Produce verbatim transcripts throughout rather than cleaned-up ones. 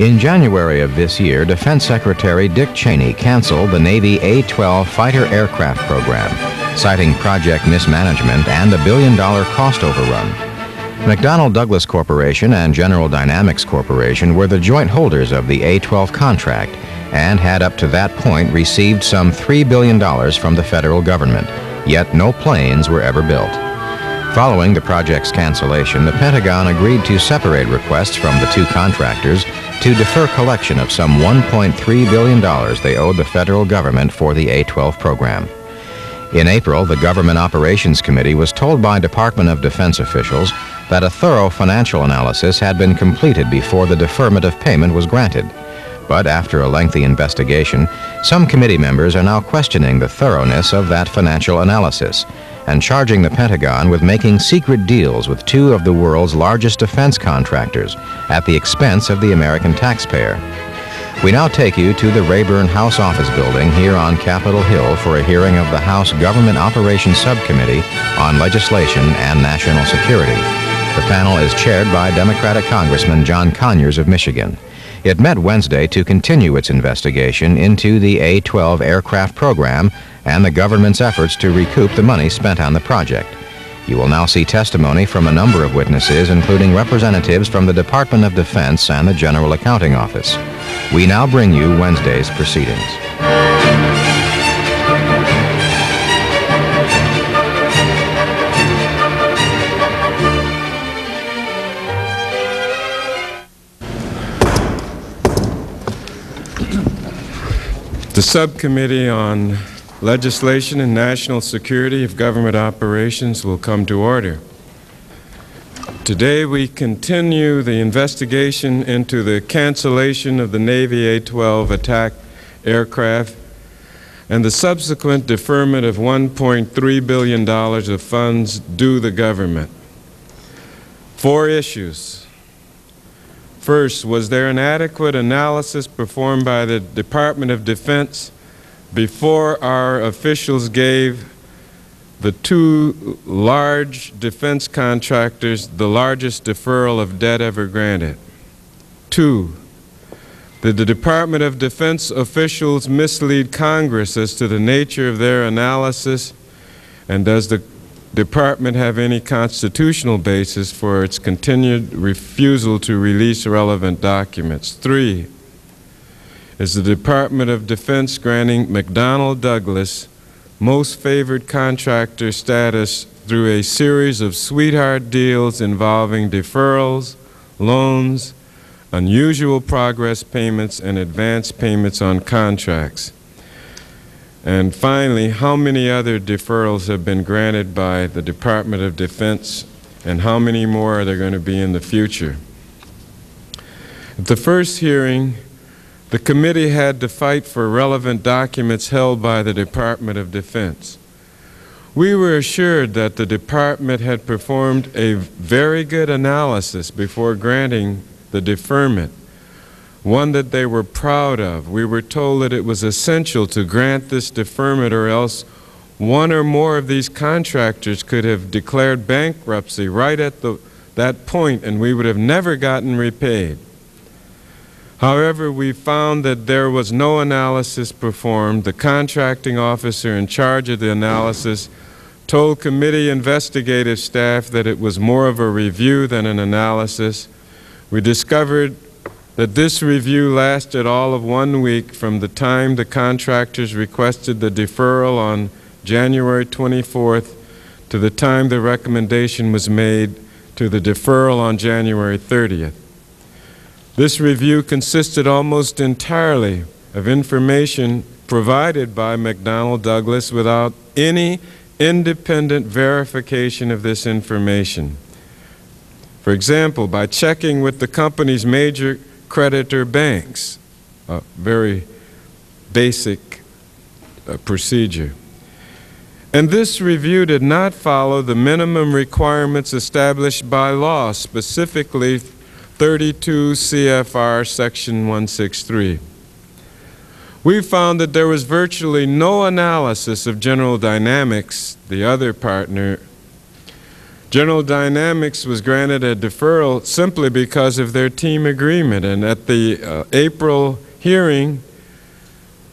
In January of this year, Defense Secretary Dick Cheney canceled the Navy A twelve fighter aircraft program, citing project mismanagement and a billion-dollar cost overrun. McDonnell Douglas Corporation and General Dynamics Corporation were the joint holders of the A twelve contract and had up to that point received some three billion dollars from the federal government, yet no planes were ever built. Following the project's cancellation, the Pentagon agreed to separate requests from the two contractors to defer collection of some one point three billion dollars they owed the federal government for the A twelve program. In April, the Government Operations Committee was told by Department of Defense officials that a thorough financial analysis had been completed before the deferment of payment was granted. But after a lengthy investigation, some committee members are now questioning the thoroughness of that financial analysis and charging the Pentagon with making secret deals with two of the world's largest defense contractors at the expense of the American taxpayer. We now take you to the Rayburn House Office Building here on Capitol Hill for a hearing of the House Government Operations Subcommittee on Legislation and National Security. The panel is chaired by Democratic Congressman John Conyers of Michigan. It met Wednesday to continue its investigation into the A twelve aircraft program and the government's efforts to recoup the money spent on the project. You will now see testimony from a number of witnesses, including representatives from the Department of Defense and the General Accounting Office. We now bring you Wednesday's proceedings. The Subcommittee on Legislation and National Security of Government Operations will come to order. Today we continue the investigation into the cancellation of the Navy A twelve attack aircraft and the subsequent deferment of one point three billion dollars of funds due the government. Four issues. First, was there an adequate analysis performed by the Department of Defense before our officials gave the two large defense contractors the largest deferral of debt ever granted? Two, did the Department of Defense officials mislead Congress as to the nature of their analysis, and does the Department have any constitutional basis for its continued refusal to release relevant documents? Three, is the Department of Defense granting McDonnell Douglas most favored contractor status through a series of sweetheart deals involving deferrals, loans, unusual progress payments, and advance payments on contracts? And finally, how many other deferrals have been granted by the Department of Defense, and how many more are there going to be in the future? At the first hearing, the committee had to fight for relevant documents held by the Department of Defense. We were assured that the Department had performed a very good analysis before granting the deferment, one that they were proud of. We were told that it was essential to grant this deferment, or else one or more of these contractors could have declared bankruptcy right at the, that point, and we would have never gotten repaid. However, we found that there was no analysis performed. The contracting officer in charge of the analysis told committee investigative staff that it was more of a review than an analysis. We discovered that this review lasted all of one week from the time the contractors requested the deferral on January twenty-fourth to the time the recommendation was made to the deferral on January thirtieth. This review consisted almost entirely of information provided by McDonnell Douglas without any independent verification of this information. For example, by checking with the company's major creditor banks, a very basic uh, procedure. And this review did not follow the minimum requirements established by law, specifically thirty-two C F R section one sixty-three. We found that there was virtually no analysis of General Dynamics, the other partner, General Dynamics was granted a deferral simply because of their team agreement, and at the uh, April hearing,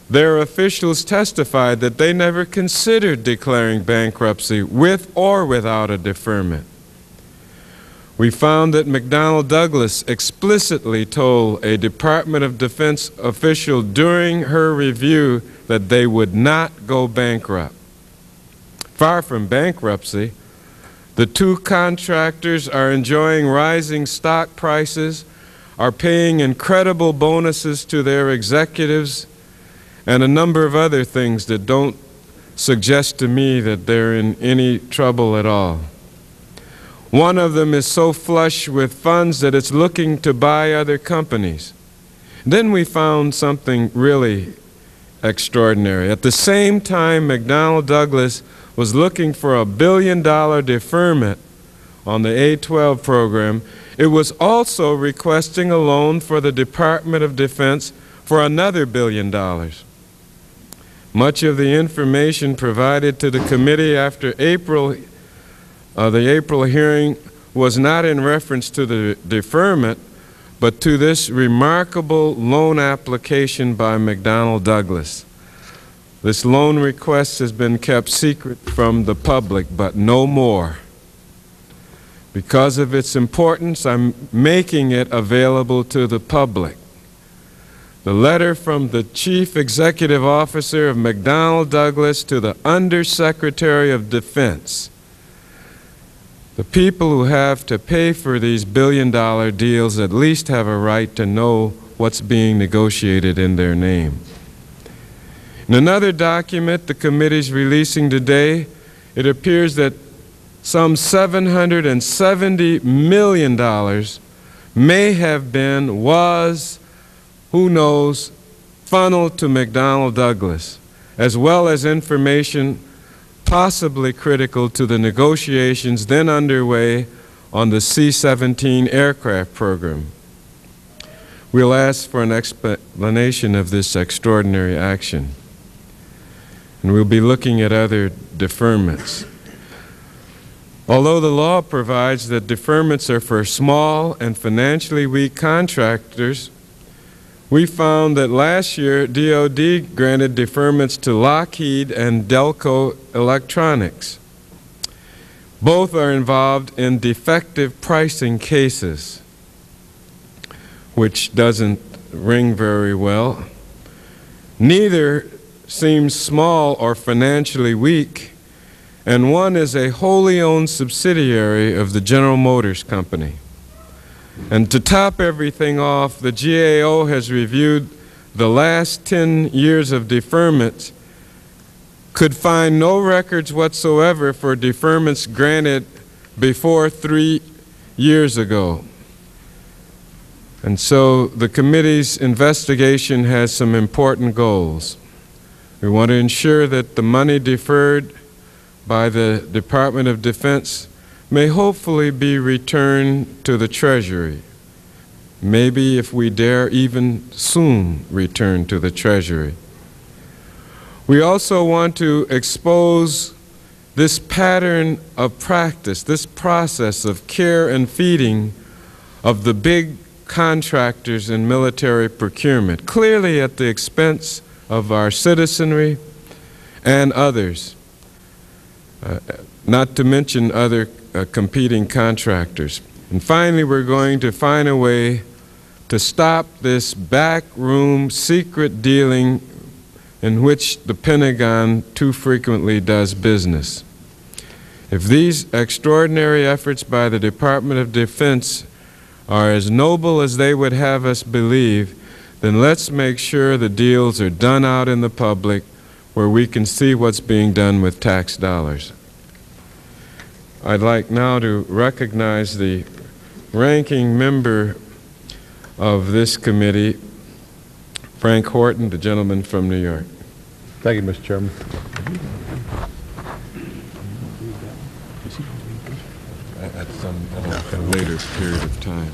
their officials testified that they never considered declaring bankruptcy with or without a deferment. We found that McDonnell Douglas explicitly told a Department of Defense official during her review that they would not go bankrupt. Far from bankruptcy, the two contractors are enjoying rising stock prices, are paying incredible bonuses to their executives, and a number of other things that don't suggest to me that they're in any trouble at all. One of them is so flush with funds that it's looking to buy other companies. Then we found something really extraordinary. At the same time, McDonnell Douglas was looking for a billion dollar deferment on the A twelve program, it was also requesting a loan for the Department of Defense for another billion dollars. Much of the information provided to the committee after April, uh, the April hearing was not in reference to the deferment, but to this remarkable loan application by McDonnell Douglas. This loan request has been kept secret from the public, but no more. Because of its importance, I'm making it available to the public. The letter from the Chief Executive Officer of McDonnell Douglas to the Undersecretary of Defense. The people who have to pay for these billion-dollar deals at least have a right to know what's being negotiated in their name. In another document the committee's releasing today, it appears that some seven hundred seventy million dollars may have been, was, who knows, funneled to McDonnell Douglas, as well as information possibly critical to the negotiations then underway on the C seventeen aircraft program. We'll ask for an explanation of this extraordinary action, and we'll be looking at other deferments. Although the law provides that deferments are for small and financially weak contractors, we found that last year D O D granted deferments to Lockheed and Delco Electronics. Both are involved in defective pricing cases, which doesn't ring very well. Neither seems small or financially weak, and one is a wholly owned subsidiary of the General Motors Company. And to top everything off, the G A O has reviewed the last ten years of deferments, could find no records whatsoever for deferments granted before three years ago. And so the committee's investigation has some important goals. We want to ensure that the money deferred by the Department of Defense may hopefully be returned to the Treasury. Maybe, if we dare, even soon return to the Treasury. We also want to expose this pattern of practice, this process of care and feeding of the big contractors in military procurement, clearly at the expense of our citizenry and others, uh, not to mention other uh, competing contractors. And finally, we're going to find a way to stop this backroom secret dealing in which the Pentagon too frequently does business. If these extraordinary efforts by the Department of Defense are as noble as they would have us believe, then let's make sure the deals are done out in the public where we can see what's being done with tax dollars. I'd like now to recognize the ranking member of this committee, Frank Horton, the gentleman from New York. Thank you, Mister Chairman. At some at a later period of time.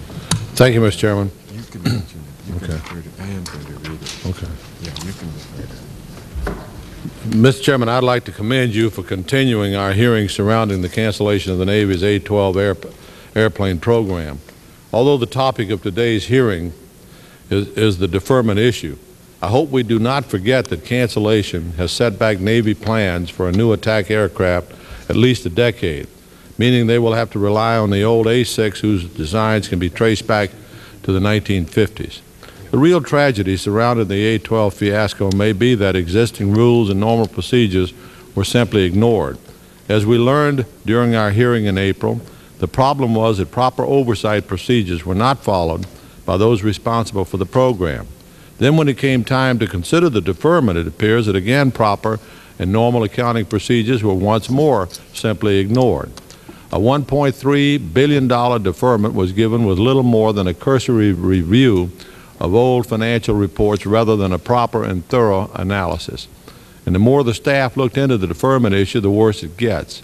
Thank you, Mister Chairman. You can mention it. You okay. Can refer to, I am going to read it. Okay. Yeah, you can refer to it. Mister Chairman, I'd like to commend you for continuing our hearing surrounding the cancellation of the Navy's A twelve air, airplane program. Although the topic of today's hearing is, is the deferment issue, I hope we do not forget that cancellation has set back Navy plans for a new attack aircraft at least a decade, meaning they will have to rely on the old A six whose designs can be traced back to the nineteen fifties. The real tragedy surrounding the A twelve fiasco may be that existing rules and normal procedures were simply ignored. As we learned during our hearing in April, the problem was that proper oversight procedures were not followed by those responsible for the program. Then when it came time to consider the deferment, it appears that again proper and normal accounting procedures were once more simply ignored. A one point three billion dollar deferment was given with little more than a cursory review of old financial reports rather than a proper and thorough analysis. And the more the staff looked into the deferment issue, the worse it gets.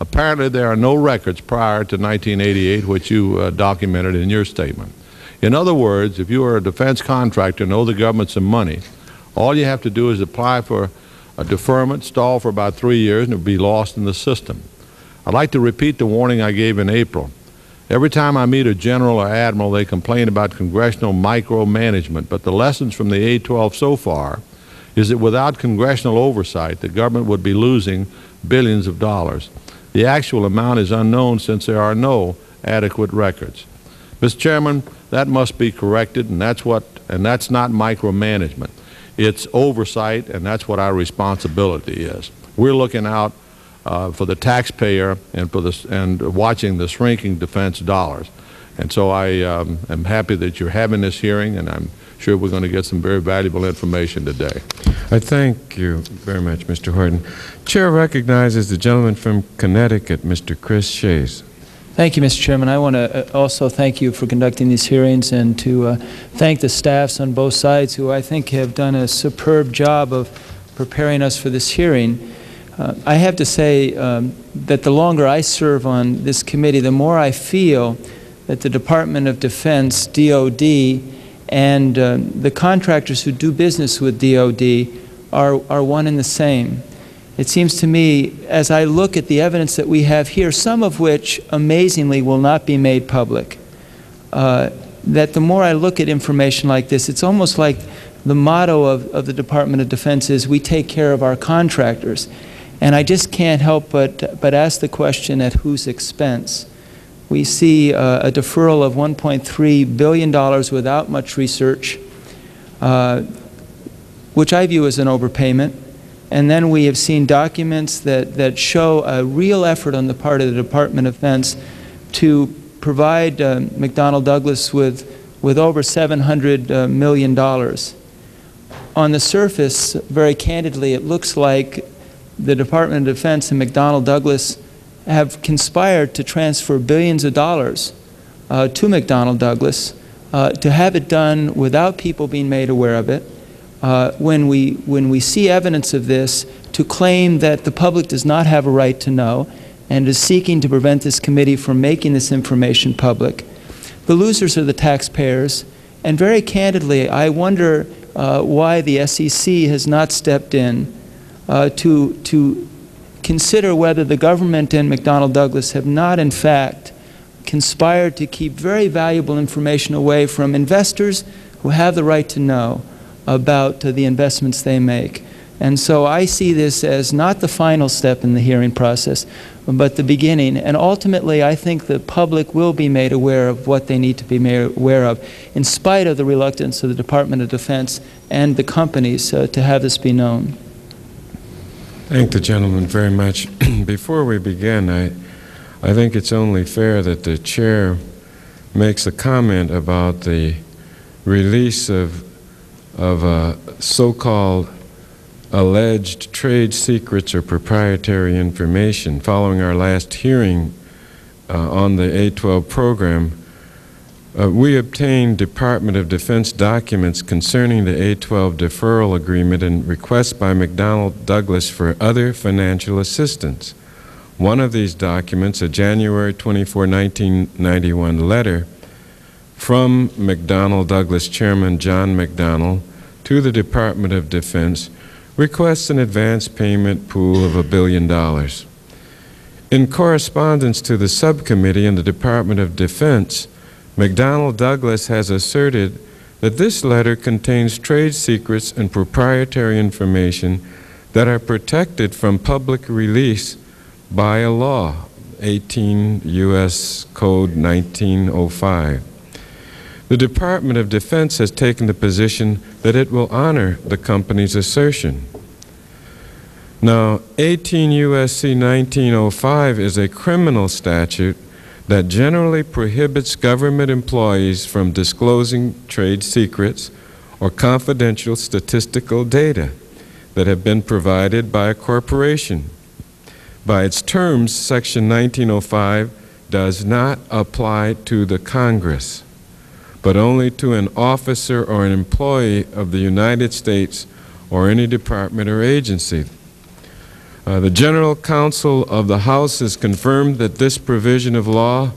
Apparently, there are no records prior to nineteen eighty-eight, which you uh, documented in your statement. In other words, if you are a defense contractor and owe the government some money, all you have to do is apply for a deferment, stall for about three years, and it will be lost in the system. I'd like to repeat the warning I gave in April. Every time I meet a general or admiral, they complain about congressional micromanagement, but the lessons from the A twelve so far is that without congressional oversight, the government would be losing billions of dollars. The actual amount is unknown since there are no adequate records. Mister Chairman, that must be corrected, and that's what, and that's not micromanagement. It's oversight, and that's what our responsibility is. We're looking out Uh, for the taxpayer and for the, and watching the shrinking defense dollars. And so I um, am happy that you're having this hearing, and I'm sure we're going to get some very valuable information today. I thank you very much, Mister Horton. Chair recognizes the gentleman from Connecticut, Mister Chris Shays. Thank you, Mister Chairman. I want to also thank you for conducting these hearings and to uh, thank the staffs on both sides who I think have done a superb job of preparing us for this hearing. Uh, I have to say um, that the longer I serve on this committee, the more I feel that the Department of Defense, D O D, and uh, the contractors who do business with D O D are, are one and the same. It seems to me, as I look at the evidence that we have here, some of which amazingly will not be made public, uh, that the more I look at information like this, it's almost like the motto of, of the Department of Defense is, we take care of our contractors. And I just can't help but, but ask the question, at whose expense? We see uh, a deferral of one point three billion dollars without much research, uh, which I view as an overpayment. And then we have seen documents that, that show a real effort on the part of the Department of Defense to provide uh, McDonnell Douglas with, with over seven hundred million dollars. On the surface, very candidly, it looks like the Department of Defense and McDonnell Douglas have conspired to transfer billions of dollars uh, to McDonnell Douglas uh, to have it done without people being made aware of it. Uh, when we, when we see evidence of this, to claim that the public does not have a right to know and is seeking to prevent this committee from making this information public. The losers are the taxpayers, and very candidly, I wonder uh, why the S E C has not stepped in Uh, to, to consider whether the government and McDonnell Douglas have not, in fact, conspired to keep very valuable information away from investors who have the right to know about uh, the investments they make. And so I see this as not the final step in the hearing process, but the beginning. And ultimately, I think the public will be made aware of what they need to be made aware of, in spite of the reluctance of the Department of Defense and the companies uh, to have this be known. Thank the gentleman very much. Before we begin, I, I think it's only fair that the chair makes a comment about the release of, of uh, so-called alleged trade secrets or proprietary information. Following our last hearing uh, on the A twelve program, uh, we obtained Department of Defense documents concerning the A twelve deferral agreement and requests by McDonnell Douglas for other financial assistance. One of these documents, a January twenty-fourth, nineteen ninety-one letter from McDonnell Douglas Chairman John McDonnell to the Department of Defense, requests an advance payment pool of a billion dollars. In correspondence to the subcommittee and the Department of Defense, McDonnell Douglas has asserted that this letter contains trade secrets and proprietary information that are protected from public release by a law, eighteen U S Code nineteen oh five. The Department of Defense has taken the position that it will honor the company's assertion. Now, eighteen U S C nineteen oh five is a criminal statute that generally prohibits government employees from disclosing trade secrets or confidential statistical data that have been provided by a corporation. By its terms, Section nineteen oh five does not apply to the Congress, but only to an officer or an employee of the United States or any department or agency. Uh, the General Counsel of the House has confirmed that this provision of law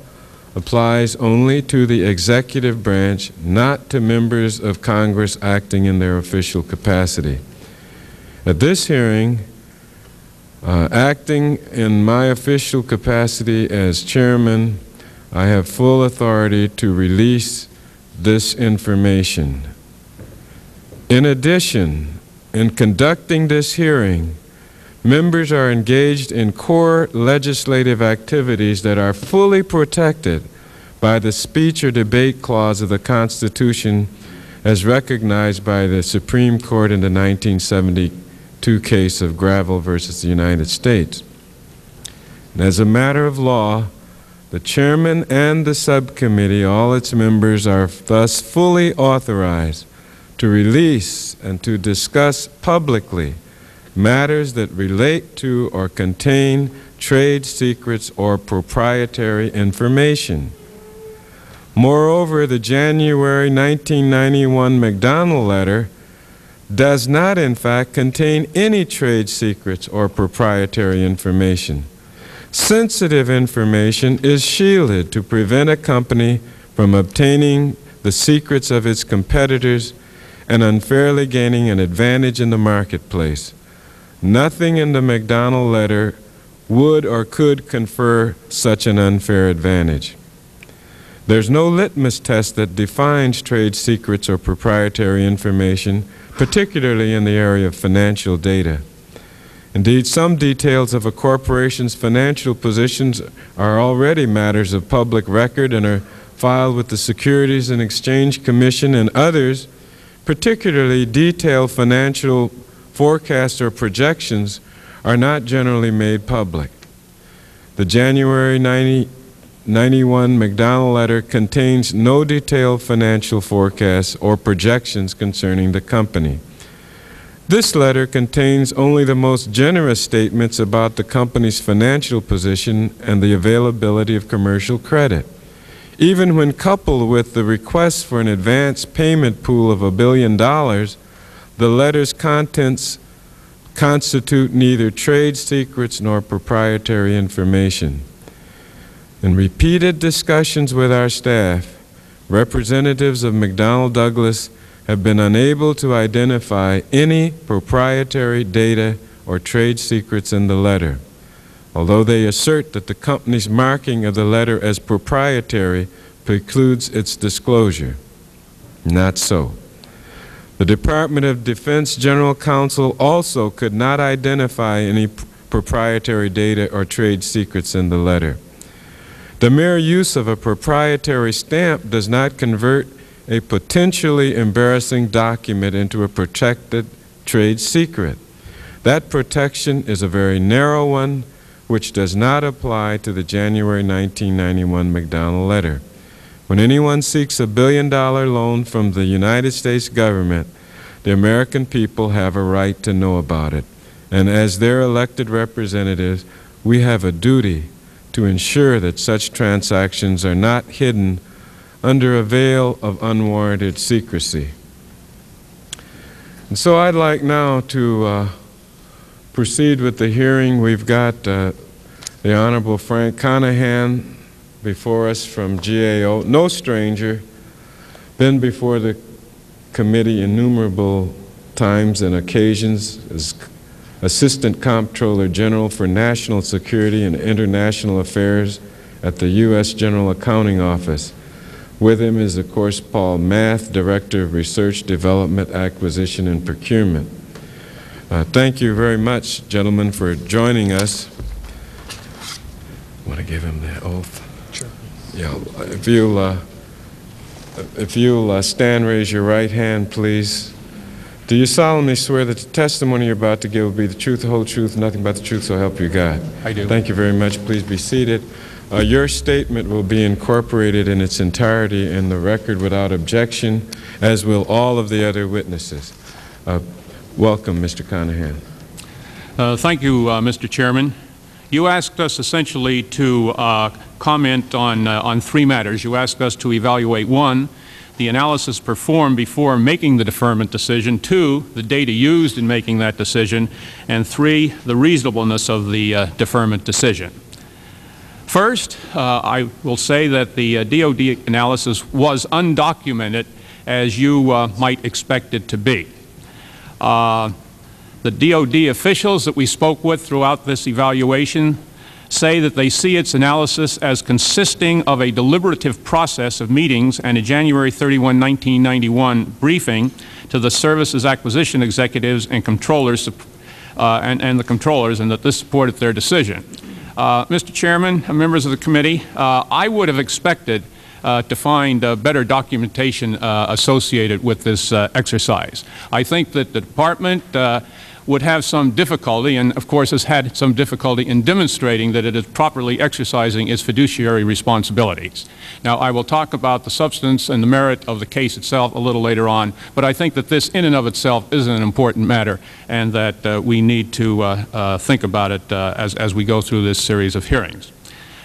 applies only to the executive branch, not to members of Congress acting in their official capacity. At this hearing, uh, acting in my official capacity as chairman, I have full authority to release this information. In addition, in conducting this hearing, members are engaged in core legislative activities that are fully protected by the speech or debate clause of the Constitution as recognized by the Supreme Court in the nineteen seventy-two case of Gravel versus the United States. And as a matter of law, the chairman and the subcommittee, all its members, are thus fully authorized to release and to discuss publicly matters that relate to or contain trade secrets or proprietary information. Moreover, the January nineteen ninety-one McDonnell letter does not, in fact, contain any trade secrets or proprietary information. Sensitive information is shielded to prevent a company from obtaining the secrets of its competitors and unfairly gaining an advantage in the marketplace. Nothing in the McDonnell letter would or could confer such an unfair advantage. There's no litmus test that defines trade secrets or proprietary information, particularly in the area of financial data. Indeed, some details of a corporation's financial positions are already matters of public record and are filed with the Securities and Exchange Commission, and others, particularly detailed financial forecasts or projections, are not generally made public. The January nineteen ninety-one McDonnell letter contains no detailed financial forecasts or projections concerning the company. This letter contains only the most generous statements about the company's financial position and the availability of commercial credit. Even when coupled with the request for an advance payment pool of a billion dollars, the letter's contents constitute neither trade secrets nor proprietary information. In repeated discussions with our staff, representatives of McDonnell Douglas have been unable to identify any proprietary data or trade secrets in the letter. Although they assert that the company's marking of the letter as proprietary precludes its disclosure. Not so. The Department of Defense General Counsel also could not identify any proprietary data or trade secrets in the letter. The mere use of a proprietary stamp does not convert a potentially embarrassing document into a protected trade secret. That protection is a very narrow one, which does not apply to the January nineteen ninety-one McDonnell letter. When anyone seeks a billion-dollar loan from the United States government, the American people have a right to know about it. And as their elected representatives, we have a duty to ensure that such transactions are not hidden under a veil of unwarranted secrecy. And so I'd like now to uh, proceed with the hearing. We've got uh, the Honorable Frank Conahan before us from G A O, no stranger, been before the committee innumerable times and occasions as Assistant Comptroller General for National Security and International Affairs at the U S General Accounting Office. With him is, of course, Paul Math, Director of Research, Development, Acquisition, and Procurement. Uh, thank you very much, gentlemen, for joining us. Want to give him the oath? Sure. Yeah. If you'll, uh, if you'll uh, stand, raise your right hand, please. Do you solemnly swear that the testimony you're about to give will be the truth, the whole truth, nothing but the truth, so help you God? I do. Thank you very much. Please be seated. Uh, your statement will be incorporated in its entirety in the record without objection, as will all of the other witnesses. Uh, welcome, Mister Conahan. Uh, thank you, uh, Mister Chairman. You asked us essentially to uh, comment on, uh, on three matters. You asked us to evaluate, one, the analysis performed before making the deferment decision, two, the data used in making that decision, and three, the reasonableness of the uh, deferment decision. First, uh, I will say that the uh, D O D analysis was undocumented, as you uh, might expect it to be. Uh, the D O D officials that we spoke with throughout this evaluation say that they see its analysis as consisting of a deliberative process of meetings and a January thirty-first, nineteen ninety-one briefing to the services acquisition executives and controllers, uh, and, and the controllers, and that this supported their decision. Uh, Mister Chairman, members of the committee, uh, I would have expected uh, to find uh, better documentation uh, associated with this uh, exercise. I think that the Department uh, would have some difficulty, and of course has had some difficulty in demonstrating that it is properly exercising its fiduciary responsibilities. Now, I will talk about the substance and the merit of the case itself a little later on, but I think that this in and of itself is an important matter, and that uh, we need to uh, uh, think about it uh, as, as we go through this series of hearings.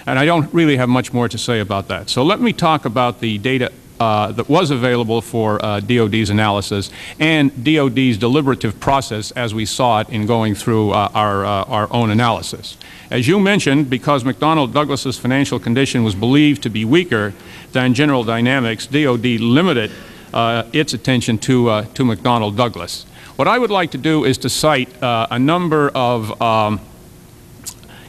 And I don't really have much more to say about that. So let me talk about the data Uh, that was available for uh, D O D's analysis and D O D's deliberative process as we saw it in going through uh, our, uh, our own analysis. As you mentioned, because McDonnell Douglas's financial condition was believed to be weaker than General Dynamics, D O D limited uh, its attention to, uh, to McDonnell Douglas. What I would like to do is to cite uh, a number of um,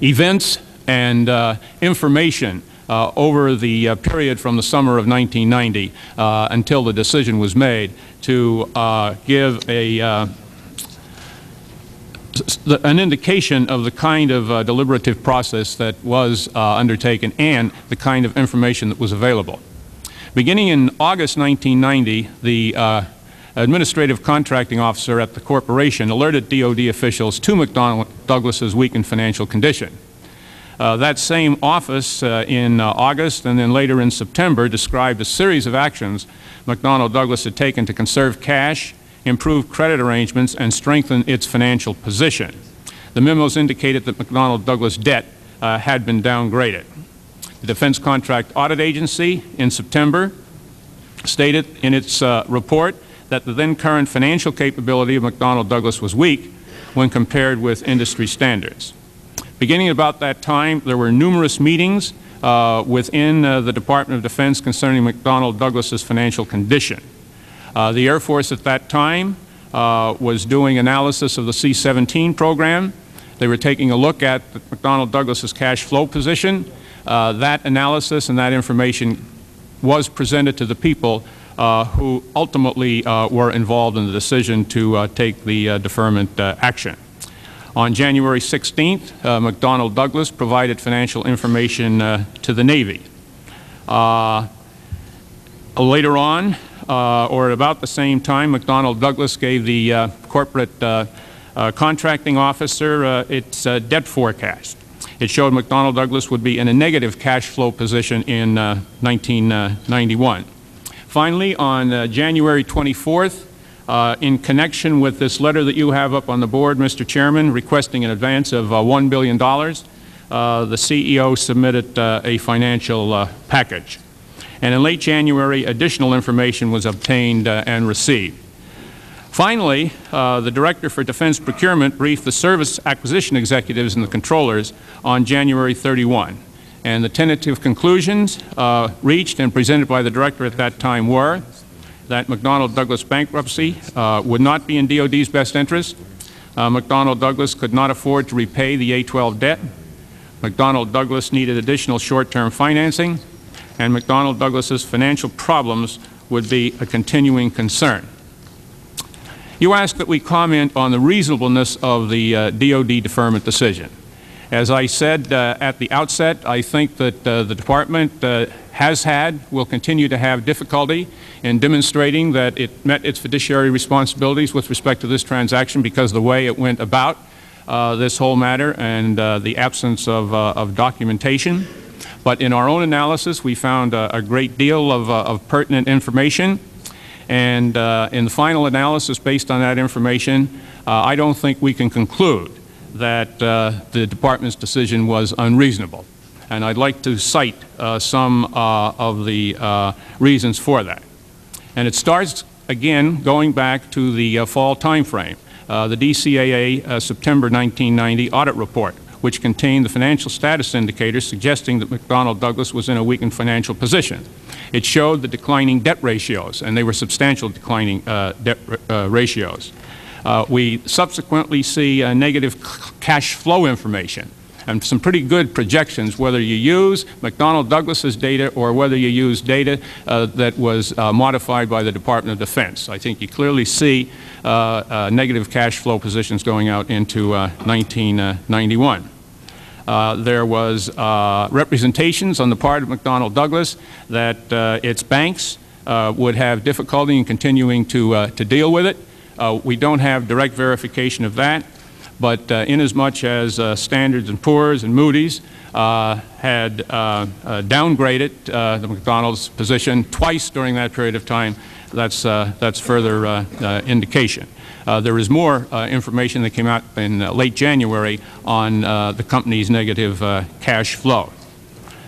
events and uh, information Uh, over the uh, period from the summer of nineteen ninety uh, until the decision was made to uh, give a, uh, an indication of the kind of uh, deliberative process that was uh, undertaken and the kind of information that was available. Beginning in August nineteen ninety, the uh, Administrative Contracting Officer at the corporation alerted D O D officials to McDonnell Douglas's weakened financial condition. Uh, that same office uh, in uh, August and then later in September described a series of actions McDonnell Douglas had taken to conserve cash, improve credit arrangements, and strengthen its financial position. The memos indicated that McDonnell Douglas debt uh, had been downgraded. The Defense Contract Audit Agency in September stated in its uh, report that the then current financial capability of McDonnell Douglas was weak when compared with industry standards. Beginning about that time, there were numerous meetings uh, within uh, the Department of Defense concerning McDonnell Douglas's financial condition. Uh, the Air Force at that time uh, was doing analysis of the C seventeen program. They were taking a look at McDonnell Douglas's cash flow position. Uh, that analysis and that information was presented to the people uh, who ultimately uh, were involved in the decision to uh, take the uh, deferment uh, action. On January sixteenth, uh, McDonnell Douglas provided financial information uh, to the Navy. Uh, later on, uh, or at about the same time, McDonnell Douglas gave the uh, corporate uh, uh, contracting officer uh, its uh, debt forecast. It showed McDonnell Douglas would be in a negative cash flow position in uh, nineteen ninety-one. Finally, on uh, January twenty-fourth, Uh, in connection with this letter that you have up on the board, Mister Chairman, requesting an advance of uh, one billion dollars, uh, the C E O submitted uh, a financial uh, package. And in late January, additional information was obtained uh, and received. Finally, uh, the Director for Defense Procurement briefed the service acquisition executives and the controllers on January thirty-first. And the tentative conclusions uh, reached and presented by the Director at that time were: that McDonnell Douglas bankruptcy uh, would not be in D O D's best interest. Uh, McDonnell Douglas could not afford to repay the A twelve debt. McDonnell Douglas needed additional short-term financing, and McDonnell Douglas's financial problems would be a continuing concern. You ask that we comment on the reasonableness of the uh, D O D deferment decision. As I said uh, at the outset, I think that uh, the Department uh, has had, will continue to have difficulty in demonstrating that it met its fiduciary responsibilities with respect to this transaction because of the way it went about uh, this whole matter and uh, the absence of, uh, of documentation. But in our own analysis, we found uh, a great deal of, uh, of pertinent information. And uh, in the final analysis, based on that information, uh, I don't think we can conclude that uh, the Department's decision was unreasonable. And I'd like to cite uh, some uh, of the uh, reasons for that. And it starts, again, going back to the uh, fall time frame, uh, the D C A A uh, September nineteen ninety audit report, which contained the financial status indicators suggesting that McDonnell Douglas was in a weakened financial position. It showed the declining debt ratios, and they were substantial declining uh, debt uh, ratios. Uh, we subsequently see uh, negative cash flow information and some pretty good projections, whether you use McDonnell Douglas's data or whether you use data uh, that was uh, modified by the Department of Defense. I think you clearly see uh, uh, negative cash flow positions going out into uh, nineteen ninety-one. Uh, there was uh, representations on the part of McDonnell Douglas that uh, its banks uh, would have difficulty in continuing to, uh, to deal with it. Uh, we don't have direct verification of that, but uh, inasmuch as uh, Standards and Poor's and Moody's uh, had uh, uh, downgraded uh, the McDonnell's position twice during that period of time, that's, uh, that's further uh, uh, indication. Uh, there is more uh, information that came out in uh, late January on uh, the company's negative uh, cash flow.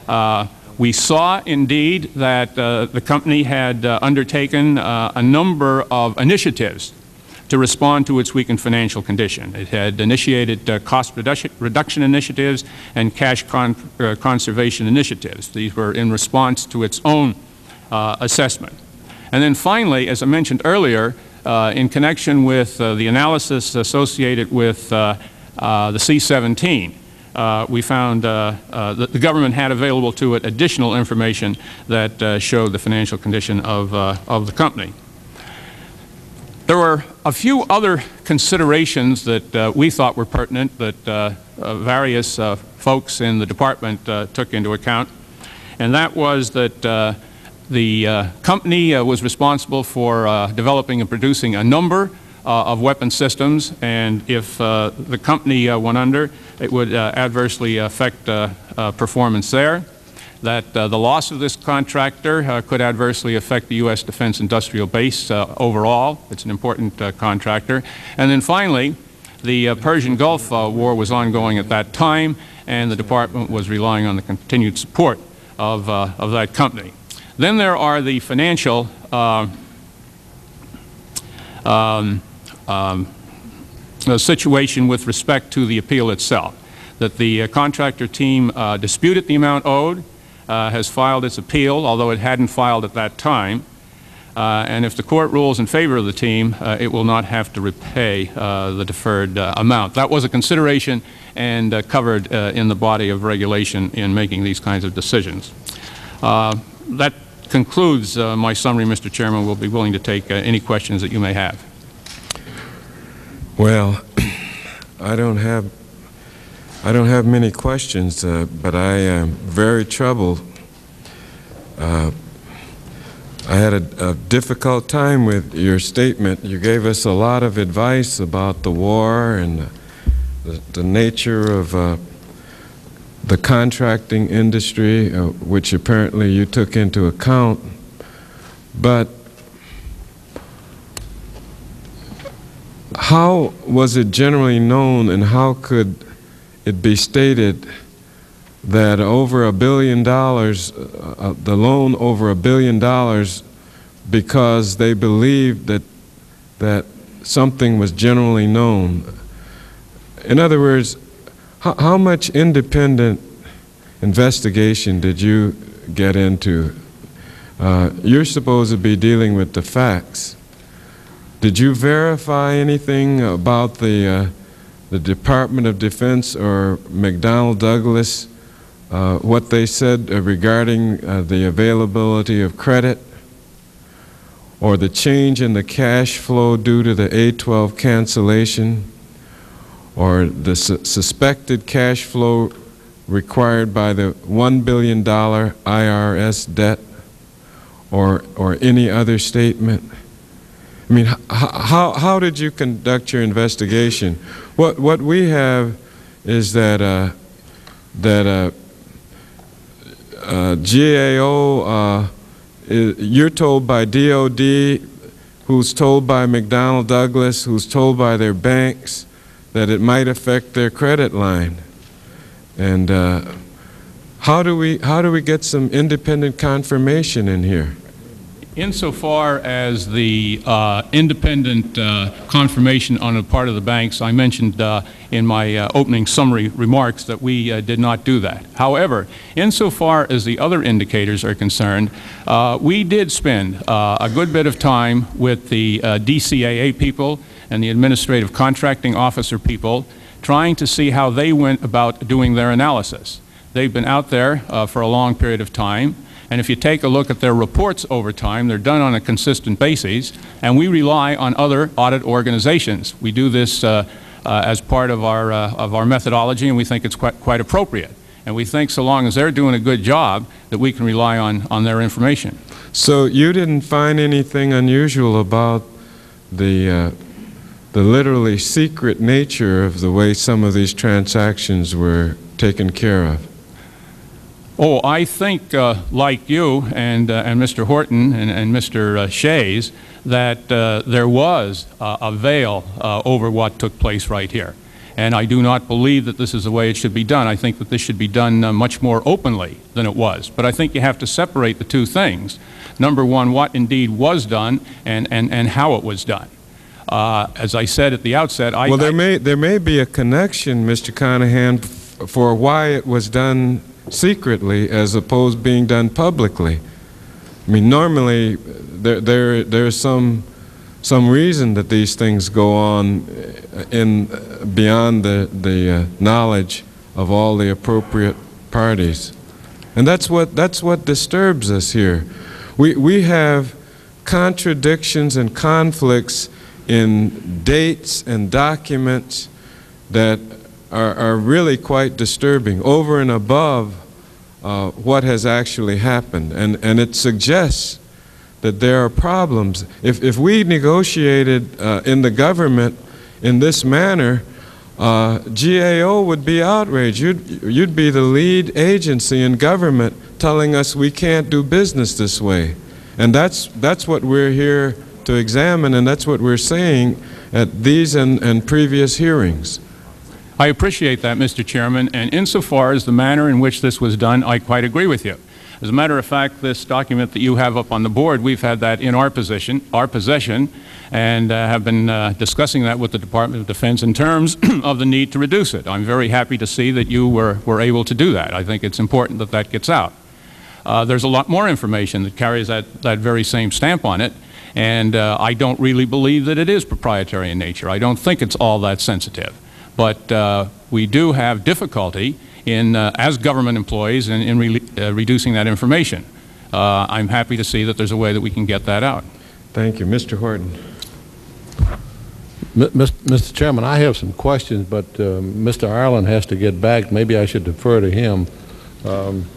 Uh, we saw, indeed, that uh, the company had uh, undertaken uh, a number of initiatives to respond to its weakened financial condition. It had initiated uh, cost reduction, reduction initiatives and cash con uh, conservation initiatives. These were in response to its own uh, assessment. And then finally, as I mentioned earlier, Uh, in connection with uh, the analysis associated with uh, uh, the C seventeen, uh, we found uh, uh, that the government had available to it additional information that uh, showed the financial condition of, uh, of the company. There were a few other considerations that uh, we thought were pertinent that uh, uh, various uh, folks in the department uh, took into account, and that was that uh, The uh, company uh, was responsible for uh, developing and producing a number uh, of weapon systems, and if uh, the company uh, went under, it would uh, adversely affect uh, uh, performance there, that uh, the loss of this contractor uh, could adversely affect the U S defense industrial base uh, overall. It's an important uh, contractor. And then finally, the uh, Persian Gulf uh, War was ongoing at that time, and the department was relying on the continued support of, uh, of that company. Then there are the financial uh, um, um, the situation with respect to the appeal itself, that the uh, contractor team uh, disputed the amount owed, uh, has filed its appeal, although it hadn't filed at that time, uh, and if the court rules in favor of the team, uh, it will not have to repay uh, the deferred uh, amount. That was a consideration and uh, covered uh, in the body of regulation in making these kinds of decisions. Uh, That concludes uh, my summary, Mister Chairman. We'll be willing to take uh, any questions that you may have. Well, I don't have, I don't have many questions, uh, but I am very troubled. Uh, I had a, a difficult time with your statement. You gave us a lot of advice about the war and the, the nature of uh, the contracting industry, uh, which apparently you took into account, but how was it generally known and how could it be stated that over a billion dollars, uh, the loan over a billion dollars, because they believed that, that something was generally known? In other words, how much independent investigation did you get into Uh, you're supposed to be dealing with the facts. Did you verify anything about the, uh, the Department of Defense or McDonnell Douglas, uh, what they said uh, regarding uh, the availability of credit or the change in the cash flow due to the A twelve cancellation or the su suspected cash flow required by the one billion dollar I R S debt or, or any other statement? I mean, how, how did you conduct your investigation? What, what we have is that, uh, that uh, uh, G A O, uh, is, you're told by D O D, who's told by McDonnell Douglas, who's told by their banks, that it might affect their credit line. And uh, how, do we, how do we get some independent confirmation in here? Insofar as the uh, independent uh, confirmation on the part of the banks, I mentioned uh, in my uh, opening summary remarks that we uh, did not do that. However, insofar as the other indicators are concerned, uh, we did spend uh, a good bit of time with the uh, D C A A people and the administrative contracting officer people trying to see how they went about doing their analysis. They've been out there uh, for a long period of time. And if you take a look at their reports over time, they're done on a consistent basis, and we rely on other audit organizations. We do this uh, uh, as part of our, uh, of our methodology, and we think it's quite, quite appropriate. And we think so long as they're doing a good job that we can rely on, on their information. So you didn't find anything unusual about the, uh, the literally secret nature of the way some of these transactions were taken care of? Oh, I think, uh, like you and, uh, and Mister Horton and, and Mister Uh, Shays, that uh, there was uh, a veil uh, over what took place right here. And I do not believe that this is the way it should be done. I think that this should be done uh, much more openly than it was. But I think you have to separate the two things. Number one, what indeed was done and, and, and how it was done. Uh, as I said at the outset, I... Well, there, I, may, there may be a connection, Mister Conahan, f for why it was done secretly as opposed to being done publicly. I mean, normally there, there, there's some, some reason that these things go on in, beyond the, the uh, knowledge of all the appropriate parties. And that's what, that's what disturbs us here. We, we have contradictions and conflicts in dates and documents that Are, are really quite disturbing, over and above uh, what has actually happened. And, and it suggests that there are problems. If, if we negotiated uh, in the government in this manner, uh, G A O would be outraged. You'd, you'd be the lead agency in government telling us we can't do business this way. And that's, that's what we're here to examine, and that's what we're saying at these and, and previous hearings. I appreciate that, Mister Chairman, and insofar as the manner in which this was done, I quite agree with you. As a matter of fact, this document that you have up on the board, we've had that in our position, our possession, and uh, have been uh, discussing that with the Department of Defense in terms of the need to reduce it. I'm very happy to see that you were, were able to do that. I think it's important that that gets out. Uh, there's a lot more information that carries that, that very same stamp on it, and uh, I don't really believe that it is proprietary in nature. I don't think it's all that sensitive. But uh, we do have difficulty in, uh, as government employees in, in re uh, reducing that information. Uh, I'm happy to see that there's a way that we can get that out. Thank you. Mister Horton. M Mister Chairman, I have some questions, but uh, Mister Ireland has to get back. Maybe I should defer to him. Um,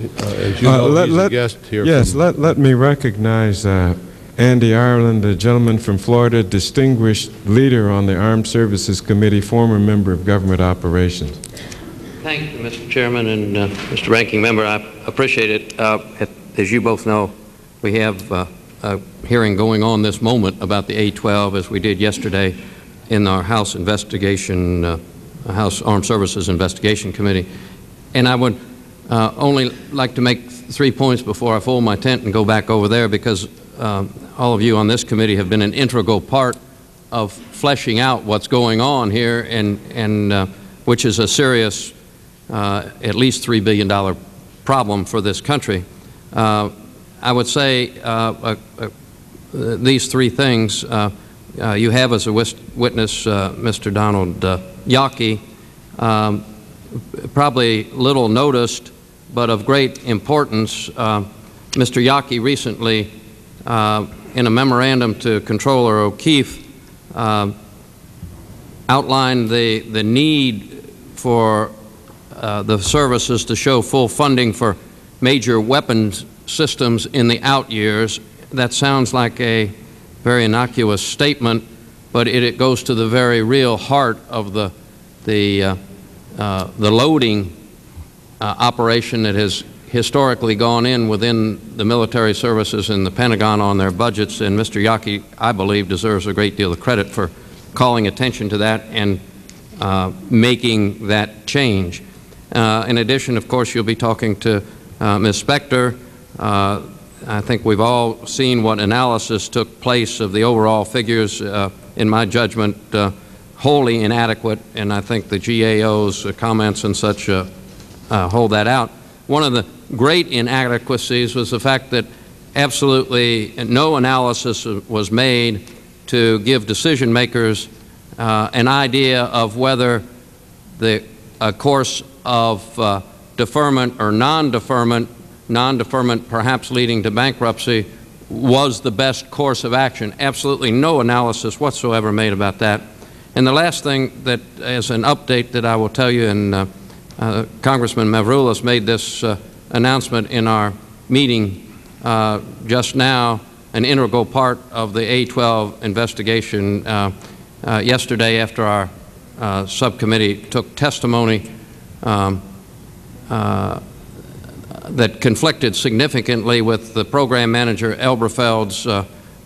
uh, as you uh, know, let, he's let, a guest here. Yes, let, let me recognize uh, Andy Ireland, the gentleman from Florida, distinguished leader on the Armed Services Committee, former member of Government Operations. Thank you, Mister Chairman and uh, Mister Ranking Member. I appreciate it. Uh, as you both know, we have uh, a hearing going on this moment about the A twelve, as we did yesterday in our House Investigation, uh, House Armed Services Investigation Committee. And I would uh, only like to make three points before I fold my tent and go back over there, because Uh, all of you on this committee have been an integral part of fleshing out what's going on here, and, and uh, which is a serious, uh, at least three billion dollar problem for this country. Uh, I would say uh, uh, uh, these three things uh, uh, you have as a witness, uh, Mister Donald uh, Yockey, um, probably little noticed, but of great importance. Uh, Mister Yockey recently, uh, in a memorandum to Controller O'Keefe, uh, outlined the, the need for uh, the services to show full funding for major weapons systems in the out years. That sounds like a very innocuous statement, but it, it goes to the very real heart of the, the, uh, uh, the loading uh, operation that has historically gone in within the military services and the Pentagon on their budgets, and Mister Yockey, I believe, deserves a great deal of credit for calling attention to that and uh, making that change. Uh, in addition, of course, you'll be talking to uh, Miz Spector. Uh, I think we've all seen what analysis took place of the overall figures, uh, in my judgment, uh, wholly inadequate, and I think the G A O's uh, comments and such uh, uh, hold that out. One of the great inadequacies was the fact that absolutely no analysis was made to give decision makers uh, an idea of whether the a course of uh, deferment or non-deferment, non-deferment perhaps leading to bankruptcy, was the best course of action. Absolutely no analysis whatsoever made about that. And the last thing that, as an update that I will tell you, and uh, uh, Congressman Mavroules made this uh, announcement in our meeting uh, just now, an integral part of the A twelve investigation uh, uh, yesterday after our uh, subcommittee took testimony um, uh, that conflicted significantly with the program manager Elberfeld's uh,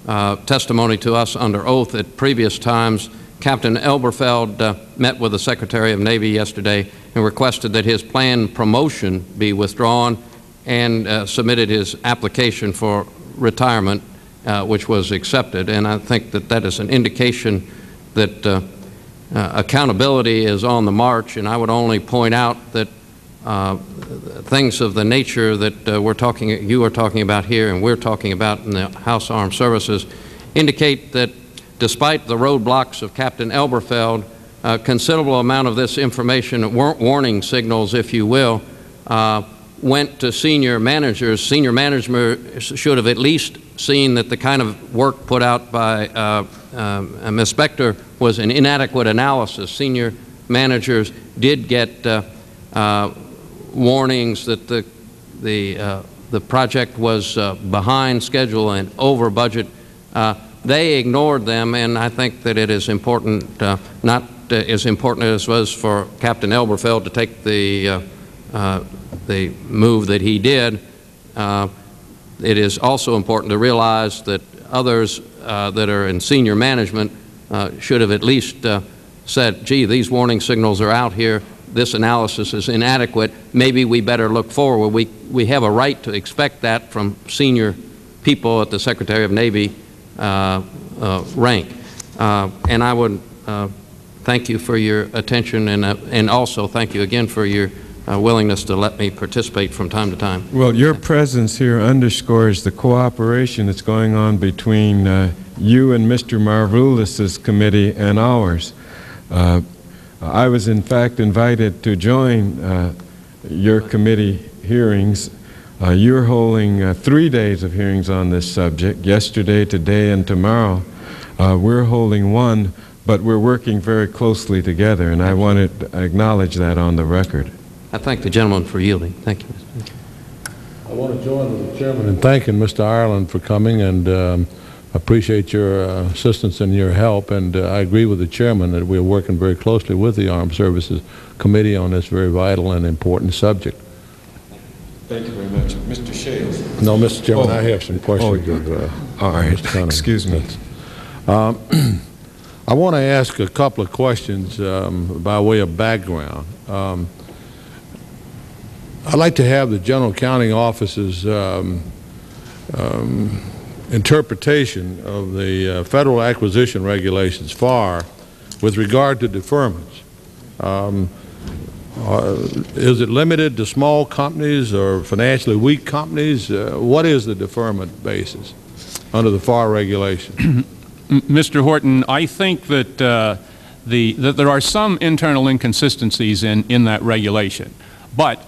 uh, testimony to us under oath at previous times. Captain Elberfeld uh, met with the Secretary of Navy yesterday and requested that his planned promotion be withdrawn and uh, submitted his application for retirement, Uh, which was accepted, and I think that that is an indication that uh, uh, accountability is on the march. And I would only point out that uh, things of the nature that uh, we're talking, you are talking about here, and we're talking about in the House Armed Services, indicate that despite the roadblocks of Captain Elberfeld, a considerable amount of this information, war warning signals, if you will, uh, went to senior managers. Senior managers should have at least seen that the kind of work put out by uh, uh, Miz Spector was an inadequate analysis. Senior managers did get uh, uh, warnings that the, the, uh, the project was uh, behind schedule and over budget. Uh, they ignored them, and I think that it is important, uh, not uh, as important as it was for Captain Elberfeld to take the uh, uh, the move that he did, uh, it is also important to realize that others uh, that are in senior management uh, should have at least uh, said, gee, these warning signals are out here, this analysis is inadequate, maybe we better look forward. We, we have a right to expect that from senior people at the Secretary of Navy uh, uh, rank. Uh, and I would uh, thank you for your attention, and, uh, and also thank you again for your Uh, willingness to let me participate from time to time. Well, your presence here underscores the cooperation that's going on between uh, you and Mister Marvoules' committee and ours. Uh, I was, in fact, invited to join uh, your committee hearings. Uh, you're holding uh, three days of hearings on this subject, yesterday, today, and tomorrow. Uh, we're holding one, but we're working very closely together, and I want to acknowledge that on the record. I thank the gentleman for yielding. Thank you. Thank you. I want to join with the chairman in thanking Mister Ireland for coming, and um, appreciate your uh, assistance and your help. And uh, I agree with the chairman that we're working very closely with the Armed Services Committee on this very vital and important subject. Thank you very much. Mister Shays. No, Mister Chairman, oh. I have some questions. Oh, with, uh, all right. Excuse me. Um, I want to ask a couple of questions um, by way of background. Um, I'd like to have the General Accounting Office's um, um, interpretation of the uh, Federal Acquisition Regulations, F A R, with regard to deferments. Um, Uh, is it limited to small companies or financially weak companies? Uh, what is the deferment basis under the F A R regulation? Mister Horton, I think that, uh, the, that there are some internal inconsistencies in, in that regulation. But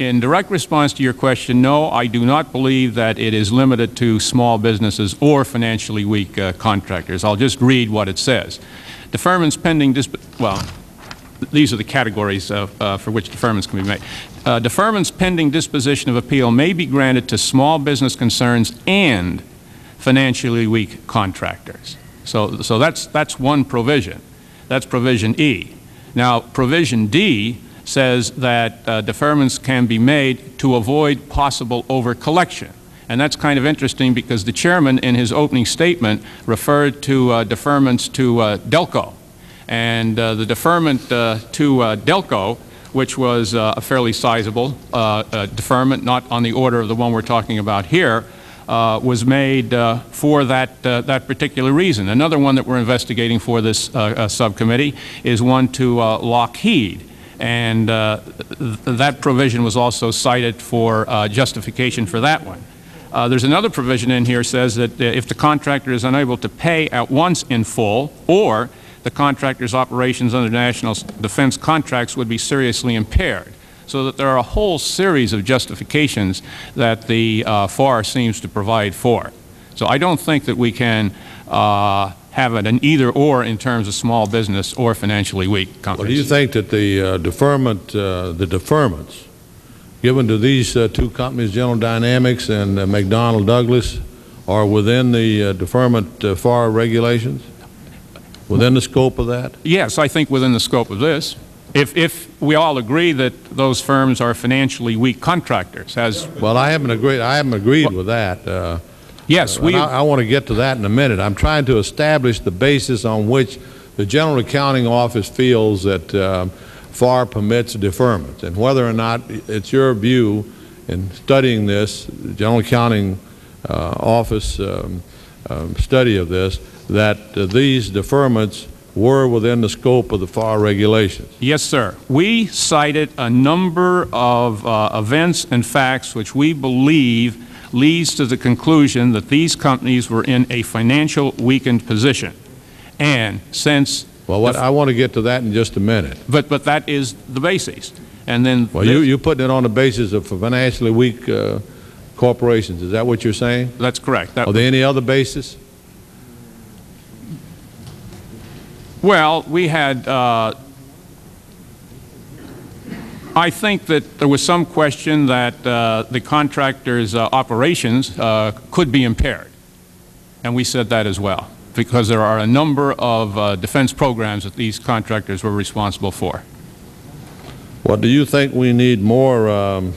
in direct response to your question, no, I do not believe that it is limited to small businesses or financially weak uh, contractors. I'll just read what it says. Deferments pending disp well, these are the categories uh, uh, for which deferments can be made. Uh, deferments pending disposition of appeal may be granted to small business concerns and financially weak contractors. So, so that's, that's one provision. That's provision E. Now, provision D says that uh, deferments can be made to avoid possible over-collection. And that's kind of interesting because the chairman in his opening statement referred to uh, deferments to uh, Delco. And uh, the deferment uh, to uh, Delco, which was uh, a fairly sizable uh, uh, deferment, not on the order of the one we're talking about here, uh, was made uh, for that, uh, that particular reason. Another one that we're investigating for this uh, uh, subcommittee is one to uh, Lockheed. And uh, th that provision was also cited for uh, justification for that one. Uh, there's another provision in here says that uh, if the contractor is unable to pay at once in full, or the contractor's operations under national defense contracts would be seriously impaired. So that there are a whole series of justifications that the uh, F A R seems to provide for. So I don't think that we can uh, have it an either or in terms of small business or financially weak companies. Well, do you think that the uh, deferment, uh, the deferments given to these uh, two companies, General Dynamics and uh, McDonnell Douglas, are within the uh, deferment uh, F A R regulations? Within the scope of that? Yes, I think within the scope of this. If, if we all agree that those firms are financially weak contractors, as well, I haven't agreed. I haven't agreed well, with that. Uh, yes, uh, we. I, I want to get to that in a minute. I'm trying to establish the basis on which the General Accounting Office feels that um, F A R permits deferment, and whether or not it's your view in studying this, the General Accounting uh, Office um, um, study of this, that uh, these deferments were within the scope of the F A R regulations. Yes, sir. We cited a number of uh, events and facts which we believe leads to the conclusion that these companies were in a financial weakened position. And since... Well, what, I want to get to that in just a minute. But, but that is the basis. And then... Well, you, you're putting it on the basis of financially weak uh, corporations. Is that what you're saying? That's correct. That, are there any other basis? Well, we had, uh, I think that there was some question that uh, the contractor's uh, operations uh, could be impaired. And we said that as well, because there are a number of uh, defense programs that these contractors were responsible for. Well, do you think we need more um,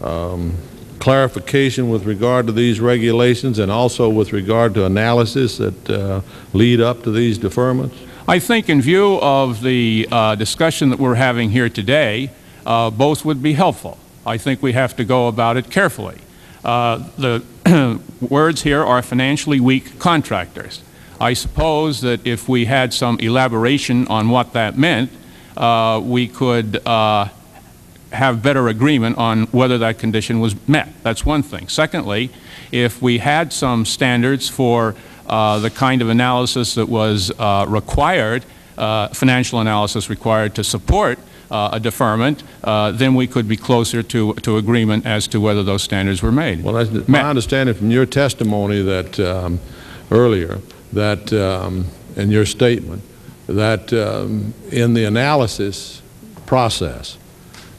um, clarification with regard to these regulations and also with regard to analysis that uh, lead up to these deferments? I think in view of the uh, discussion that we're having here today, uh, both would be helpful. I think we have to go about it carefully. Uh, the words here are financially weak contractors. I suppose that if we had some elaboration on what that meant, uh, we could uh, have better agreement on whether that condition was met. That's one thing. Secondly, if we had some standards for uh, the kind of analysis that was uh, required, uh, financial analysis required to support uh, a deferment, uh, then we could be closer to, to agreement as to whether those standards were made. Well, that's my understanding from your testimony that um, earlier, that um, in your statement, that um, in the analysis process,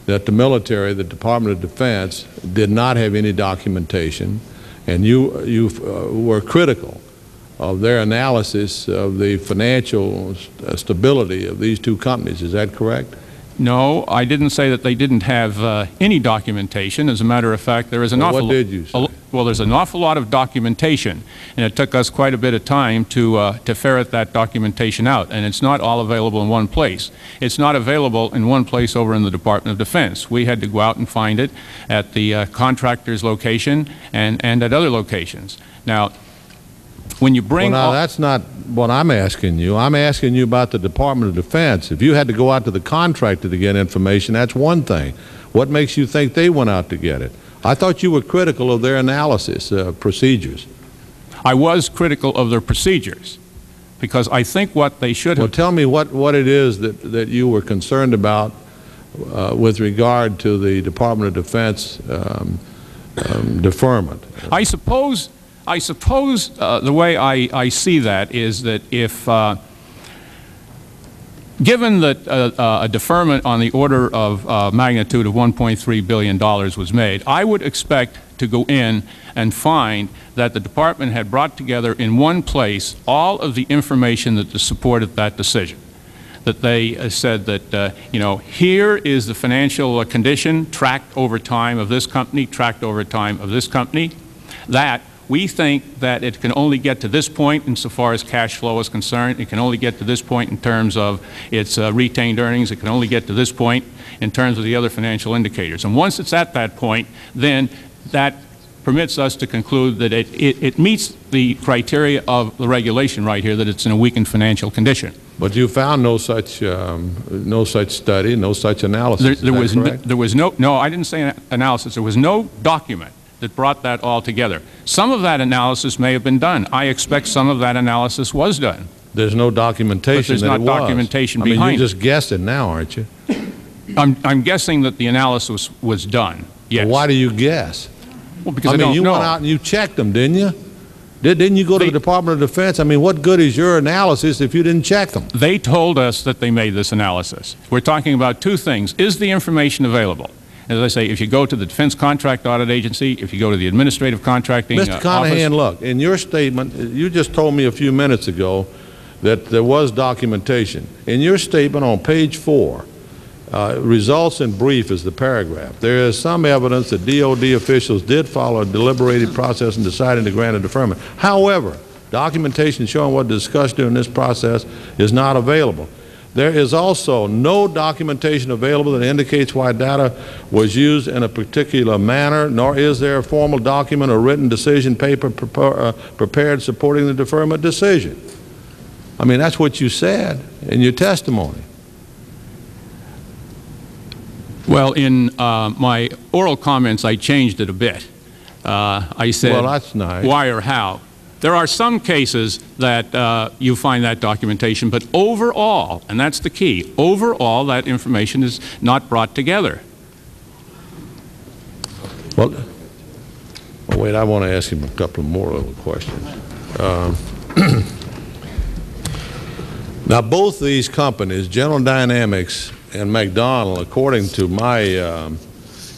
that the military, the Department of Defense, did not have any documentation, and you, you uh, were critical of their analysis of the financial st stability of these two companies. Is that correct? No, I didn't say that they didn't have uh, any documentation. As a matter of fact, there is an well, awful lot. What did you say? A, well, there's an awful lot of documentation, and it took us quite a bit of time to uh, to ferret that documentation out. And it's not all available in one place. It's not available in one place over in the Department of Defense. We had to go out and find it at the uh, contractor's location and and at other locations. Now, When you bring well, now, that's not what I'm asking you. I'm asking you about the Department of Defense. If you had to go out to the contractor to get information, that's one thing. What makes you think they went out to get it? I thought you were critical of their analysis uh, procedures. I was critical of their procedures because I think what they should have... Well, tell me what, what it is that, that you were concerned about uh, with regard to the Department of Defense um, um, deferment. I suppose... I suppose uh, the way I, I see that is that if, uh, given that uh, a deferment on the order of uh, magnitude of one point three billion dollars was made, I would expect to go in and find that the Department had brought together in one place all of the information that supported that decision. That they uh, said that, uh, you know, here is the financial uh, condition tracked over time of this company, tracked over time of this company, that we think that it can only get to this point insofar as cash flow is concerned. It can only get to this point in terms of its uh, retained earnings. It can only get to this point in terms of the other financial indicators. And once it's at that point, then that permits us to conclude that it, it, it meets the criteria of the regulation right here, that it's in a weakened financial condition. But you found no such, um, no such study, no such analysis. There, there, was, no, there was no, no, I didn't say analysis. There was no document that brought that all together. Some of that analysis may have been done. I expect some of that analysis was done. There's no documentation. But there's that not it documentation was. I behind. Mean, you're just guessing now, aren't you? I'm I'm guessing that the analysis was done. Yes. Well, why do you guess? Well, because I, I mean, don't you know. Went out and you checked them, didn't you? Did, didn't you go they, to the Department of Defense? I mean, what good is your analysis if you didn't check them? They told us that they made this analysis. We're talking about two things. Is the information available? As I say, if you go to the Defense Contract Audit Agency, if you go to the Administrative Contracting Office... Mister Conahan, look, in your statement, you just told me a few minutes ago that there was documentation. In your statement on page four, uh, results in brief is the paragraph. There is some evidence that D O D officials did follow a deliberated process in deciding to grant a deferment. However, documentation showing what discussed during this process is not available. There is also no documentation available that indicates why data was used in a particular manner, nor is there a formal document or written decision paper prepared supporting the deferment decision. I mean, that's what you said in your testimony. Well, in uh, my oral comments, I changed it a bit. Uh, I said, well, that's nice. Why or how? There are some cases that uh, you find that documentation, but overall, and that's the key, overall that information is not brought together. Well, oh, wait, I want to ask him a couple more little questions. Uh, now, both these companies, General Dynamics and McDonnell, according to my um,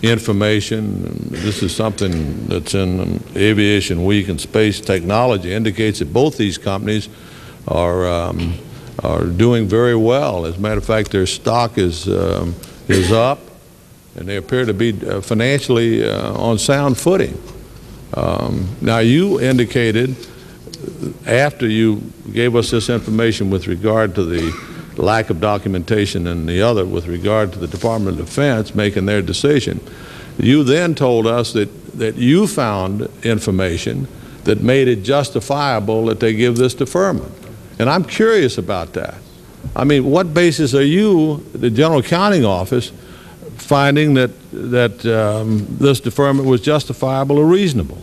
information, this is something that's in Aviation Week and Space Technology, indicates that both these companies are um, are doing very well. As a matter of fact, their stock is um, is up, and they appear to be uh, financially uh, on sound footing. Um, now, you indicated after you gave us this information with regard to the lack of documentation and the other with regard to the Department of Defense making their decision. You then told us that, that you found information that made it justifiable that they give this deferment. And I'm curious about that. I mean, what basis are you, the General Accounting Office, finding that, that um, this deferment was justifiable or reasonable?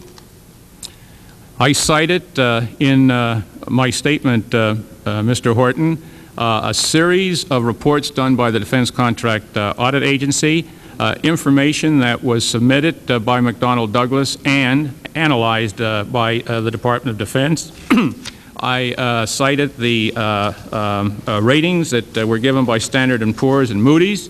I cite it uh, in uh, my statement, uh, uh, Mister Horton, Uh, a series of reports done by the Defense Contract uh, Audit Agency, uh, information that was submitted uh, by McDonnell Douglas and analyzed uh, by uh, the Department of Defense. I uh, cited the uh, um, uh, ratings that uh, were given by Standard and Poor's and Moody's.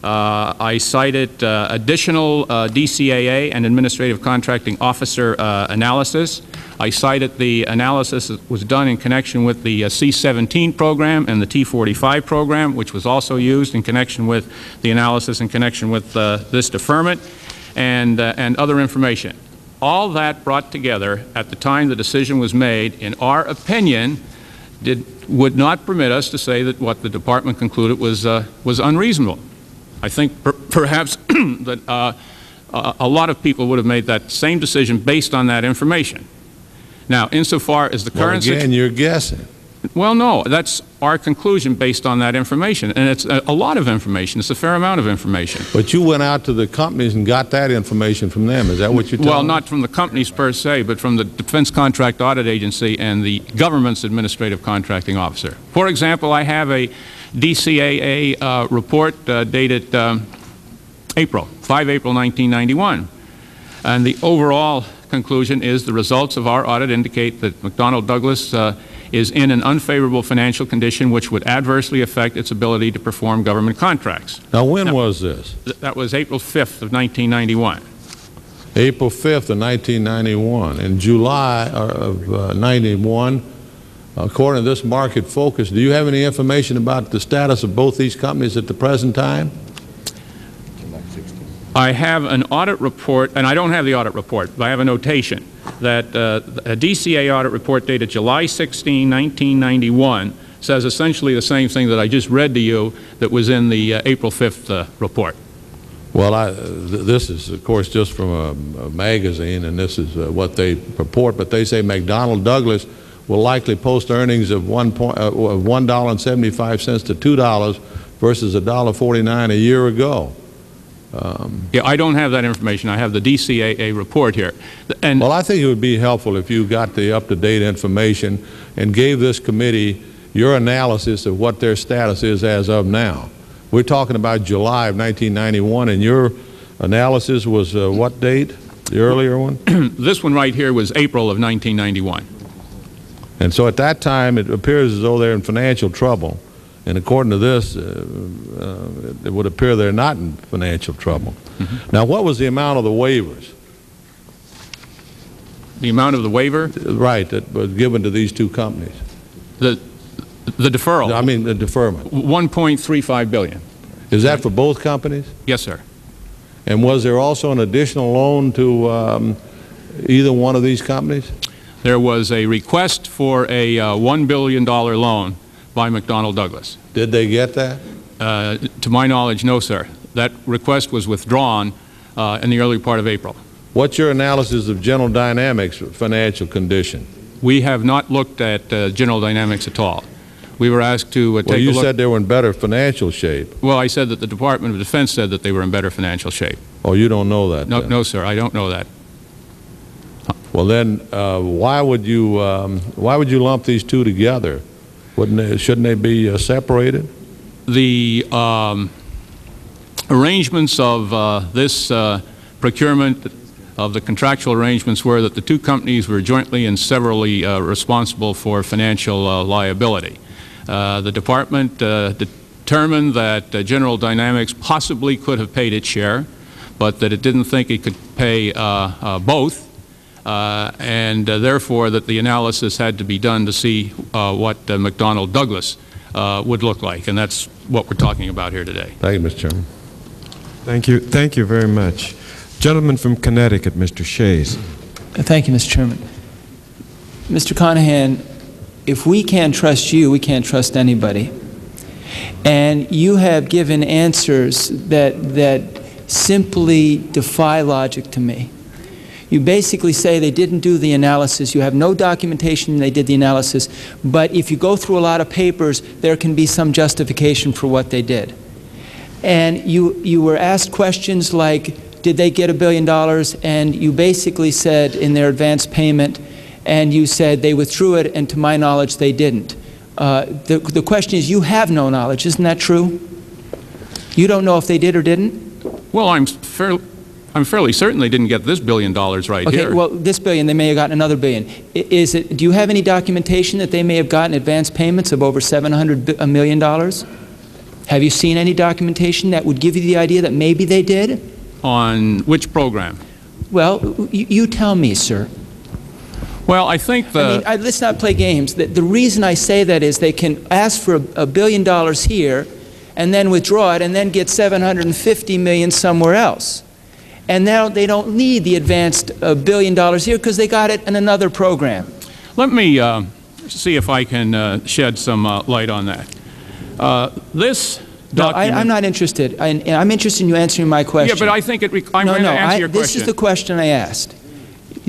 Uh, I cited uh, additional uh, D C A A and Administrative Contracting Officer uh, analysis. I cited the analysis that was done in connection with the uh, C seventeen program and the T forty-five program, which was also used in connection with the analysis in connection with uh, this deferment, and, uh, and other information. All that brought together at the time the decision was made, in our opinion, did, would not permit us to say that what the Department concluded was, uh, was unreasonable. I think per perhaps that uh, a lot of people would have made that same decision based on that information. Now, insofar as the current situation... Well, again, you're guessing. Well, no, that's our conclusion based on that information, and it's a, a lot of information. It's a fair amount of information. But you went out to the companies and got that information from them. Is that what you're telling Well, not from the companies per se, but from the Defense Contract Audit Agency and the government's administrative contracting officer. For example, I have a D C A A uh, report uh, dated um, April, five April nineteen ninety-one, and the overall conclusion is the results of our audit indicate that McDonnell Douglas uh, is in an unfavorable financial condition which would adversely affect its ability to perform government contracts. Now, when now, was this? Th that was April fifth of nineteen ninety-one. April fifth of nineteen ninety-one. In July of uh, ninety-one, according to this market focus, do you have any information about the status of both these companies at the present time? I have an audit report, and I don't have the audit report, but I have a notation that uh, a D C A audit report dated July sixteenth, nineteen ninety-one says essentially the same thing that I just read to you that was in the uh, April fifth uh, report. Well, I, th this is, of course, just from a, a magazine, and this is uh, what they purport, but they say McDonnell Douglas will likely post earnings of one dollar and seventy-five cents to two dollars versus one dollar and forty-nine cents a year ago. Um, yeah, I don't have that information. I have the D C A A report here. And well, I think it would be helpful if you got the up-to-date information and gave this committee your analysis of what their status is as of now. We're talking about July of nineteen ninety-one, and your analysis was uh, what date? The earlier one? This one right here was April of nineteen ninety-one. And so at that time, it appears as though they're in financial trouble. And according to this, uh, uh, it would appear they're not in financial trouble. Mm-hmm. Now, what was the amount of the waivers? The amount of the waiver? Right, that was given to these two companies. The, the deferral? I mean, the deferment. one point three five billion dollars. Is that for both companies? Yes, sir. And was there also an additional loan to um, either one of these companies? There was a request for a uh, one billion dollar loan by McDonnell Douglas. Did they get that? Uh, to my knowledge, no, sir. That request was withdrawn uh, in the early part of April. What's your analysis of General Dynamics' financial condition? We have not looked at uh, General Dynamics at all. We were asked to uh, take a look. Well, you said they were in better financial shape. Well, I said that the Department of Defense said that they were in better financial shape. Oh, you don't know that? No, then. No, sir, I don't know that. Well, then, uh, why would you um, why would you lump these two together? Wouldn't they, shouldn't they be uh, separated? The um, arrangements of uh, this uh, procurement of the contractual arrangements were that the two companies were jointly and severally uh, responsible for financial uh, liability. Uh, the department uh, determined that uh, General Dynamics possibly could have paid its share, but that it didn't think it could pay uh, uh, both. Uh, and uh, therefore that the analysis had to be done to see uh, what uh, McDonnell Douglas uh, would look like, and that's what we're talking about here today. Thank you, Mister Chairman. Thank you. Thank you very much. Gentleman from Connecticut, Mister Shays. Thank you, Mister Chairman. Mister Conahan, if we can't trust you, we can't trust anybody. And you have given answers that, that simply defy logic to me. You basically say they didn't do the analysis. You have no documentation they did the analysis. But if you go through a lot of papers, there can be some justification for what they did. And you, you were asked questions like, did they get a billion dollars? And you basically said in their advance payment, and you said they withdrew it, and to my knowledge, they didn't. Uh, the, the question is, you have no knowledge. Isn't that true? You don't know if they did or didn't? Well, I'm fairly... I'm fairly certain they didn't get this billion dollars right okay, here. Okay, well, this billion, they may have gotten another billion. Is it, do you have any documentation that they may have gotten advance payments of over seven hundred million dollars? Have you seen any documentation that would give you the idea that maybe they did? On which program? Well, you, you tell me, sir. Well, I think the... I mean, I, let's not play games. The, the reason I say that is they can ask for a, a billion dollars here and then withdraw it and then get seven hundred fifty million dollars somewhere else. And now they don't need the advanced uh, billion dollars here because they got it in another program. Let me uh, see if I can uh, shed some uh, light on that. Uh, this no, document... I, I'm not interested. I, I'm interested in you answering my question. Yeah, but I think it... Rec I'm no, going no, to answer I, your this question. This is the question I asked.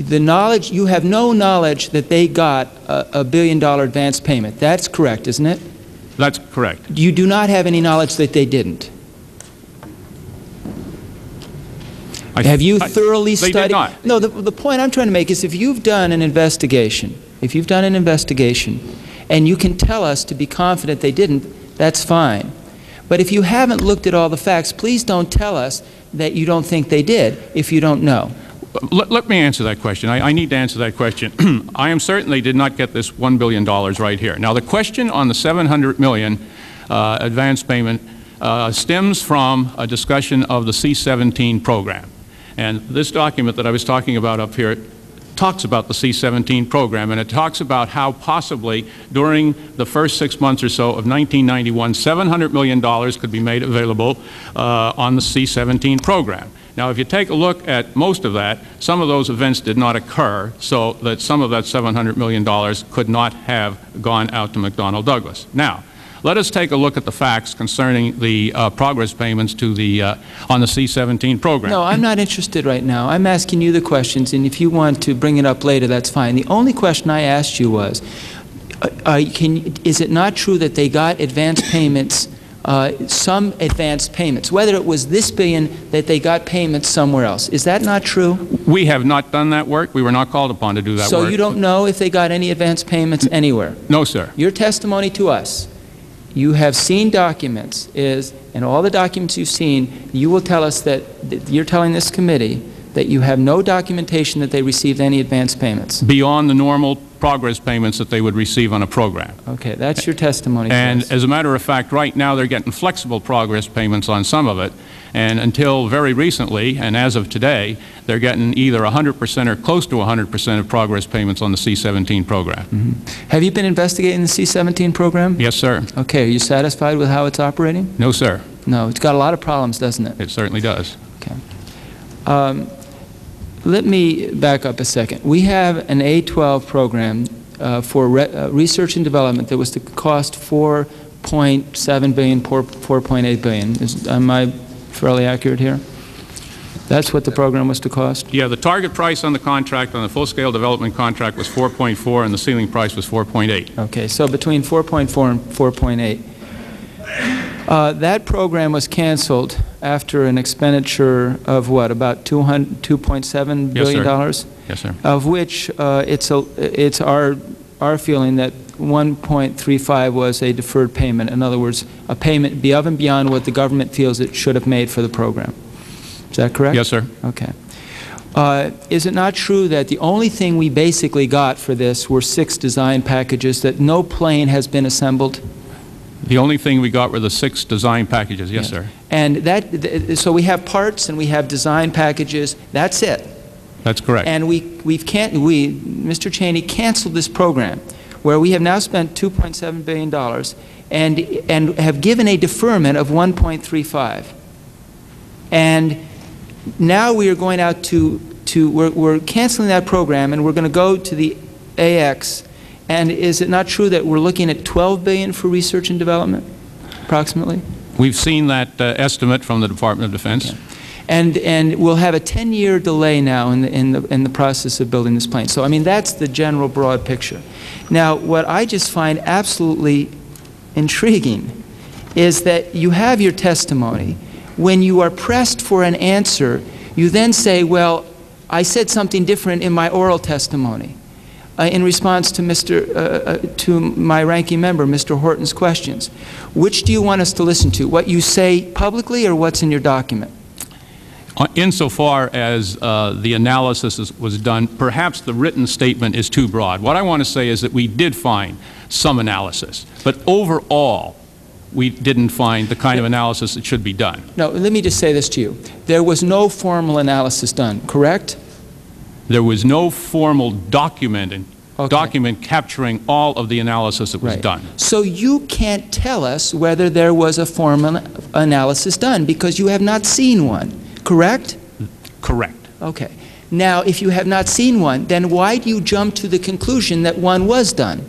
the knowledge, you have no knowledge that they got a, a billion dollar advance payment. That's correct, isn't it? That's correct. You do not have any knowledge that they didn't. I, have you I, thoroughly studied? They did not. No, the, the point I'm trying to make is if you've done an investigation, if you've done an investigation, and you can tell us to be confident they didn't, that's fine. But if you haven't looked at all the facts, please don't tell us that you don't think they did if you don't know. Let, let me answer that question. I, I need to answer that question. I am certain they did not get this one billion dollars right here. Now, the question on the seven hundred million dollars uh, advance payment uh, stems from a discussion of the C seventeen program. And this document that I was talking about up here talks about the C seventeen program, and it talks about how possibly during the first six months or so of nineteen ninety-one, seven hundred million dollars could be made available uh, on the C seventeen program. Now, if you take a look at most of that, some of those events did not occur, so that some of that seven hundred million dollars could not have gone out to McDonnell Douglas. Now, let us take a look at the facts concerning the uh, progress payments to the, uh, on the C seventeen program. No, I'm not interested right now. I'm asking you the questions, and if you want to bring it up later, that's fine. The only question I asked you was, uh, uh, can, is it not true that they got advance payments, uh, some advance payments, whether it was this billion that they got payments somewhere else? Is that not true? We have not done that work. We were not called upon to do that work. So you don't know if they got any advance payments anywhere? No, sir. Your testimony to us, you have seen documents, is, and all the documents you've seen, you will tell us that, that you're telling this committee that you have no documentation that they received any advance payments. Beyond the normal progress payments that they would receive on a program. Okay, that's your testimony. And as a matter of fact, right now they're getting flexible progress payments on some of it. And until very recently, and as of today, they're getting either one hundred percent or close to one hundred percent of progress payments on the C seventeen program. Mm-hmm. Have you been investigating the C seventeen program? Yes, sir. Okay. Are you satisfied with how it's operating? No, sir. No. It's got a lot of problems, doesn't it? It certainly does. Okay. Um, let me back up a second. We have an A twelve program uh, for re uh, research and development that was to cost four point seven billion dollars, four point eight billion dollars. Is, am I fairly accurate here? That's what the program was to cost? Yeah, the target price on the contract, on the full-scale development contract, was four point four and the ceiling price was four point eight. Okay, so between four point four and four point eight. Uh, that program was canceled after an expenditure of what, about two point seven billion dollars? Yes, sir. Yes, sir. Of which uh, it's, a, it's our, our feeling that one point three five was a deferred payment. In other words, a payment above and beyond what the government feels it should have made for the program. Is that correct? Yes, sir. Okay. Uh, is it not true that the only thing we basically got for this were six design packages, that no plane has been assembled? The only thing we got were the six design packages, yes, yes. sir. And that, th so we have parts and we have design packages, that's it. That's correct. And we, we've can't, we, Mister Cheney canceled this program, where we have now spent two point seven billion dollars and, and have given a deferment of one point three five. And now we are going out to, to we're, we're canceling that program and we're going to go to the A X. And is it not true that we're looking at twelve billion dollars for research and development, approximately? We've seen that uh, estimate from the Department of Defense. Okay. And, and we'll have a ten-year delay now in the, in, the, in the process of building this plane. So, I mean, that's the general broad picture. Now, what I just find absolutely intriguing is that you have your testimony. When you are pressed for an answer, you then say, well, I said something different in my oral testimony uh, in response to, Mister, uh, uh, to my ranking member, Mister Horton's questions. Which do you want us to listen to, what you say publicly or what's in your document? Insofar as uh, the analysis is, was done, perhaps the written statement is too broad. What I want to say is that we did find some analysis, but overall we didn't find the kind of analysis that should be done. No, let me just say this to you. There was no formal analysis done, correct? There was no formal document, okay. document capturing all of the analysis that was right. done. So you can't tell us whether there was a formal analysis done because you have not seen one. Correct? Correct. Okay. Now, if you have not seen one, then why do you jump to the conclusion that one was done?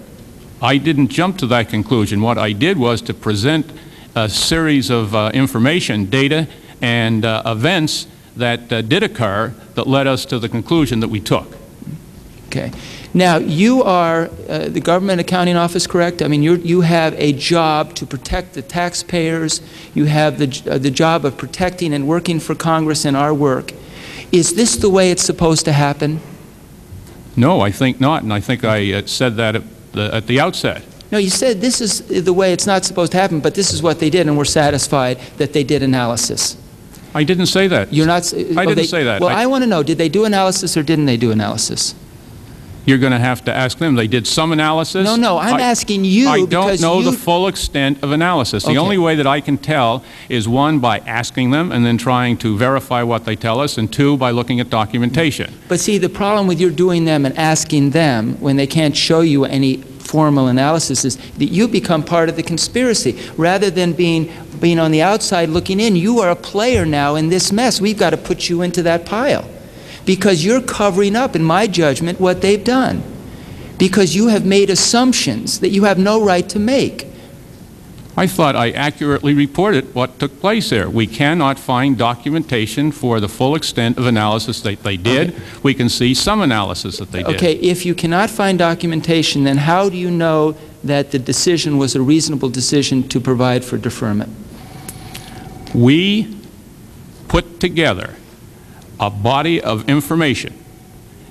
I didn't jump to that conclusion. What I did was to present a series of uh, information, data, and uh, events that uh, did occur that led us to the conclusion that we took. Okay. Now, you are uh, the government accounting office, correct? I mean, you you have a job to protect the taxpayers. You have the, uh, the job of protecting and working for Congress in our work. Is this the way it's supposed to happen? No, I think not, and I think I uh, said that at the, at the outset. No, you said this is the way it's not supposed to happen, but this is what they did, and we're satisfied that they did analysis. I didn't say that. You're not. I well, didn't they, say that. Well, I, I want to know: did they do analysis or didn't they do analysis? You're going to have to ask them. They did some analysis. No, no, I'm I, asking you. I don't know you... the full extent of analysis. Okay. The only way that I can tell is one by asking them and then trying to verify what they tell us, and two by looking at documentation. But see, the problem with your doing them and asking them when they can't show you any formal analysis is that you become part of the conspiracy. Rather than being, being on the outside looking in, you are a player now in this mess. We've got to put you into that pile because you're covering up, in my judgment, what they've done because you have made assumptions that you have no right to make. I thought I accurately reported what took place there. We cannot find documentation for the full extent of analysis that they did. Okay. We can see some analysis that they did. Okay, if you cannot find documentation, then how do you know that the decision was a reasonable decision to provide for deferment? We put together a body of information,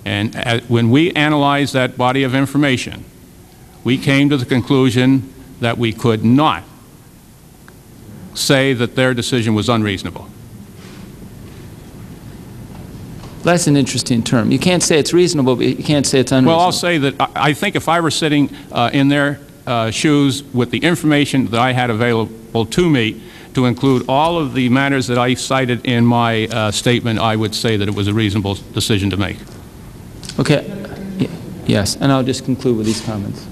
and as, when we analyzed that body of information, we came to the conclusion that we could not say that their decision was unreasonable. That's an interesting term. You can't say it's reasonable, but you can't say it's unreasonable. Well, I'll say that I, I think if I were sitting uh, in their uh, shoes with the information that I had available to me, to include all of the matters that I cited in my uh, statement, I would say that it was a reasonable decision to make. Okay. Y- yes, and I'll just conclude with these comments.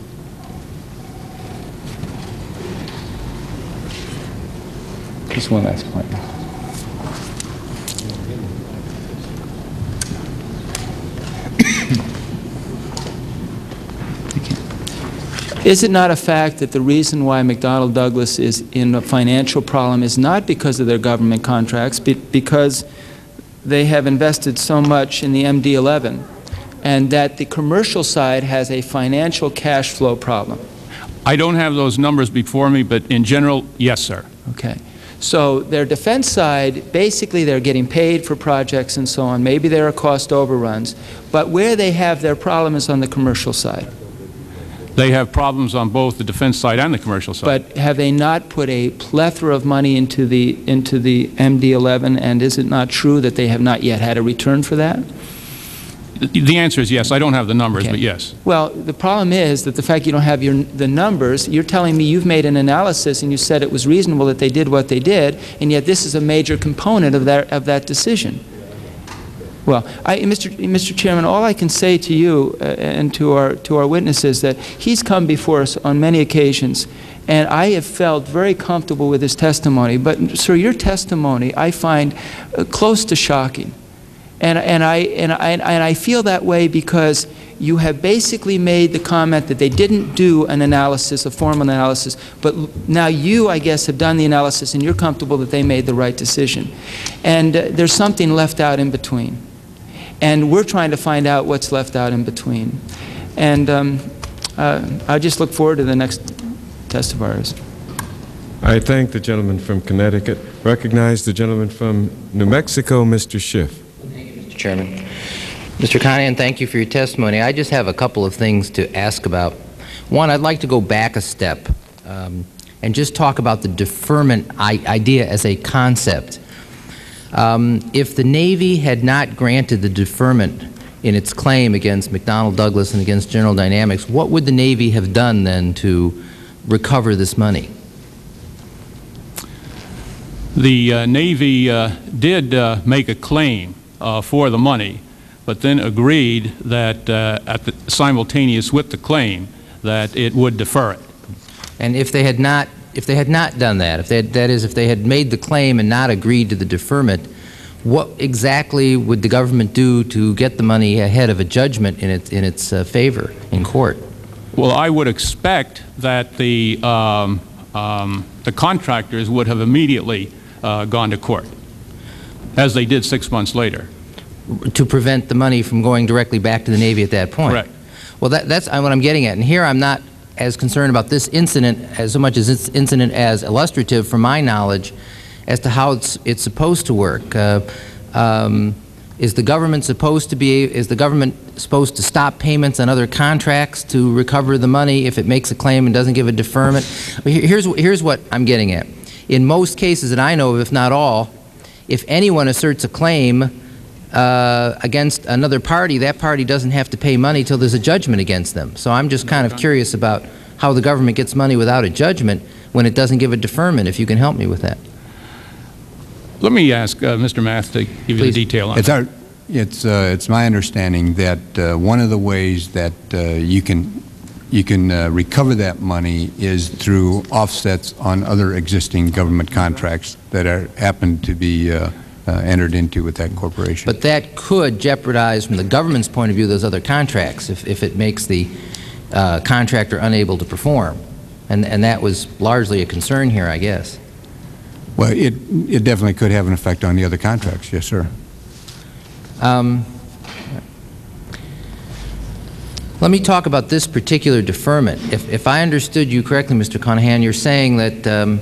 Just one last point. Is it not a fact that the reason why McDonnell Douglas is in a financial problem is not because of their government contracts, but because they have invested so much in the M D eleven, and that the commercial side has a financial cash flow problem? I don't have those numbers before me, but in general, yes, sir. Okay. So their defense side, basically they're getting paid for projects and so on. Maybe there are cost overruns. But where they have their problem is on the commercial side. They have problems on both the defense side and the commercial side. But have they not put a plethora of money into the, into the M D eleven, and is it not true that they have not yet had a return for that? The answer is yes. I don't have the numbers, okay. But yes. Well, the problem is that the fact you don't have your, the numbers, you're telling me you've made an analysis and you said it was reasonable that they did what they did, and yet this is a major component of that, of that decision. Well, I, Mister Mister Chairman, all I can say to you uh, and to our, to our witnesses that he's come before us on many occasions, and I have felt very comfortable with his testimony. But, sir, your testimony I find uh, close to shocking. And, and, I, and, I, and I feel that way because you have basically made the comment that they didn't do an analysis, a formal analysis, but now you, I guess, have done the analysis and you're comfortable that they made the right decision. And uh, there's something left out in between. And we're trying to find out what's left out in between. And um, uh, I just look forward to the next test of ours. I thank the gentleman from Connecticut. Recognize the gentleman from New Mexico, Mister Schiff. Chairman. Mister Conahan, thank you for your testimony. I just have a couple of things to ask about. One, I'd like to go back a step um, and just talk about the deferment I idea as a concept. Um, if the Navy had not granted the deferment in its claim against McDonnell Douglas and against General Dynamics, what would the Navy have done then to recover this money? The uh, Navy uh, did uh, make a claim Uh, for the money, but then agreed that uh, at the, simultaneous with the claim that it would defer it. And if they had not, if they had not done that, if they had, that is, if they had made the claim and not agreed to the deferment, what exactly would the government do to get the money ahead of a judgment in its in its uh, favor in court? Well, I would expect that the um, um, the contractors would have immediately uh, gone to court, as they did six months later. to prevent the money from going directly back to the Navy at that point. Right. Well, that, that's what I'm getting at. And here I'm not as concerned about this incident as so much as this incident as illustrative, from my knowledge, as to how it's, it's supposed to work. Uh, um, is the government supposed to be, is the government supposed to stop payments on other contracts to recover the money if it makes a claim and doesn't give a deferment? Here's, here's what I'm getting at. In most cases that I know of, if not all, if anyone asserts a claim uh, against another party, that party doesn't have to pay money till there's a judgment against them. So I'm just kind of curious about how the government gets money without a judgment when it doesn't give a deferment, if you can help me with that. Let me ask uh, Mister Math to give you the detail on it's that. Our, it's, uh, it's my understanding that uh, one of the ways that uh, you can, you can uh, recover that money is through offsets on other existing government contracts that are, happen to be uh, uh, entered into with that corporation. But that could jeopardize, from the government's point of view, those other contracts if, if it makes the uh, contractor unable to perform. And, and that was largely a concern here, I guess. Well, it, it definitely could have an effect on the other contracts, yes, sir. Um, let me talk about this particular deferment. If, if I understood you correctly, Mister Conahan, you're saying that um,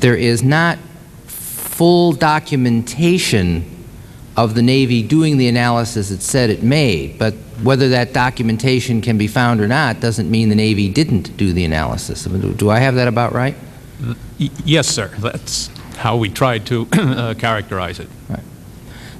there is not full documentation of the Navy doing the analysis it said it made, but whether that documentation can be found or not doesn't mean the Navy didn't do the analysis. I mean, do, do I have that about right? Yes, sir. That's how we tried to uh, characterize it. Right.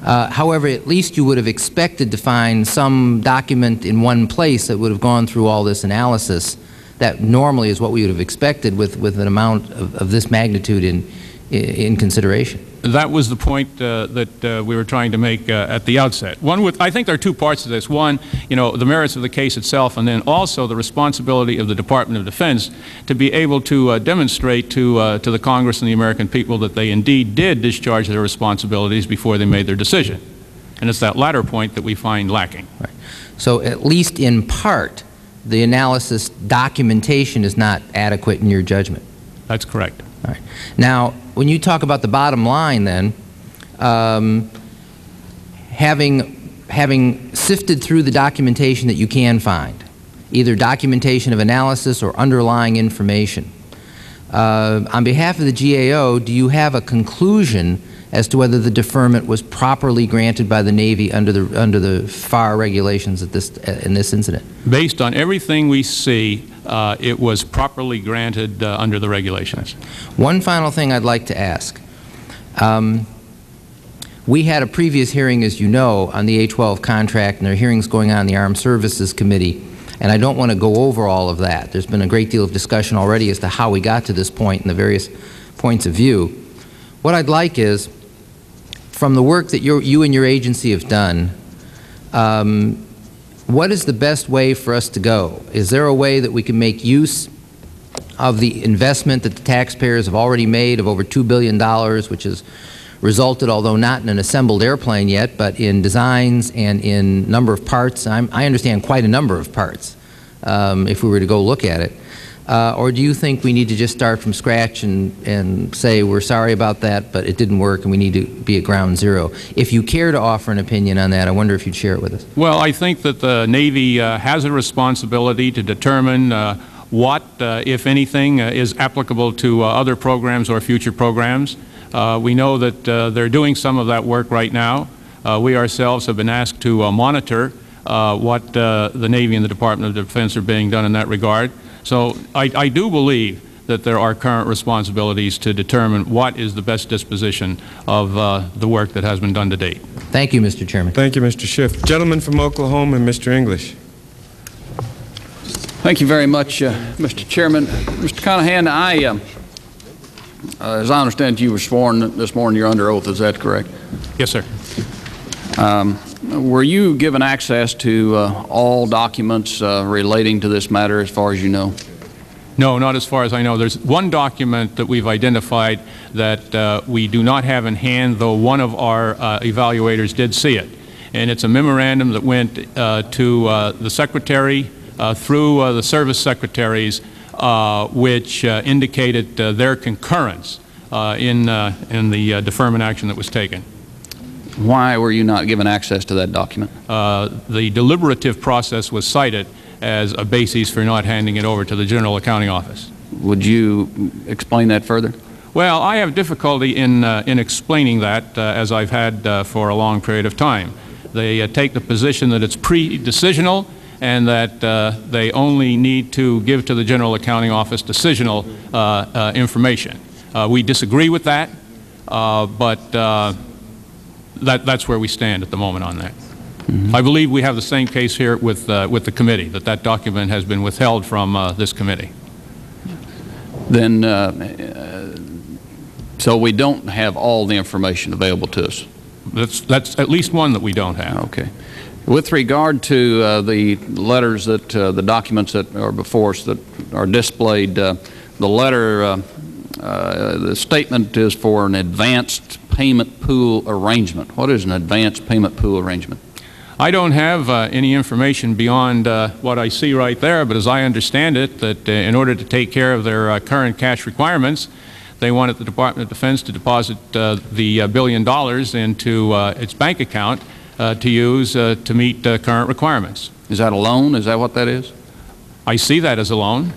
Uh, however, at least you would have expected to find some document in one place that would have gone through all this analysis. That normally is what we would have expected with, with an amount of, of this magnitude in, in consideration. That was the point uh, that uh, we were trying to make uh, at the outset. One with, I think there are two parts to this. One, you know, the merits of the case itself, and then also the responsibility of the Department of Defense to be able to uh, demonstrate to, uh, to the Congress and the American people that they indeed did discharge their responsibilities before they made their decision. And it's that latter point that we find lacking. Right. So at least in part, the analysis documentation is not adequate in your judgment. That's correct. All right. Now, when you talk about the bottom line, then, um, having having sifted through the documentation that you can find, either documentation of analysis or underlying information, uh, on behalf of the G A O, do you have a conclusion as to whether the deferment was properly granted by the Navy under the under the F A R regulations at this in this incident? Based on everything we see, uh, it was properly granted uh, under the regulations. One final thing I'd like to ask: um, we had a previous hearing, as you know, on the A twelve contract, and there are hearings going on in the Armed Services Committee. And I don't want to go over all of that. There's been a great deal of discussion already as to how we got to this point and the various points of view. What I'd like is, from the work that you're, you and your agency have done, um, what is the best way for us to go? Is there a way that we can make use of the investment that the taxpayers have already made of over two billion dollars, which has resulted, although not in an assembled airplane yet, but in designs and in number of parts? I'm, I understand quite a number of parts, um, if we were to go look at it. Uh, or do you think we need to just start from scratch and, and say we're sorry about that, but it didn't work and we need to be at ground zero? If you care to offer an opinion on that, I wonder if you'd share it with us. Well, I think that the Navy uh, has a responsibility to determine uh, what, uh, if anything, uh, is applicable to uh, other programs or future programs. Uh, we know that uh, they're doing some of that work right now. Uh, we ourselves have been asked to uh, monitor uh, what uh, the Navy and the Department of Defense are being done in that regard. So I, I do believe that there are current responsibilities to determine what is the best disposition of uh, the work that has been done to date. Thank you, Mister Chairman. Thank you, Mister Schiff. Gentleman from Oklahoma, Mister English. Thank you very much, uh, Mister Chairman. Mister Conahan, I, uh, uh, as I understand, you were sworn this morning. You're under oath. Is that correct? Yes, sir. Um, Were you given access to uh, all documents uh, relating to this matter, as far as you know? No, not as far as I know. There's one document that we've identified that uh, we do not have in hand, though one of our uh, evaluators did see it. And it's a memorandum that went uh, to uh, the Secretary uh, through uh, the Service Secretaries, uh, which uh, indicated uh, their concurrence uh, in, uh, in the uh, deferment action that was taken. Why were you not given access to that document? Uh, the deliberative process was cited as a basis for not handing it over to the General Accounting Office. Would you explain that further? Well, I have difficulty in, uh, in explaining that, uh, as I've had uh, for a long period of time. They uh, take the position that it's pre-decisional and that uh, they only need to give to the General Accounting Office decisional uh, uh, information. Uh, we disagree with that, uh, but uh, that, that's where we stand at the moment on that. Mm-hmm. I believe we have the same case here with, uh, with the committee, that that document has been withheld from uh, this committee. Then, uh, uh, so we don't have all the information available to us? That's, that's at least one that we don't have. Okay. With regard to uh, the letters that, uh, the documents that are before us that are displayed, uh, the letter, uh, uh, the statement is for an advanced payment pool arrangement. What is an advanced payment pool arrangement? I don't have uh, any information beyond uh, what I see right there, but as I understand it, that uh, in order to take care of their uh, current cash requirements, they wanted the Department of Defense to deposit uh, the uh, billion dollars into uh, its bank account uh, to use uh, to meet uh, current requirements. Is that a loan? Is that what that is? I see that as a loan.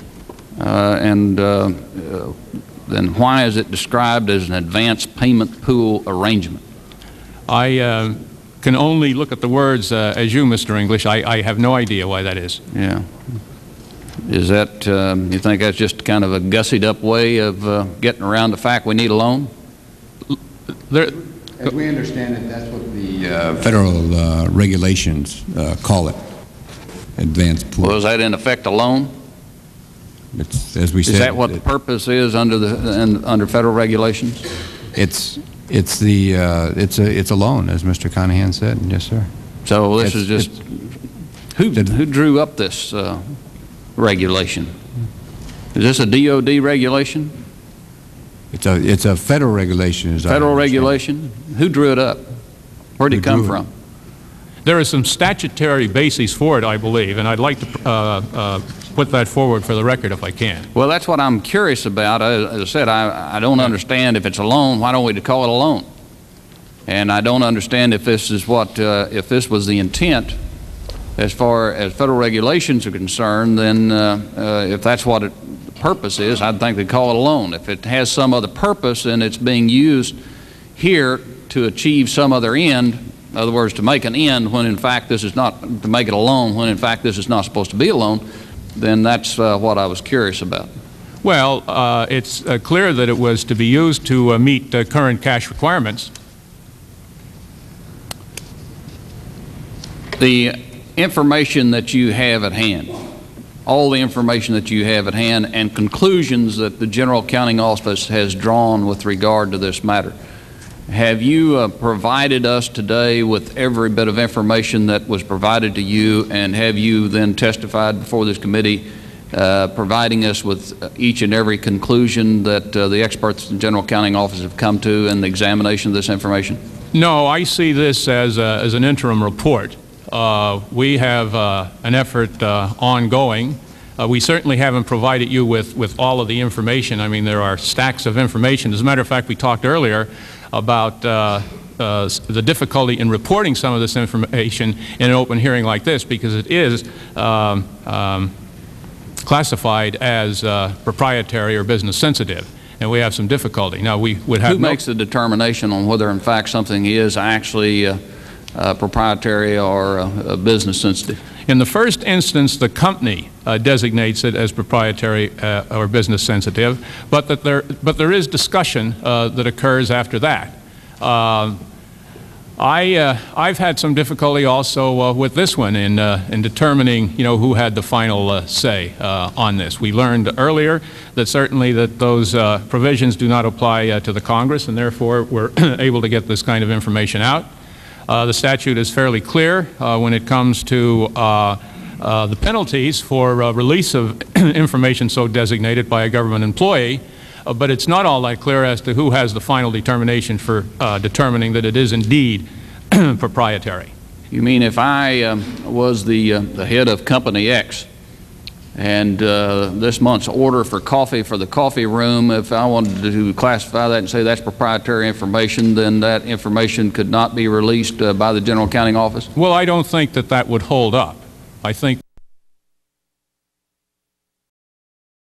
Uh, and uh, then why is it described as an advance payment pool arrangement? I uh, can only look at the words uh, as you, Mister English. I, I have no idea why that is. Yeah. Is that, um, you think that's just kind of a gussied-up way of uh, getting around the fact we need a loan? There, as we understand it, that's what the uh, federal uh, regulations uh, call it, advanced pool. Well, is that in effect a loan? It's, as we said, is that what it, the purpose is under the in, under federal regulations? It's it's the uh, it's a it's a loan, as Mister Conahan said. Yes, sir. So this it's, is just who did, who drew up this Uh, regulation? Is this a D O D regulation? It's a it's a federal regulation. As federal regulation? Who drew it up? Where did it come from? There is some statutory basis for it, I believe, and I'd like to uh, uh, put that forward for the record if I can. Well, that's what I'm curious about. As I said, I, I don't understand if it's a loan. Why don't we call it a loan? And I don't understand if this is what uh, if this was the intent. As far as federal regulations are concerned, then uh, uh, if that's what it, the purpose is, I'd think they'd call it a loan. If it has some other purpose and it's being used here to achieve some other end, in other words, to make an end when in fact this is not, to make it a loan when in fact this is not supposed to be a loan, then that's uh, what I was curious about. Well, uh, it's uh, clear that it was to be used to uh, meet uh, current cash requirements. The information that you have at hand, all the information that you have at hand and conclusions that the General Accounting Office has drawn with regard to this matter. Have you uh, provided us today with every bit of information that was provided to you, and have you then testified before this committee uh, providing us with each and every conclusion that uh, the experts in the General Accounting Office have come to in the examination of this information? No, I see this as, a, as an interim report. Uh, we have uh, an effort uh, ongoing. Uh, we certainly haven't provided you with, with all of the information. I mean, there are stacks of information. As a matter of fact, we talked earlier about uh, uh, the difficulty in reporting some of this information in an open hearing like this, because it is um, um, classified as uh, proprietary or business sensitive. And we have some difficulty. Now, we would have Who no makes the determination on whether, in fact, something is actually uh Uh, proprietary or uh, business sensitive? In the first instance, the company uh, designates it as proprietary uh, or business sensitive, but that there but there is discussion uh, that occurs after that. Uh, I uh, I've had some difficulty also uh, with this one in uh, in determining, you know, who had the final uh, say uh, on this. We learned earlier that certainly that those uh, provisions do not apply uh, to the Congress, and therefore we're able to get this kind of information out. Uh, the statute is fairly clear uh, when it comes to uh, uh, the penalties for uh, release of information so designated by a government employee, uh, but it's not all that clear as to who has the final determination for uh, determining that it is indeed proprietary. You mean if I um, was the, uh, the head of Company X and uh, this month's order for coffee for the coffee room, if I wanted to classify that and say that's proprietary information, then that information could not be released uh, by the General Accounting Office? Well, I don't think that that would hold up. I think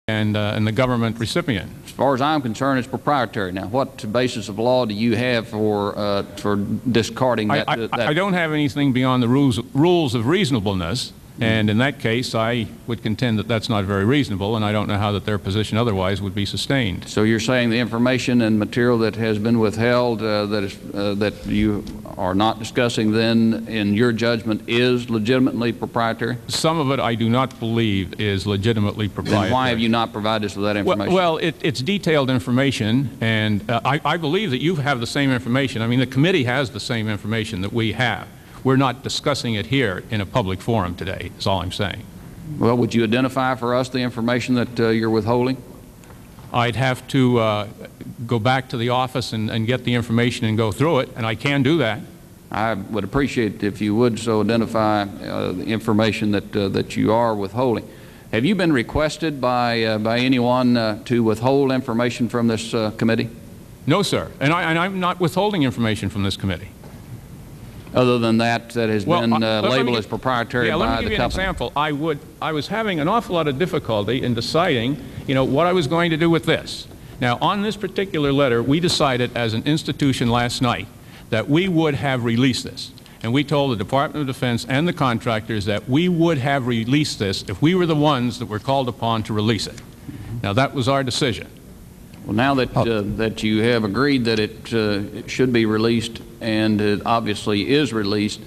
and, uh, and the government recipient. As far as I'm concerned, it's proprietary. Now, what basis of law do you have for, uh, for discarding that? I, I, that? I don't have anything beyond the rules, rules of reasonableness. And in that case, I would contend that that's not very reasonable, and I don't know how that their position otherwise would be sustained. So you're saying the information and material that has been withheld uh, that, is, uh, that you are not discussing then, in your judgment, is legitimately proprietary? Some of it I do not believe is legitimately proprietary. Then why have you not provided us with that information? Well, well it, it's detailed information, and uh, I, I believe that you have the same information. I mean, the committee has the same information that we have. We're not discussing it here in a public forum today, is all I'm saying. Well, would you identify for us the information that uh, you're withholding? I'd have to uh, go back to the office and, and get the information and go through it, and I can do that. I would appreciate it if you would so identify uh, the information that, uh, that you are withholding. Have you been requested by, uh, by anyone uh, to withhold information from this uh, committee? No, sir, and, I, and I'm not withholding information from this committee. Other than that, that has well, been uh, labeled give, as proprietary yeah, by the company. Yeah, let me give you company. an example. I, would, I was having an awful lot of difficulty in deciding, you know, what I was going to do with this. Now, on this particular letter, we decided as an institution last night that we would have released this. And we told the Department of Defense and the contractors that we would have released this if we were the ones that were called upon to release it. Now, that was our decision. Well, now that, uh, that you have agreed that it, uh, it should be released, and it obviously is released,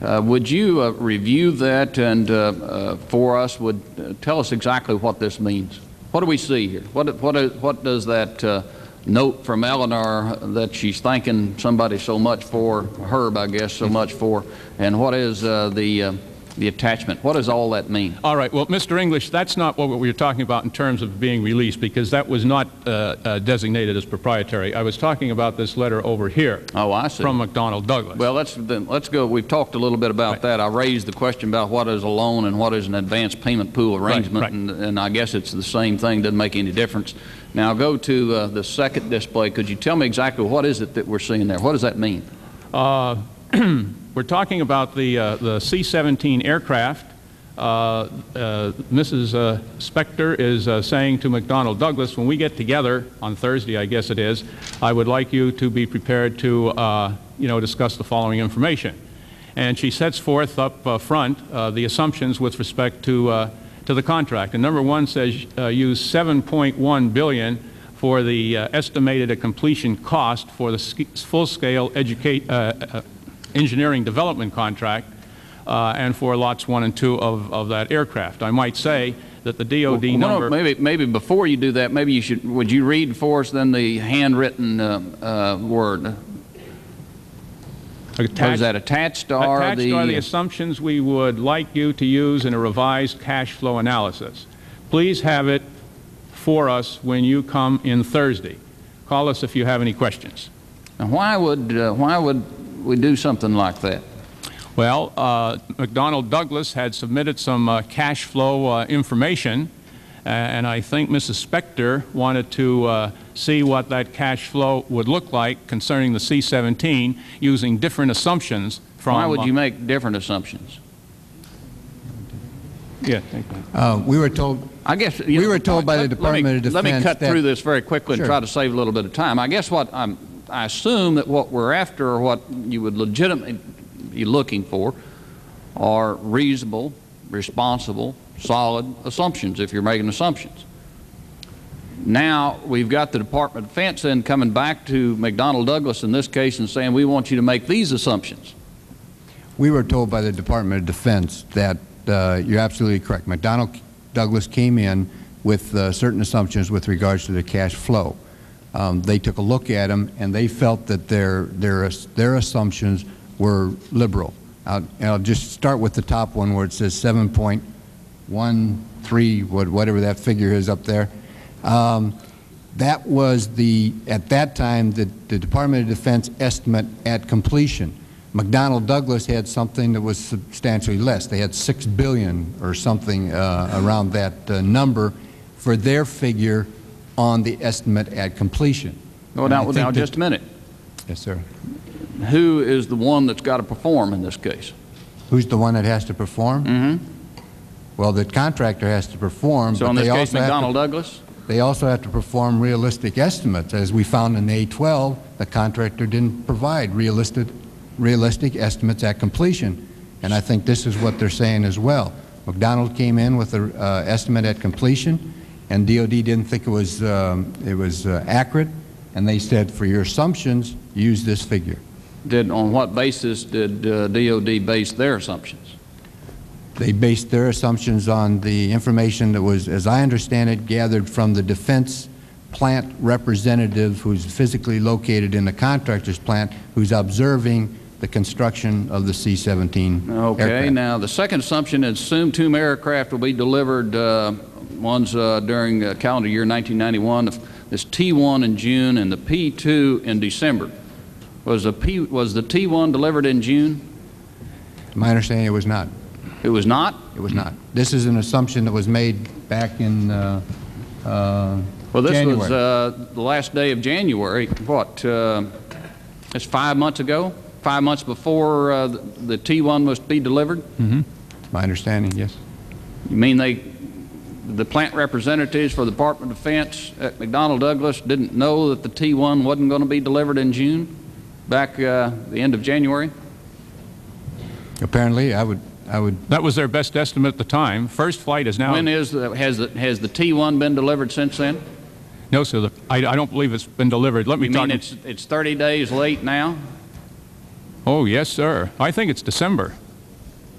uh, would you uh, review that and uh, uh, for us, would uh, tell us exactly what this means? What do we see here? What, what, what does that uh, note from Eleanor that she's thanking somebody so much for, Herb, I guess, so much for, and what is uh, the... Uh, the attachment? What does all that mean? All right. Well, Mister English, that's not what we were talking about in terms of being released, because that was not uh, uh, designated as proprietary. I was talking about this letter over here. Oh, I see. From McDonnell Douglas. Well, let's, then, let's go. We've talked a little bit about right. that. I raised the question about what is a loan and what is an advanced payment pool arrangement, right, right. And, and I guess it's the same thing. Doesn't make any difference. Now, go to uh, the second display. Could you tell me exactly what is it that we're seeing there? What does that mean? Uh, We're talking about the, uh, the C seventeen aircraft. Uh, uh, Missus Uh, Spector is uh, saying to McDonnell Douglas, when we get together on Thursday, I guess it is, I would like you to be prepared to uh, you know, discuss the following information. And she sets forth up uh, front uh, the assumptions with respect to, uh, to the contract. And number one says uh, use seven point one billion dollars for the uh, estimated a completion cost for the full-scale educate. Uh, uh, engineering development contract uh, and for lots one and two of, of that aircraft. I might say that the D O D well, number... Well, maybe, maybe before you do that, maybe you should... Would you read for us then the handwritten uh, uh, word? Attached, was that attached are attached the... Attached are the assumptions we would like you to use in a revised cash flow analysis. Please have it for us when you come in Thursday. Call us if you have any questions. Now, why would... Uh, why would we do something like that? Well, uh, McDonnell Douglas had submitted some uh, cash flow uh, information, uh, and I think Missus Spector wanted to uh, see what that cash flow would look like concerning the C seventeen using different assumptions from... Why would you make different assumptions? Yeah, thank you. Uh, we were told... I guess we know, were told by let, the Department me, of Defense... Let me cut that, through this very quickly sure. and try to save a little bit of time. I guess what I'm... I assume that what we're after or what you would legitimately be looking for are reasonable, responsible, solid assumptions if you're making assumptions. Now we've got the Department of Defense then coming back to McDonnell Douglas in this case and saying we want you to make these assumptions. We were told by the Department of Defense that uh, you're absolutely correct. McDonnell Douglas came in with uh, certain assumptions with regards to the cash flow. Um, they took a look at them, and they felt that their their their assumptions were liberal. I'll, I'll just start with the top one where it says seven point one three, whatever that figure is up there. Um, that was the at that time the, the Department of Defense estimate at completion. McDonnell Douglas had something that was substantially less. They had six billion dollars or something uh, around that uh, number for their figure on the estimate at completion. Well, now, now that, just a minute. Yes, sir. Who is the one that's got to perform in this case? Who's the one that has to perform? Mm-hmm. Well, the contractor has to perform. So in this case, McDonnell Douglas? They also have to perform realistic estimates. As we found in A twelve, the contractor didn't provide realistic, realistic estimates at completion. And I think this is what they're saying as well. McDonnell came in with an uh, estimate at completion, and D O D didn't think it was, um, it was uh, accurate. And they said, for your assumptions, use this figure. Did, on what basis did uh, D O D base their assumptions? They based their assumptions on the information that was, as I understand it, gathered from the defense plant representative who's physically located in the contractor's plant, who's observing the construction of the C seventeen okay, aircraft. Now the second assumption is assume two aircraft will be delivered, uh, one's uh, during uh, calendar year nineteen ninety-one, this T one in June and the P two in December. Was the, P, was the T one delivered in June? My understanding, it was not. It was not? It was not. This is an assumption that was made back in uh, uh, well, this January. was uh, the last day of January. What, uh, that's five months ago? Five months before uh, the T one was to be delivered? Mm-hmm. My understanding, yes. You mean they, the plant representatives for the Department of Defense at McDonnell Douglas didn't know that the T one wasn't going to be delivered in June, back uh, the end of January? Apparently, I would... I would that was their best estimate at the time. First flight is now... When is the, has, the, has the T one been delivered since then? No, sir. The, I, I don't believe it's been delivered. Let me you talk... You mean it's, it's thirty days late now? Oh, yes, sir. I think it's December.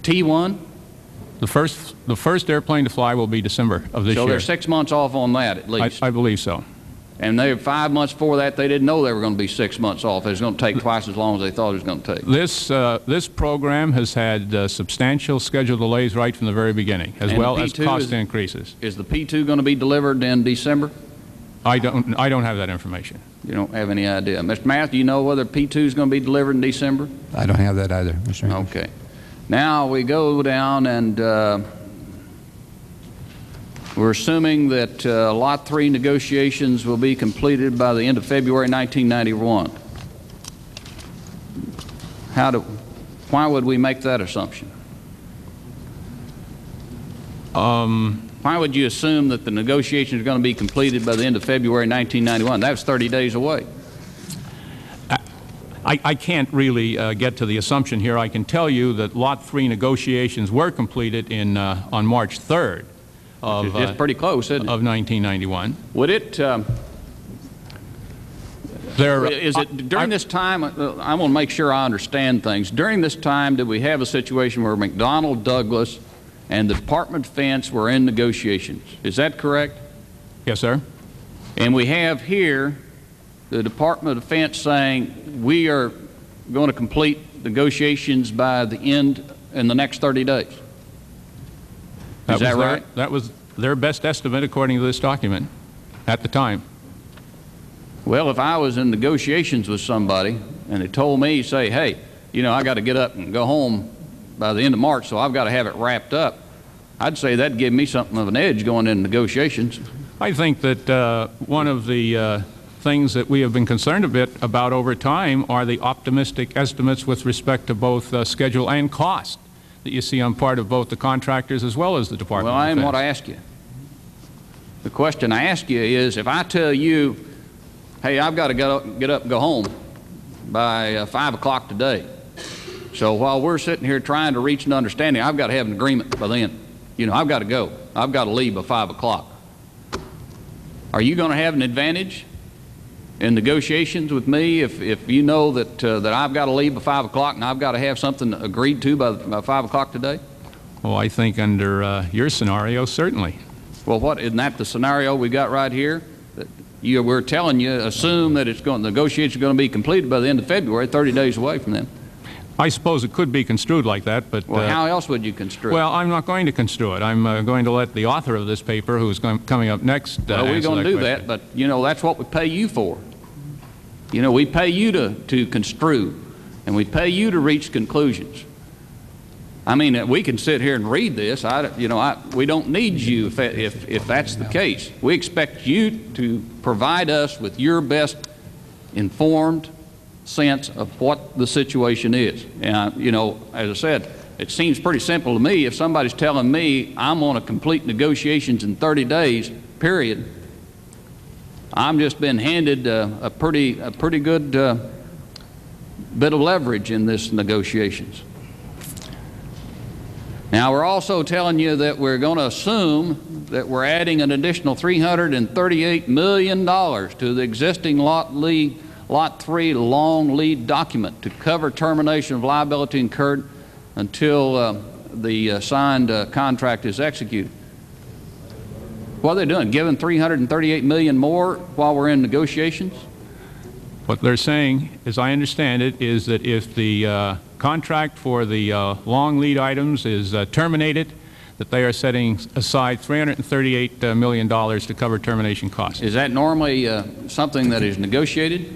T one? The first, the first airplane to fly will be December of this so year. So they're six months off on that, at least? I, I believe so. And they five months before that, they didn't know they were going to be six months off. It was going to take twice as long as they thought it was going to take. This, uh, this program has had uh, substantial schedule delays right from the very beginning, as and well as cost is, increases. Is the P two going to be delivered in December? I don't, I don't have that information. You don't have any idea. Mister Math, do you know whether P two is going to be delivered in December? I don't have that either, Mister Math. Okay. Now we go down and... Uh, We're assuming that uh, Lot three negotiations will be completed by the end of February nineteen ninety-one. How do, why would we make that assumption? Um, why would you assume that the negotiations are going to be completed by the end of February nineteen ninety-one? That was thirty days away. I, I can't really uh, get to the assumption here. I can tell you that Lot three negotiations were completed in, uh, on March third. Of, it's pretty close, isn't it? Of nineteen ninety-one. Would it, um, there, is it during I, this time, I want to make sure I understand things. During this time, did we have a situation where McDonnell Douglas and the Department of Defense were in negotiations? Is that correct? Yes, sir. And we have here the Department of Defense saying we are going to complete negotiations by the end in the next thirty days. That Is that their, right? That was their best estimate according to this document at the time. Well, if I was in negotiations with somebody and they told me, say, hey, you know, I got to get up and go home by the end of March, so I've got to have it wrapped up, I'd say that'd give me something of an edge going into negotiations. I think that uh, one of the uh, things that we have been concerned a bit about over time are the optimistic estimates with respect to both uh, schedule and cost that you see on part of both the contractors as well as the Department of Defense. Well, I am what I ask you. The question I ask you is, if I tell you, hey, I've got to get up, get up and go home by uh, five o'clock today, so while we're sitting here trying to reach an understanding, I've got to have an agreement by then. You know, I've got to go. I've got to leave by five o'clock. Are you going to have an advantage in negotiations with me if, if you know that, uh, that I've got to leave by five o'clock and I've got to have something agreed to by, by five o'clock today? Well, I think under uh, your scenario, certainly. Well, what, isn't that the scenario we got right here? That you, we're telling you, assume that it's going, negotiations are going to be completed by the end of February, thirty days away from then. I suppose it could be construed like that, but... Well, uh, how else would you construe it? Well, I'm not going to construe it. I'm uh, going to let the author of this paper, who's going, coming up next, uh, well, we're going to do question. that, but, you know, that's what we pay you for. You know, we pay you to, to construe. and we pay you to reach conclusions. I mean, we can sit here and read this. I, you know, I, we don't need you if, if, if that's the case. We expect you to provide us with your best informed sense of what the situation is. And, you know, as I said, it seems pretty simple to me. If somebody's telling me I'm on a complete negotiations in thirty days, period, I'm just been handed uh, a pretty, a pretty good uh, bit of leverage in this negotiations. Now, we're also telling you that we're going to assume that we're adding an additional three hundred thirty-eight million dollars to the existing Lot, lead, Lot three long lead document to cover termination of liability incurred until uh, the uh, signed uh, contract is executed. What are they doing, giving three hundred thirty-eight million dollars more while we're in negotiations? What they're saying, as I understand it, is that if the uh, contract for the uh, long lead items is uh, terminated, that they are setting aside three hundred thirty-eight million dollars to cover termination costs. Is that normally uh, something that is negotiated?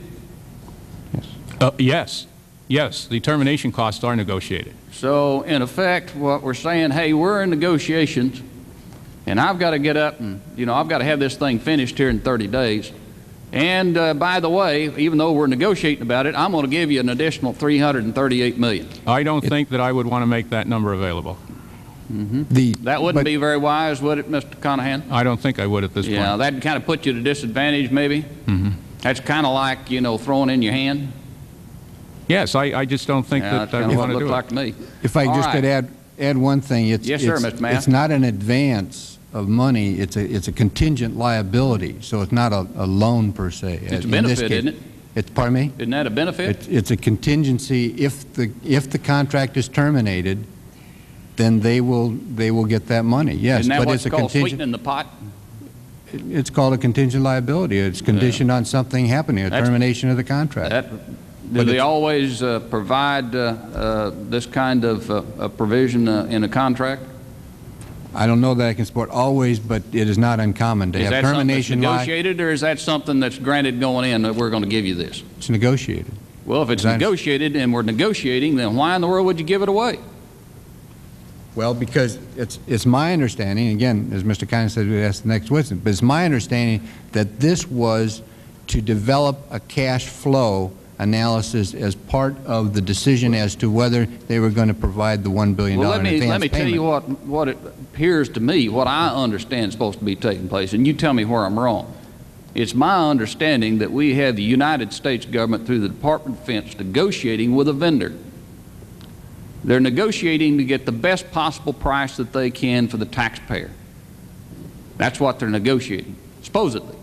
Yes. Uh, yes. Yes, the termination costs are negotiated. So, in effect, what we're saying, hey, we're in negotiations, and I've got to get up and, you know, I've got to have this thing finished here in thirty days. And uh, by the way, even though we're negotiating about it, I'm going to give you an additional three hundred thirty-eight million dollars. I don't think that I would want to make that number available. Mm-hmm. the, that wouldn't be very wise, would it, Mister Conahan? I don't think I would at this point. Yeah, that'd kind of put you at a disadvantage, maybe. Mm-hmm. That's kind of like, you know, throwing in your hand. Yes, I, I just don't think yeah, that I want to do like it. To me. If I All just right. could add add one thing, it's yes, it's, sir, Mister Matt. It's not an advance of money; it's a it's a contingent liability, so it's not a, a loan per se. It's a benefit, isn't it? It's pardon me. Isn't that a benefit? It's, it's a contingency. If the if the contract is terminated, then they will they will get that money. Yes, isn't that but what it's, it's called sweetening the pot? It's called a contingent liability. It's conditioned yeah. on something happening, a That's, termination of the contract. That, Do they always uh, provide uh, uh, this kind of uh, a provision uh, in a contract? I don't know that I can support always, but it is not uncommon to is have termination. Is that negotiated, or is that something that's granted going in that we're going to give you this? It's negotiated. Well, if it's As negotiated and we're negotiating, then why in the world would you give it away? Well, because it's, it's my understanding, again, as Mister Conahan said, we asked the next witness, but it's my understanding that this was to develop a cash flow analysis as part of the decision as to whether they were going to provide the one billion dollars well, let me, advance let me payment. Tell you what, what it appears to me, what I understand is supposed to be taking place, and you tell me where I'm wrong. It's my understanding that we have the United States government through the Department of Defense negotiating with a vendor. They're negotiating to get the best possible price that they can for the taxpayer. That's what they're negotiating, supposedly.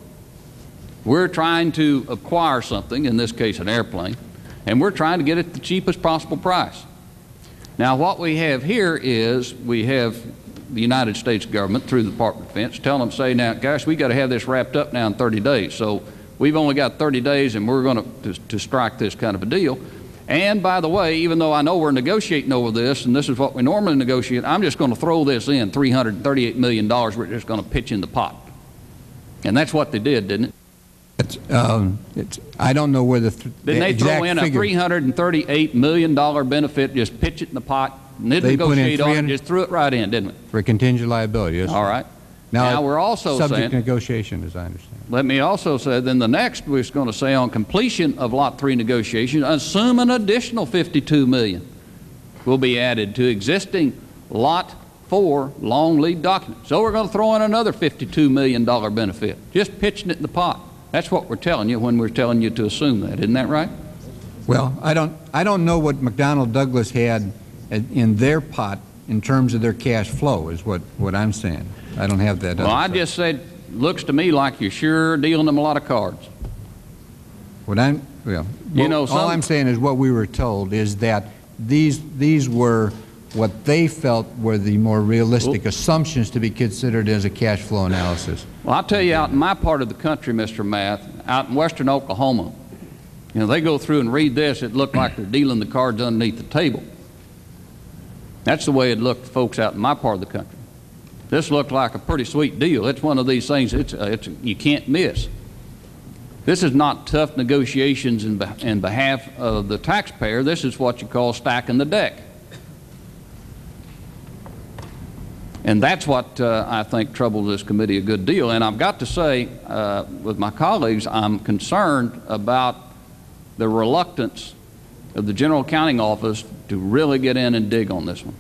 We're trying to acquire something, in this case an airplane, and we're trying to get it the cheapest possible price. Now, what we have here is we have the United States government through the Department of Defense telling them, say, now, gosh, we've got to have this wrapped up now in thirty days. So we've only got thirty days, and we're going to, to strike this kind of a deal. And by the way, even though I know we're negotiating over this, and this is what we normally negotiate, I'm just going to throw this in, three hundred thirty-eight million dollars we're just going to pitch in the pot. And that's what they did, didn't it? It's, um, it's, I don't know where the th Didn't the exact they throw in a three hundred thirty-eight million dollars benefit, just pitch it in the pot, and didn't negotiate on it, just threw it right in, didn't it? For contingent liability, yes. All right. Now, now we're also subject saying, to negotiation, as I understand. Let me also say, then the next we're going to say on completion of Lot three negotiations, assume an additional fifty-two million dollars will be added to existing Lot four long lead documents. So we're going to throw in another fifty-two million dollars benefit, just pitching it in the pot. That's what we're telling you when we're telling you to assume that. Isn't that right? Well, I don't, I don't know what McDonnell Douglas had in their pot in terms of their cash flow is what, what I'm saying. I don't have that. Well, I side. just said, looks to me like you're sure dealing them a lot of cards. What I'm, well, you well, know, some, all I'm saying is what we were told is that these, these were what they felt were the more realistic well, assumptions to be considered as a cash flow analysis. Well, I'll tell you, out in my part of the country, Mister Math, out in western Oklahoma, you know, they go through and read this, it looked like they're dealing the cards underneath the table. That's the way it looked, folks, out in my part of the country. This looked like a pretty sweet deal. It's one of these things, it's, uh, it's, you can't miss. This is not tough negotiations in, beh in behalf of the taxpayer. This is what you call stacking the deck. And that's what uh, I think troubles this committee a good deal. And I've got to say, uh, with my colleagues, I'm concerned about the reluctance of the General Accounting Office to really get in and dig on this one.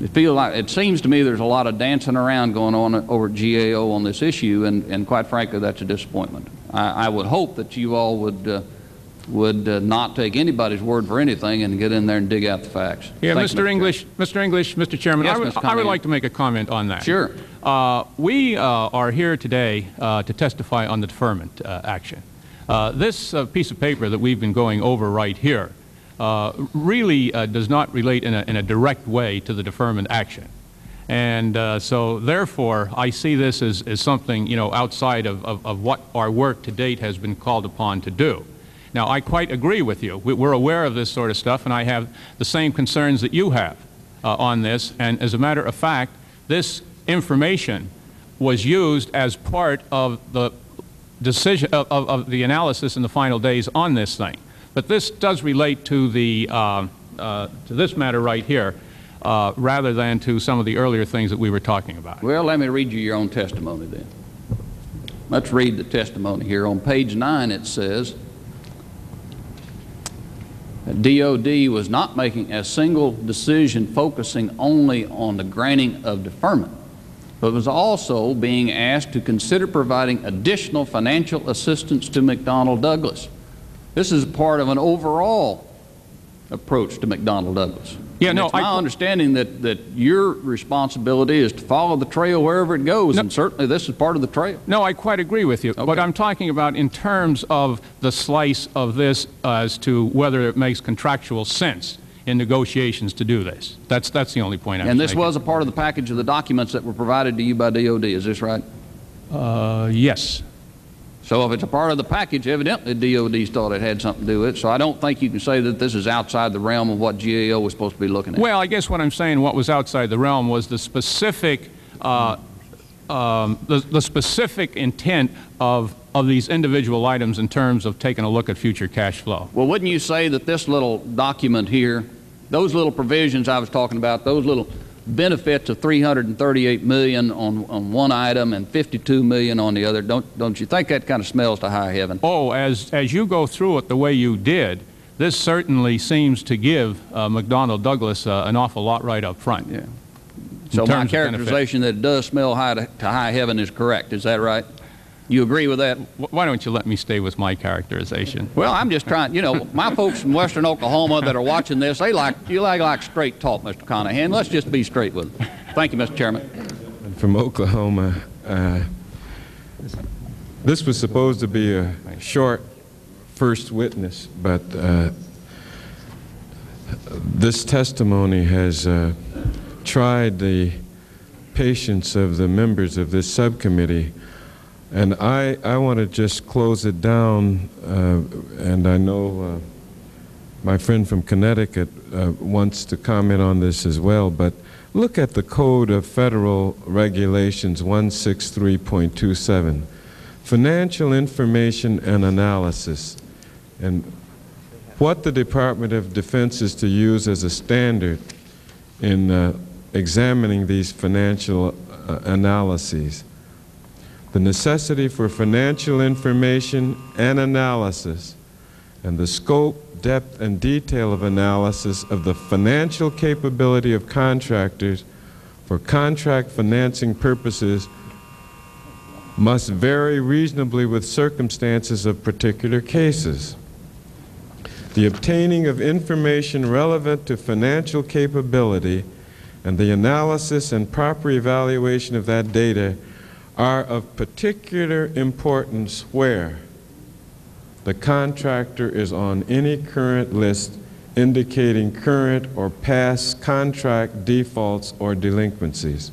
It feels like, it seems to me there's a lot of dancing around going on over at G A O on this issue, and, and quite frankly, that's a disappointment. I, I would hope that you all would uh, would uh, not take anybody's word for anything and get in there and dig out the facts. Yeah, Thank Mister English, Mister English, Mister Chairman, yes, I, would, I would like to make a comment on that. Sure. Uh, we uh, are here today uh, to testify on the deferment uh, action. Uh, this uh, piece of paper that we've been going over right here Uh, really uh, does not relate in a, in a direct way to the deferment action. And uh, so therefore, I see this as, as something, you know, outside of, of, of what our work to date has been called upon to do. Now, I quite agree with you. We, we're aware of this sort of stuff, and I have the same concerns that you have uh, on this. And as a matter of fact, this information was used as part of the decision of, of, of the analysis in the final days on this thing. But this does relate to the uh, uh, to this matter right here, uh, rather than to some of the earlier things that we were talking about. Well, let me read you your own testimony then. Let's read the testimony here. On page nine, it says, D O D was not making a single decision focusing only on the granting of deferment, but was also being asked to consider providing additional financial assistance to McDonnell Douglas. This is part of an overall approach to McDonnell Douglas. Yeah, and no, it's my I, understanding that, that your responsibility is to follow the trail wherever it goes, no, and certainly this is part of the trail. No, I quite agree with you. Okay. But I'm talking about in terms of the slice of this uh, as to whether it makes contractual sense in negotiations to do this. That's, that's the only point I'm making. And this was a part of the package of the documents that were provided to you by D O D. Is this right? Uh, yes. So if it's a part of the package, evidently D O D thought it had something to do with it. So I don't think you can say that this is outside the realm of what G A O was supposed to be looking at. Well, I guess what I'm saying, what was outside the realm was the specific, uh, um, the, the specific intent of of these individual items in terms of taking a look at future cash flow. Well, wouldn't you say that this little document here, those little provisions I was talking about, those little benefits of three hundred thirty-eight million dollars on, on one item and fifty-two million dollars on the other. Don't, don't you think that kind of smells to high heaven? Oh, as, as you go through it the way you did, this certainly seems to give uh, McDonnell Douglas uh, an awful lot right up front. Yeah. So my characterization that it does smell high to, to high heaven is correct. Is that right? You agree with that? Why don't you let me stay with my characterization? Well, I'm just trying, you know, my folks from western Oklahoma that are watching this, they like, you like, like straight talk, Mister Conahan. Let's just be straight with them. Thank you, Mister Chairman. From Oklahoma, uh, this was supposed to be a short first witness, but uh, this testimony has uh, tried the patience of the members of this subcommittee. And I, I want to just close it down, uh, and I know uh, my friend from Connecticut uh, wants to comment on this as well, but look at the Code of Federal Regulations one sixty-three point two seven, Financial Information and Analysis, and what the Department of Defense is to use as a standard in uh, examining these financial uh, analyses. The necessity for financial information and analysis, and the scope, depth, and detail of analysis of the financial capability of contractors for contract financing purposes must vary reasonably with circumstances of particular cases. The obtaining of information relevant to financial capability and the analysis and proper evaluation of that data are of particular importance where the contractor is on any current list indicating current or past contract defaults or delinquencies.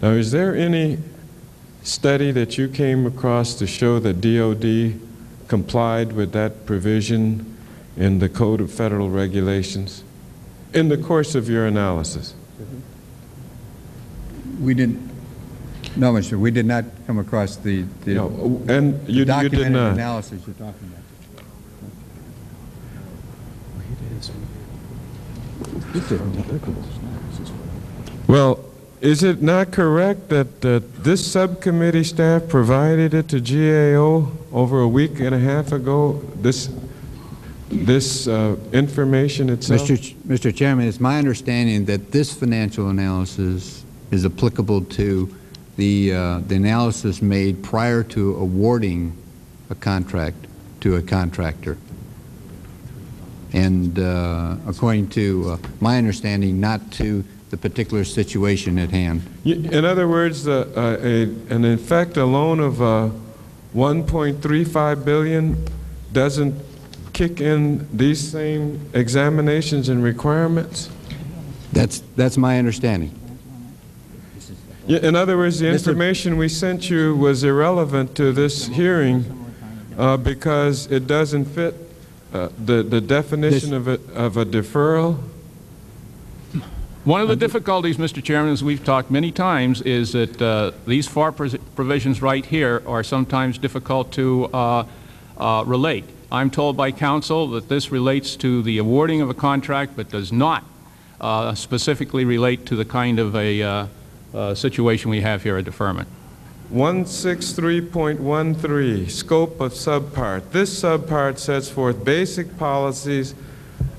Now, is there any study that you came across to show that D O D complied with that provision in the Code of Federal Regulations in the course of your analysis? We didn't. No, Mister, we did not come across the, the, no. and the you, documented you did not. analysis you're talking about. Well, is it not correct that uh, this subcommittee staff provided it to G A O over a week and a half ago, this, this uh, information itself? Mister Ch Mister Chairman, it's my understanding that this financial analysis is applicable to the, uh, the analysis made prior to awarding a contract to a contractor. And uh, according to uh, my understanding, not to the particular situation at hand. In other words, uh, uh, a, an in fact, a loan of uh, one point three five billion dollars doesn't kick in these same examinations and requirements? That's, that's my understanding. In other words, the information we sent you was irrelevant to this hearing uh, because it doesn't fit Uh, the, the definition of a, of a deferral? One of the difficulties, Mister Chairman, as we've talked many times, is that uh, these F A R provisions right here are sometimes difficult to uh, uh, relate. I'm told by counsel that this relates to the awarding of a contract, but does not uh, specifically relate to the kind of a uh, uh, situation we have here, a deferment. one sixty-three point one three, scope of subpart. This subpart sets forth basic policies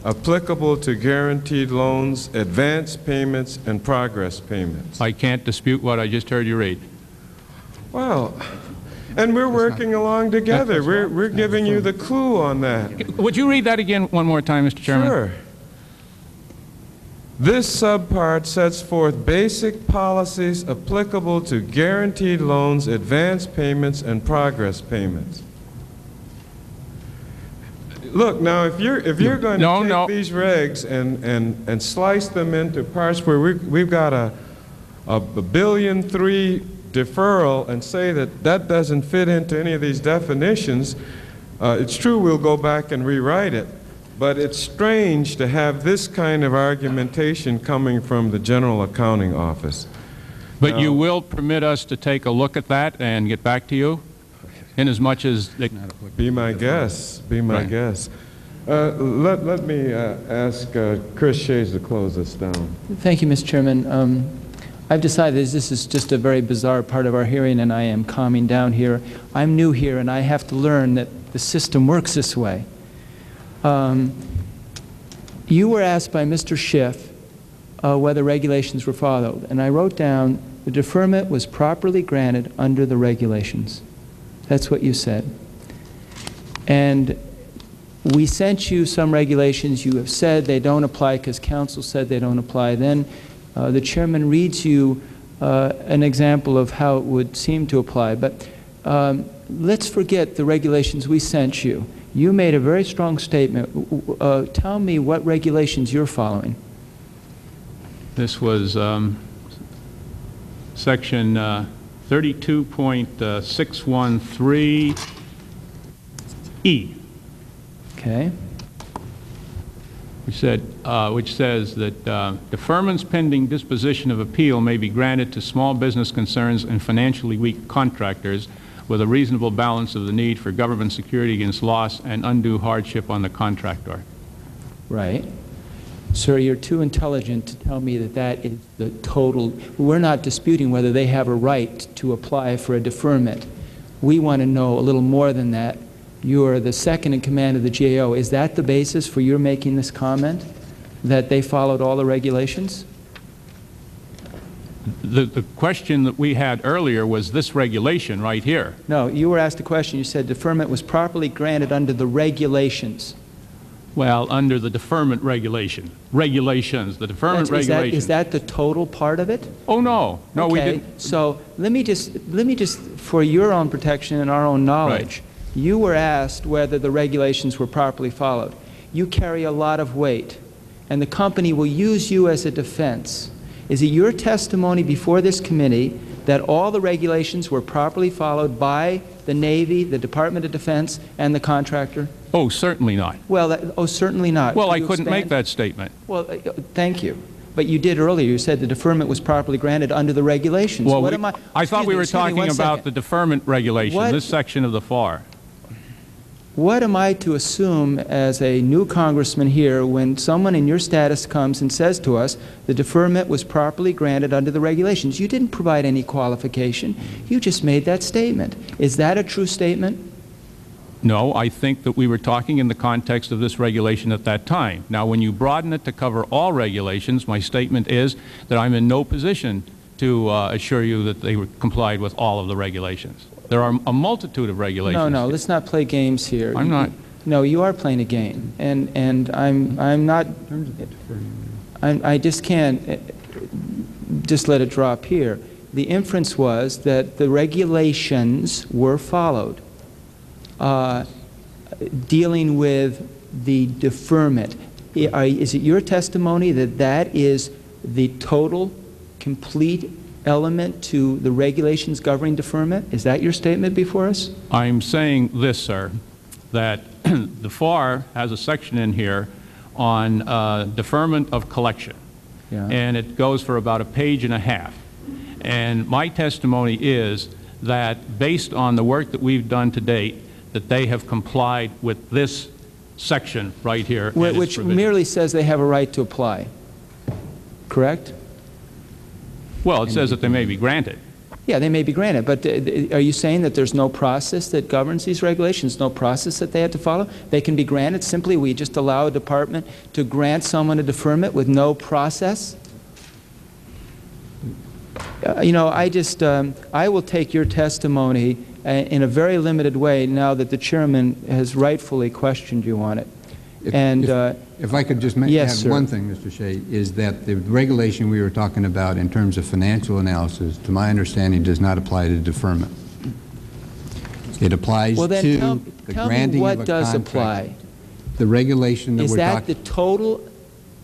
applicable to guaranteed loans, advance payments, and progress payments. I can't dispute what I just heard you read. Well, and we're working along together. We're, we're giving you the clue on that. Would you read that again one more time, Mister Chairman? Sure. This subpart sets forth basic policies applicable to guaranteed loans, advance payments, and progress payments. Look, now, if you're, if you're going no, to take no. these regs and, and, and slice them into parts where we, we've got a, a billion three deferral and say that that doesn't fit into any of these definitions, uh, it's true we'll go back and rewrite it. But it's strange to have this kind of argumentation coming from the General Accounting Office. But now, you will permit us to take a look at that and get back to you, inasmuch as they be my guess. Be my right. guess. Uh, let let me uh, ask uh, Chris Shays to close us down. Thank you, Mister Chairman. Um, I've decided this is just a very bizarre part of our hearing, and I am calming down here. I'm new here, and I have to learn that the system works this way. Um, you were asked by Mister Schiff uh, whether regulations were followed, and I wrote down the deferment was properly granted under the regulations. That's what you said. And we sent you some regulations. You have said they don't apply because counsel said they don't apply. Then uh, the chairman reads you uh, an example of how it would seem to apply. But um, let's forget the regulations we sent you. You made a very strong statement. Uh, tell me what regulations you're following. This was um, section uh, thirty-two point six one three E. Okay. We said, uh, which says that uh, deferments pending disposition of appeal may be granted to small business concerns and financially weak contractors, with a reasonable balance of the need for government security against loss and undue hardship on the contractor. Right. Sir, you're too intelligent to tell me that that is the total. We're not disputing whether they have a right to apply for a deferment. We want to know a little more than that. You are the second in command of the G A O. Is that the basis for your making this comment, that they followed all the regulations? The, the question that we had earlier was this regulation right here. No, you were asked a question. You said deferment was properly granted under the regulations. Well, under the deferment regulation. Regulations, the deferment regulation. Is that the total part of it? Oh, no. No, okay. We didn't. So let me just, let me just, for your own protection and our own knowledge, right. You were asked whether the regulations were properly followed. You carry a lot of weight, and the company will use you as a defense. Is it your testimony before this committee that all the regulations were properly followed by the Navy, the Department of Defense, and the contractor? Oh, certainly not. Well, that, oh, certainly not. Well, I couldn't make that statement. Well, uh, thank you. But you did earlier. You said the deferment was properly granted under the regulations. Well, what we, am I? I thought we were talking about second. the deferment regulation, what, this section of the F A R. What am I to assume as a new congressman here when someone in your status comes and says to us the deferment was properly granted under the regulations? You didn't provide any qualification. You just made that statement. Is that a true statement? No, I think that we were talking in the context of this regulation at that time. Now, when you broaden it to cover all regulations, my statement is that I'm in no position to uh, assure you that they were complied with all of the regulations. There are a multitude of regulations. No, no, let's not play games here. I'm not. No, you are playing a game, and and I'm I'm not. I'm, I just can't just let it drop here. The inference was that the regulations were followed. Uh, dealing with the deferment, is it your testimony that that is the total, complete element to the regulations governing deferment? Is that your statement before us? I'm saying this, sir, that the F A R has a section in here on uh, deferment of collection, yeah. and it goes for about a page and a half. And my testimony is that based on the work that we've done to date, that they have complied with this section right here. Which merely says they have a right to apply, correct? Well, it says that they may be granted. Yeah, they may be granted, but are you saying that there's no process that governs these regulations, no process that they have to follow? They can be granted, simply we just allow a department to grant someone a deferment with no process? Uh, you know, I just, um, I will take your testimony in a very limited way now that the chairman has rightfully questioned you on it. If, and if, uh, if I could just mention yes, one thing, Mister Shea, is that the regulation we were talking about in terms of financial analysis, to my understanding, does not apply to deferment. It applies well, then to tell, the tell granting me what of a does contract. Apply. The regulation that is we're that talking about. Is that the total?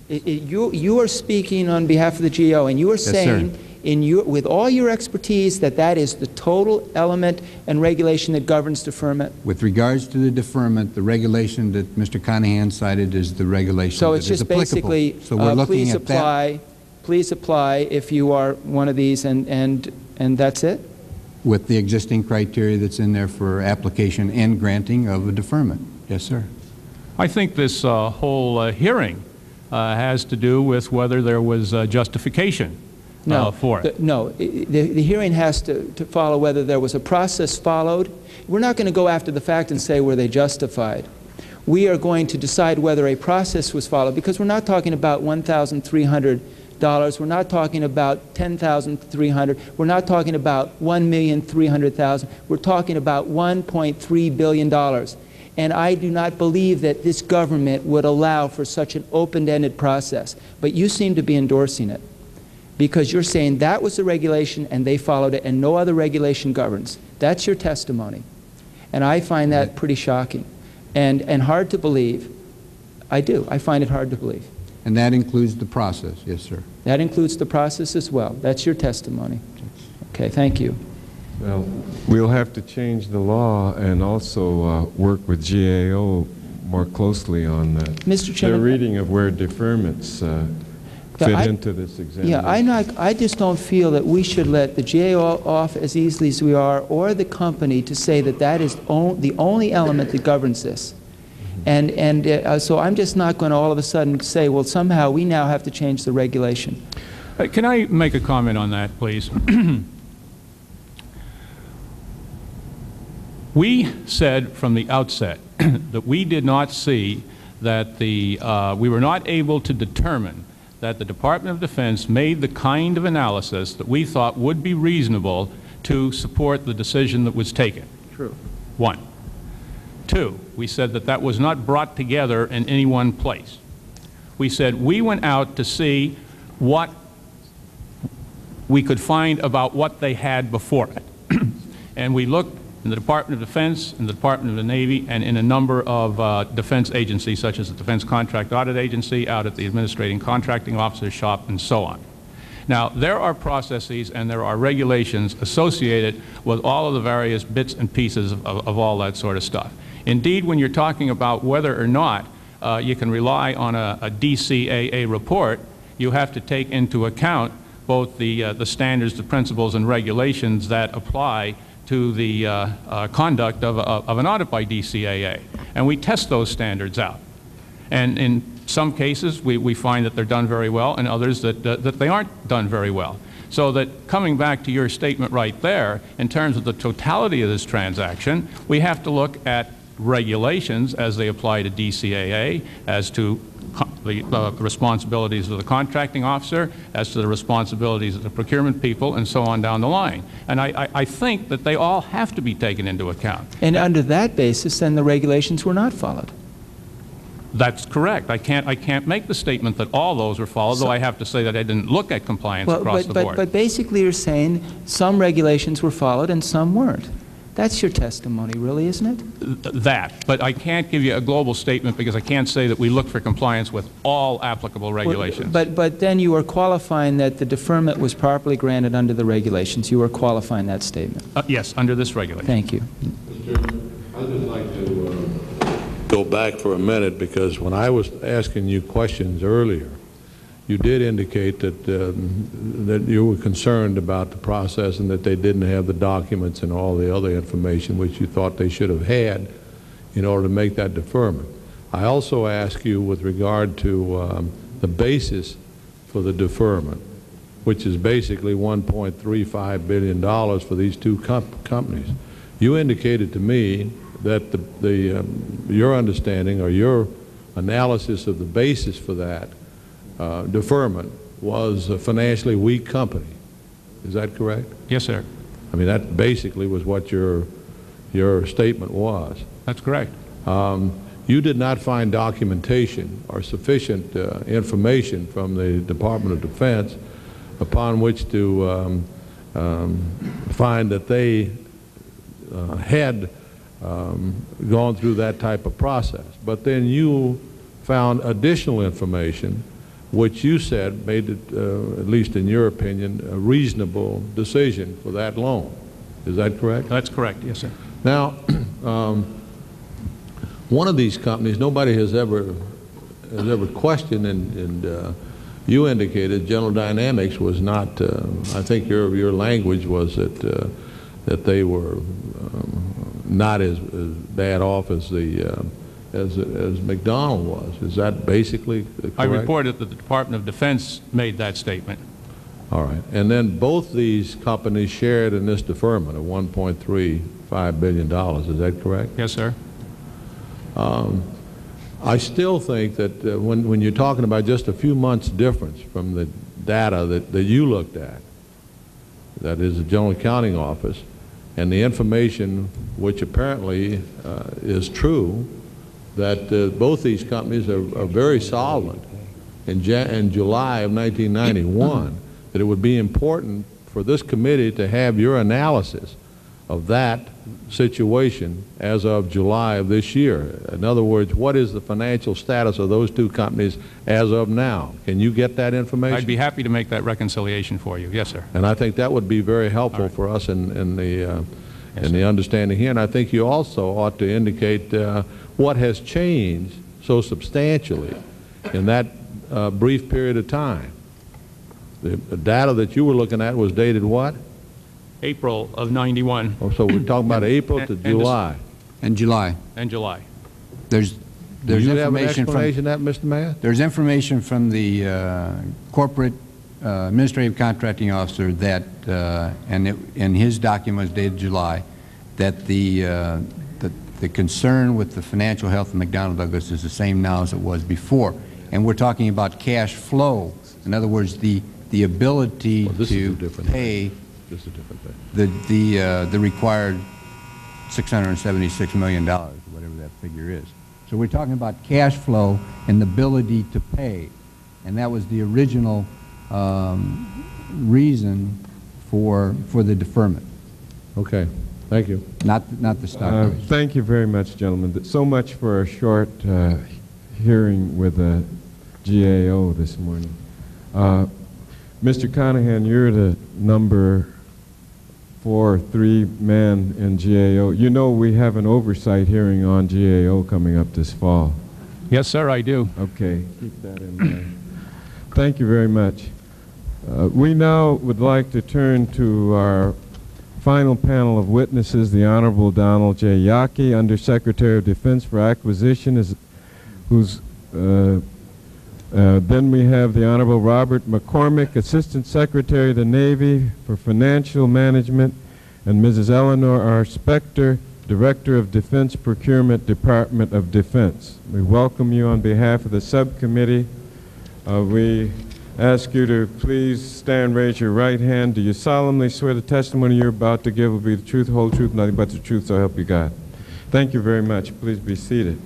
It, it, you you are speaking on behalf of the G A O, and you are yes, saying. Sir. In your, with all your expertise, that that is the total element and regulation that governs deferment? With regards to the deferment, the regulation that Mister Conahan cited is the regulation so that it's is just applicable. Basically, so we're uh, looking please at apply, that. Please apply if you are one of these, and, and, and that's it? With the existing criteria that's in there for application and granting of a deferment. Yes, sir. I think this uh, whole uh, hearing uh, has to do with whether there was uh, justification. No, uh, for it. The, no. The, the hearing has to, to follow whether there was a process followed. We're not going to go after the fact and say were they justified. We are going to decide whether a process was followed, because we're not talking about one thousand three hundred dollars. We're not talking about ten thousand three hundred dollars. We're not talking about one million three hundred thousand dollars. We're talking about one point three billion dollars. And I do not believe that this government would allow for such an open-ended process. But you seem to be endorsing it, because you're saying that was the regulation and they followed it and no other regulation governs. That's your testimony. And I find that pretty shocking and, and hard to believe. I do. I find it hard to believe. And that includes the process, yes, sir? That includes the process as well. That's your testimony. Okay, thank you. Well, we'll have to change the law and also uh, work with G A O more closely on that. Mister Chairman, their reading of where deferments uh, fit I, into this examination. Yeah, I, not, I just don't feel that we should let the G A O off as easily as we are, or the company, to say that that is on, the only element that governs this. And, and uh, so I'm just not going to all of a sudden say, well, somehow we now have to change the regulation. Uh, can I make a comment on that, please? We said from the outset that we did not see that the, uh, we were not able to determine that the Department of Defense made the kind of analysis that we thought would be reasonable to support the decision that was taken. True. One. Two, we said that that was not brought together in any one place. We said we went out to see what we could find about what they had before it. And we looked in the Department of Defense, in the Department of the Navy, and in a number of uh, defense agencies, such as the Defense Contract Audit Agency, out at the Administrating Contracting Officer's shop, and so on. Now, there are processes and there are regulations associated with all of the various bits and pieces of, of, of all that sort of stuff. Indeed, when you're talking about whether or not uh, you can rely on a, a D C A A report, you have to take into account both the, uh, the standards, the principles, and regulations that apply to the uh, uh, conduct of, uh, of an audit by D C A A. And we test those standards out. And in some cases, we, we find that they're done very well, and others that, uh, that they aren't done very well. So that, coming back to your statement right there, in terms of the totality of this transaction, we have to look at regulations as they apply to D C A A, as to the uh, responsibilities of the contracting officer, as to the responsibilities of the procurement people, and so on down the line. And I, I, I think that they all have to be taken into account. And that, under that basis, then the regulations were not followed. That's correct. I can't, I can't make the statement that all those were followed, so, though I have to say that I didn't look at compliance well, across but, the but, board. But basically you're saying some regulations were followed and some weren't. That's your testimony, really, isn't it? Th that. But I can't give you a global statement because I can't say that we look for compliance with all applicable regulations. Well, but, but then you are qualifying that the deferment was properly granted under the regulations. You are qualifying that statement. Uh, yes, under this regulation. Thank you. Mister Chairman, I'd just like to... Uh, go back for a minute, because when I was asking you questions earlier, you did indicate that um, that you were concerned about the process and that they didn't have the documents and all the other information which you thought they should have had in order to make that deferment. I also asked you with regard to um, the basis for the deferment, which is basically one point three five billion dollars for these two comp companies. You indicated to me that the, the, um, your understanding or your analysis of the basis for that uh, deferment was a financially weak company. Is that correct? Yes, sir. I mean, that basically was what your, your statement was. That's correct. Um, you did not find documentation or sufficient uh, information from the Department of Defense upon which to um, um, find that they uh, had Um, gone through that type of process. But then you found additional information which you said made it, uh, at least in your opinion, a reasonable decision for that loan. Is that correct? That's correct, yes, sir. Now, um, one of these companies nobody has ever, has ever questioned, and, and uh, you indicated General Dynamics was not, uh, I think your, your language was that, uh, that they were um, not as, as bad off as the uh, as as McDonnell was. Is that basically correct? I reported that the Department of Defense made that statement. All right, and then both these companies shared in this deferment of one point three five billion dollars. Is that correct? Yes, sir. Um, I still think that uh, when when you're talking about just a few months difference from the data that that you looked at, that is the General Accounting Office, and the information which apparently uh, is true, that uh, both these companies are, are very solvent in, Jan in July of nineteen ninety-one, that it would be important for this committee to have your analysis of that situation as of July of this year. In other words, what is the financial status of those two companies as of now? Can you get that information? I'd be happy to make that reconciliation for you. Yes, sir. And I think that would be very helpful, right, for us in, in, the, uh, yes, in the understanding here. And I think you also ought to indicate uh, what has changed so substantially in that uh, brief period of time. The data that you were looking at was dated what? April of ninety-one. Oh, so we're talking about April and, to and July. And July. And July. There's, there's Do you information have an explanation from that, Mister Mayor? There's information from the uh, corporate uh, administrative contracting officer that, uh, and it, in his document was dated July, that the, uh, the the concern with the financial health of McDonnell Douglas is the same now as it was before, and we're talking about cash flow. In other words, the the ability well, to pay. Just a different thing. The the uh, the required six hundred seventy-six million dollars, whatever that figure is. So we're talking about cash flow and the ability to pay, and that was the original um, reason for for the deferment. Okay, thank you. Not not the stock. Uh, thank you very much, gentlemen. So much for a short uh, hearing with the G A O this morning. Uh, Mister Conahan, you're the number four, three men in G A O. You know we have an oversight hearing on G A O coming up this fall. Yes, sir, I do. Okay, keep that in mind. Thank you very much. Uh, we now would like to turn to our final panel of witnesses, the Honorable Donald J. Yockey, Undersecretary of Defense for Acquisition, is, who's uh, Uh, then we have the Honorable Robert McCormick, Assistant Secretary of the Navy for Financial Management, and Missus Eleanor R. Spector, Director of Defense Procurement, Department of Defense. We welcome you on behalf of the subcommittee. Uh, we ask you to please stand, raise your right hand. Do you solemnly swear the testimony you're about to give will be the truth, whole truth, nothing but the truth, so help you God? Thank you very much. Please be seated.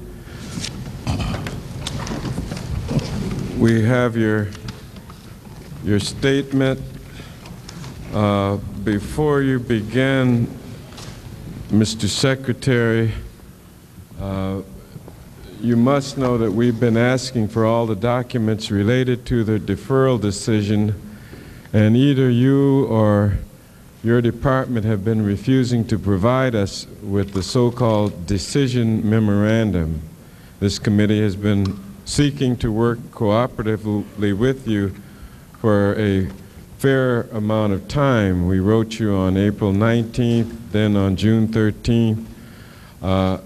We have your, your statement. Uh, before you begin, Mister Secretary, uh, you must know that we've been asking for all the documents related to the deferral decision, and either you or your department have been refusing to provide us with the so-called decision memorandum. This committee has been seeking to work cooperatively with you for a fair amount of time. We wrote you on April nineteenth, then on June thirteenth. Uh,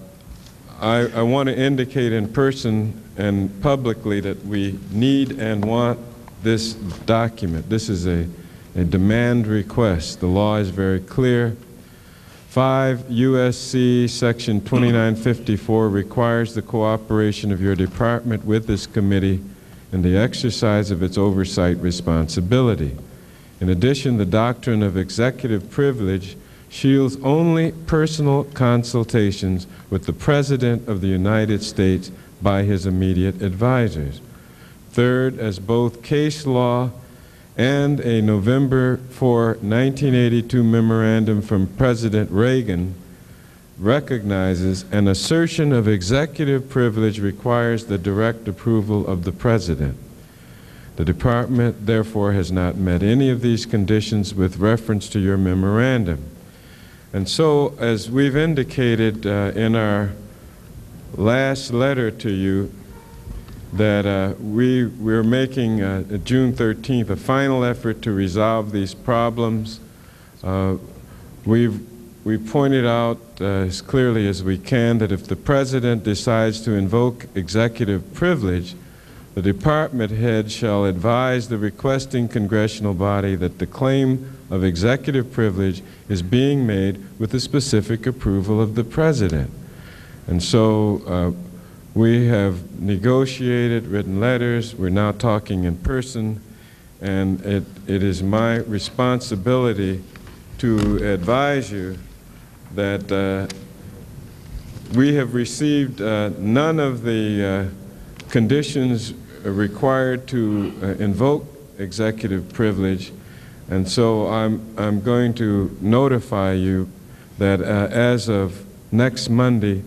I, I want to indicate in person and publicly that we need and want this document. This is a, a demand request. The law is very clear. five U S C Section twenty-nine fifty-four requires the cooperation of your department with this committee in the exercise of its oversight responsibility. In addition, the doctrine of executive privilege shields only personal consultations with the President of the United States by his immediate advisors. Third, as both case law and a November fourth, nineteen eighty-two memorandum from President Reagan recognizes, an assertion of executive privilege requires the direct approval of the President. The Department, therefore, has not met any of these conditions with reference to your memorandum. And so, as we've indicated uh, in our last letter to you, that uh, we, we're making uh, June thirteenth a final effort to resolve these problems. Uh, we've, we pointed out uh, as clearly as we can that if the President decides to invoke executive privilege, the department head shall advise the requesting congressional body that the claim of executive privilege is being made with the specific approval of the President. And so, uh, we have negotiated, written letters, we're now talking in person, and it, it is my responsibility to advise you that uh, we have received uh, none of the uh, conditions required to uh, invoke executive privilege, and so I'm, I'm going to notify you that uh, as of next Monday,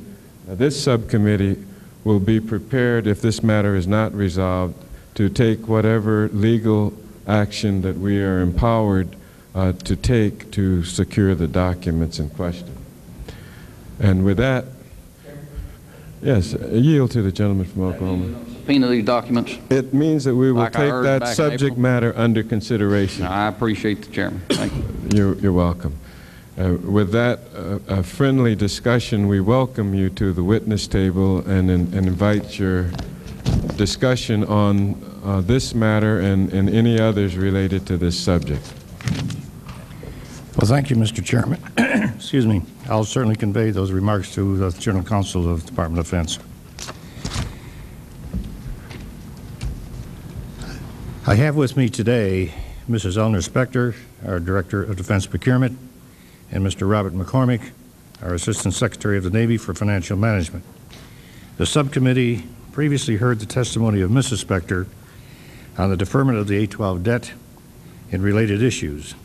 uh, this subcommittee will be prepared, if this matter is not resolved, to take whatever legal action that we are empowered uh, to take to secure the documents in question. And with that, yes, I yield to the gentleman from Oklahoma. Subpoena these documents. It means that we will like take that subject matter under consideration. No, I appreciate the chairman. Thank you. You're, you're welcome. Uh, with that uh, a friendly discussion, we welcome you to the witness table and, and, and invite your discussion on uh, this matter and, and any others related to this subject. Well, thank you, Mister Chairman. Excuse me. I'll certainly convey those remarks to the General Counsel of the Department of Defense. I have with me today Missus Eleanor Spector, our Director of Defense Procurement, and Mister Robert McCormick, our Assistant Secretary of the Navy for Financial Management. The subcommittee previously heard the testimony of Missus Spector on the deferment of the A twelve debt and related issues.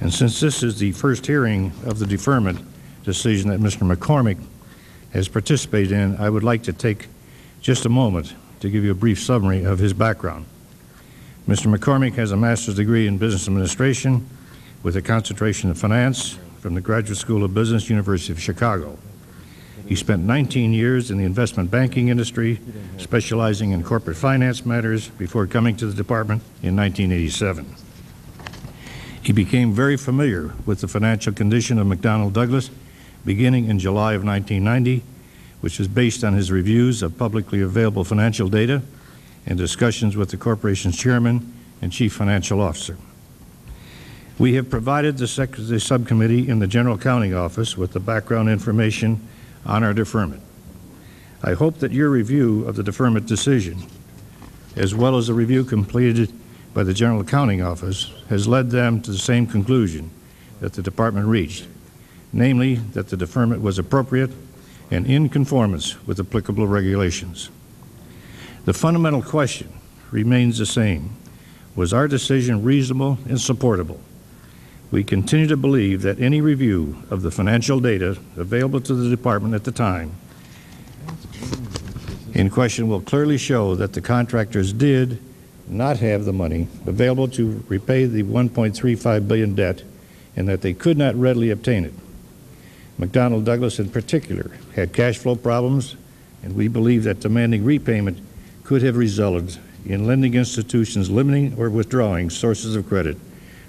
And since this is the first hearing of the deferment decision that Mister McCormick has participated in, I would like to take just a moment to give you a brief summary of his background. Mister McCormick has a master's degree in business administration with a concentration in finance from the Graduate School of Business, University of Chicago. He spent nineteen years in the investment banking industry, specializing in corporate finance matters, before coming to the department in nineteen eighty-seven. He became very familiar with the financial condition of McDonnell Douglas beginning in July of nineteen ninety, which was based on his reviews of publicly available financial data and discussions with the corporation's chairman and chief financial officer. We have provided the, sec the subcommittee in the General Accounting Office with the background information on our deferment. I hope that your review of the deferment decision, as well as the review completed by the General Accounting Office, has led them to the same conclusion that the Department reached, namely that the deferment was appropriate and in conformance with applicable regulations. The fundamental question remains the same. Was our decision reasonable and supportable? We continue to believe that any review of the financial data available to the Department at the time in question will clearly show that the contractors did not have the money available to repay the one point three five billion dollars debt and that they could not readily obtain it. McDonnell Douglas in particular had cash flow problems, and we believe that demanding repayment could have resulted in lending institutions limiting or withdrawing sources of credit,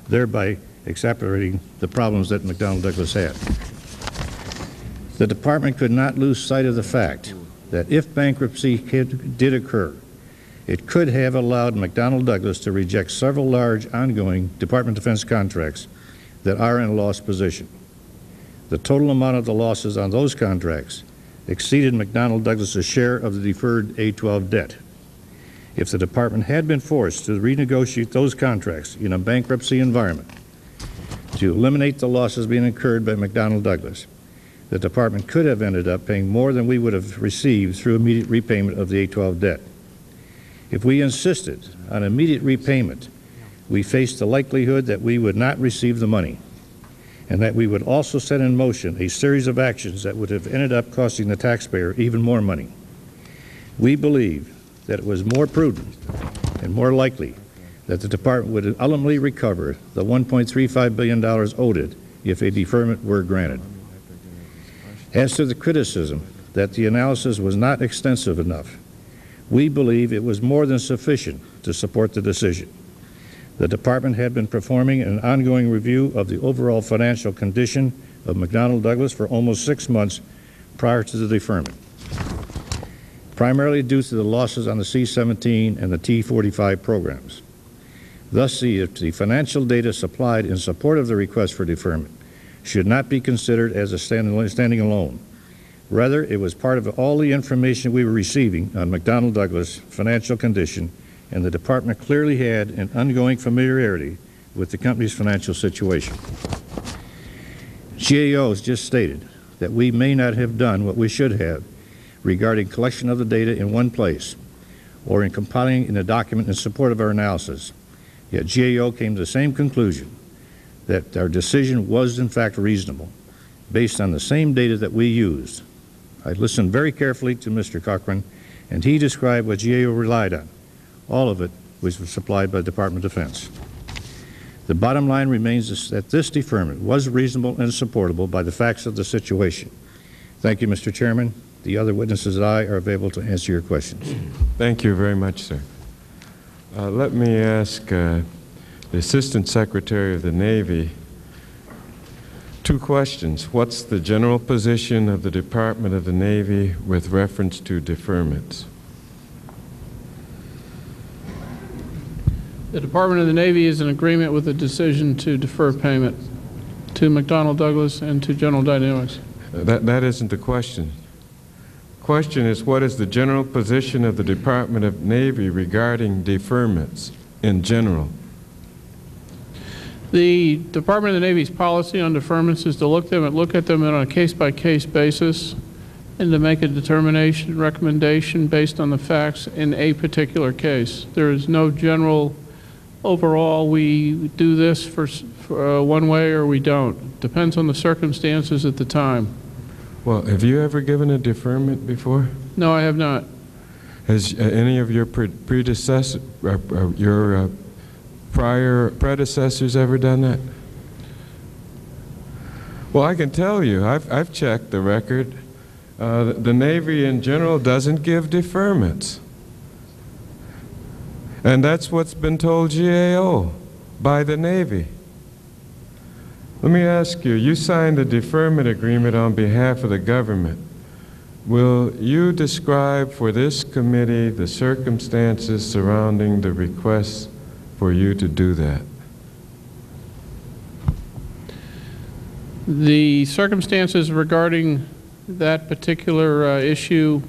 thereby exacerbating the problems that McDonnell Douglas had. The Department could not lose sight of the fact that if bankruptcy did occur, it could have allowed McDonnell Douglas to reject several large ongoing Department of Defense contracts that are in a loss position. The total amount of the losses on those contracts exceeded McDonnell Douglas's share of the deferred A twelve debt. If the Department had been forced to renegotiate those contracts in a bankruptcy environment, to eliminate the losses being incurred by McDonnell Douglas, the Department could have ended up paying more than we would have received through immediate repayment of the A twelve debt. If we insisted on immediate repayment, we faced the likelihood that we would not receive the money, and that we would also set in motion a series of actions that would have ended up costing the taxpayer even more money. We believe that it was more prudent and more likely that the Department would ultimately recover the one point three five billion dollars owed it if a deferment were granted. As to the criticism that the analysis was not extensive enough, we believe it was more than sufficient to support the decision. The Department had been performing an ongoing review of the overall financial condition of McDonnell Douglas for almost six months prior to the deferment, primarily due to the losses on the C seventeen and the T forty-five programs. Thus, the, the financial data supplied in support of the request for deferment should not be considered as a stand, standing alone. Rather, it was part of all the information we were receiving on McDonnell Douglas' financial condition, and the Department clearly had an ongoing familiarity with the company's financial situation. G A O has just stated that we may not have done what we should have regarding collection of the data in one place or in compiling in a document in support of our analysis. Yet G A O came to the same conclusion that our decision was in fact reasonable based on the same data that we used. I listened very carefully to Mister Cochran, and he described what G A O relied on. All of it was supplied by the Department of Defense. The bottom line remains that this deferment was reasonable and supportable by the facts of the situation. Thank you, Mister Chairman. The other witnesses and I are available to answer your questions. Thank you very much, sir. Uh, let me ask uh, the Assistant Secretary of the Navy two questions. What's the general position of the Department of the Navy with reference to deferments? The Department of the Navy is in agreement with the decision to defer payment to McDonnell Douglas and to General Dynamics. Uh, that, that isn't the question. Question is, what is the general position of the Department of Navy regarding deferments in general? The Department of the Navy's policy on deferments is to look, them and look at them on a case-by-case basis and to make a determination, recommendation based on the facts in a particular case. There is no general, overall, we do this for, for uh, one way or we don't. Depends on the circumstances at the time. Well, have you ever given a deferment before? No, I have not. Has uh, any of your pre predecessor, uh, uh, your uh, prior predecessors ever done that? Well, I can tell you, I've, I've checked the record, Uh, the, the Navy in general doesn't give deferments. And that's what's been told G A O by the Navy. Let me ask you, you signed a deferment agreement on behalf of the government. Will you describe for this committee the circumstances surrounding the request for you to do that? The circumstances regarding that particular uh, issue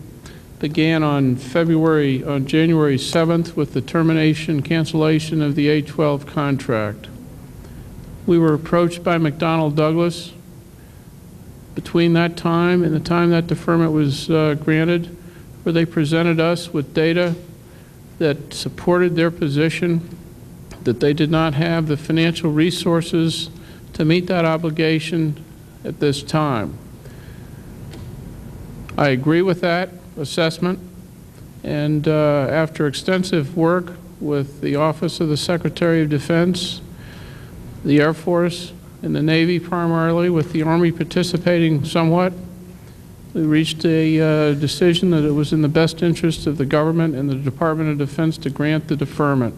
began on February, on January seventh with the termination, cancellation of the A twelve contract. We were approached by McDonnell Douglas. Between that time and the time that deferment was uh, granted, where they presented us with data that supported their position, that they did not have the financial resources to meet that obligation at this time. I agree with that assessment, and uh, after extensive work with the Office of the Secretary of Defense, the Air Force, and the Navy primarily, with the Army participating somewhat, we reached a uh, decision that it was in the best interest of the government and the Department of Defense to grant the deferment.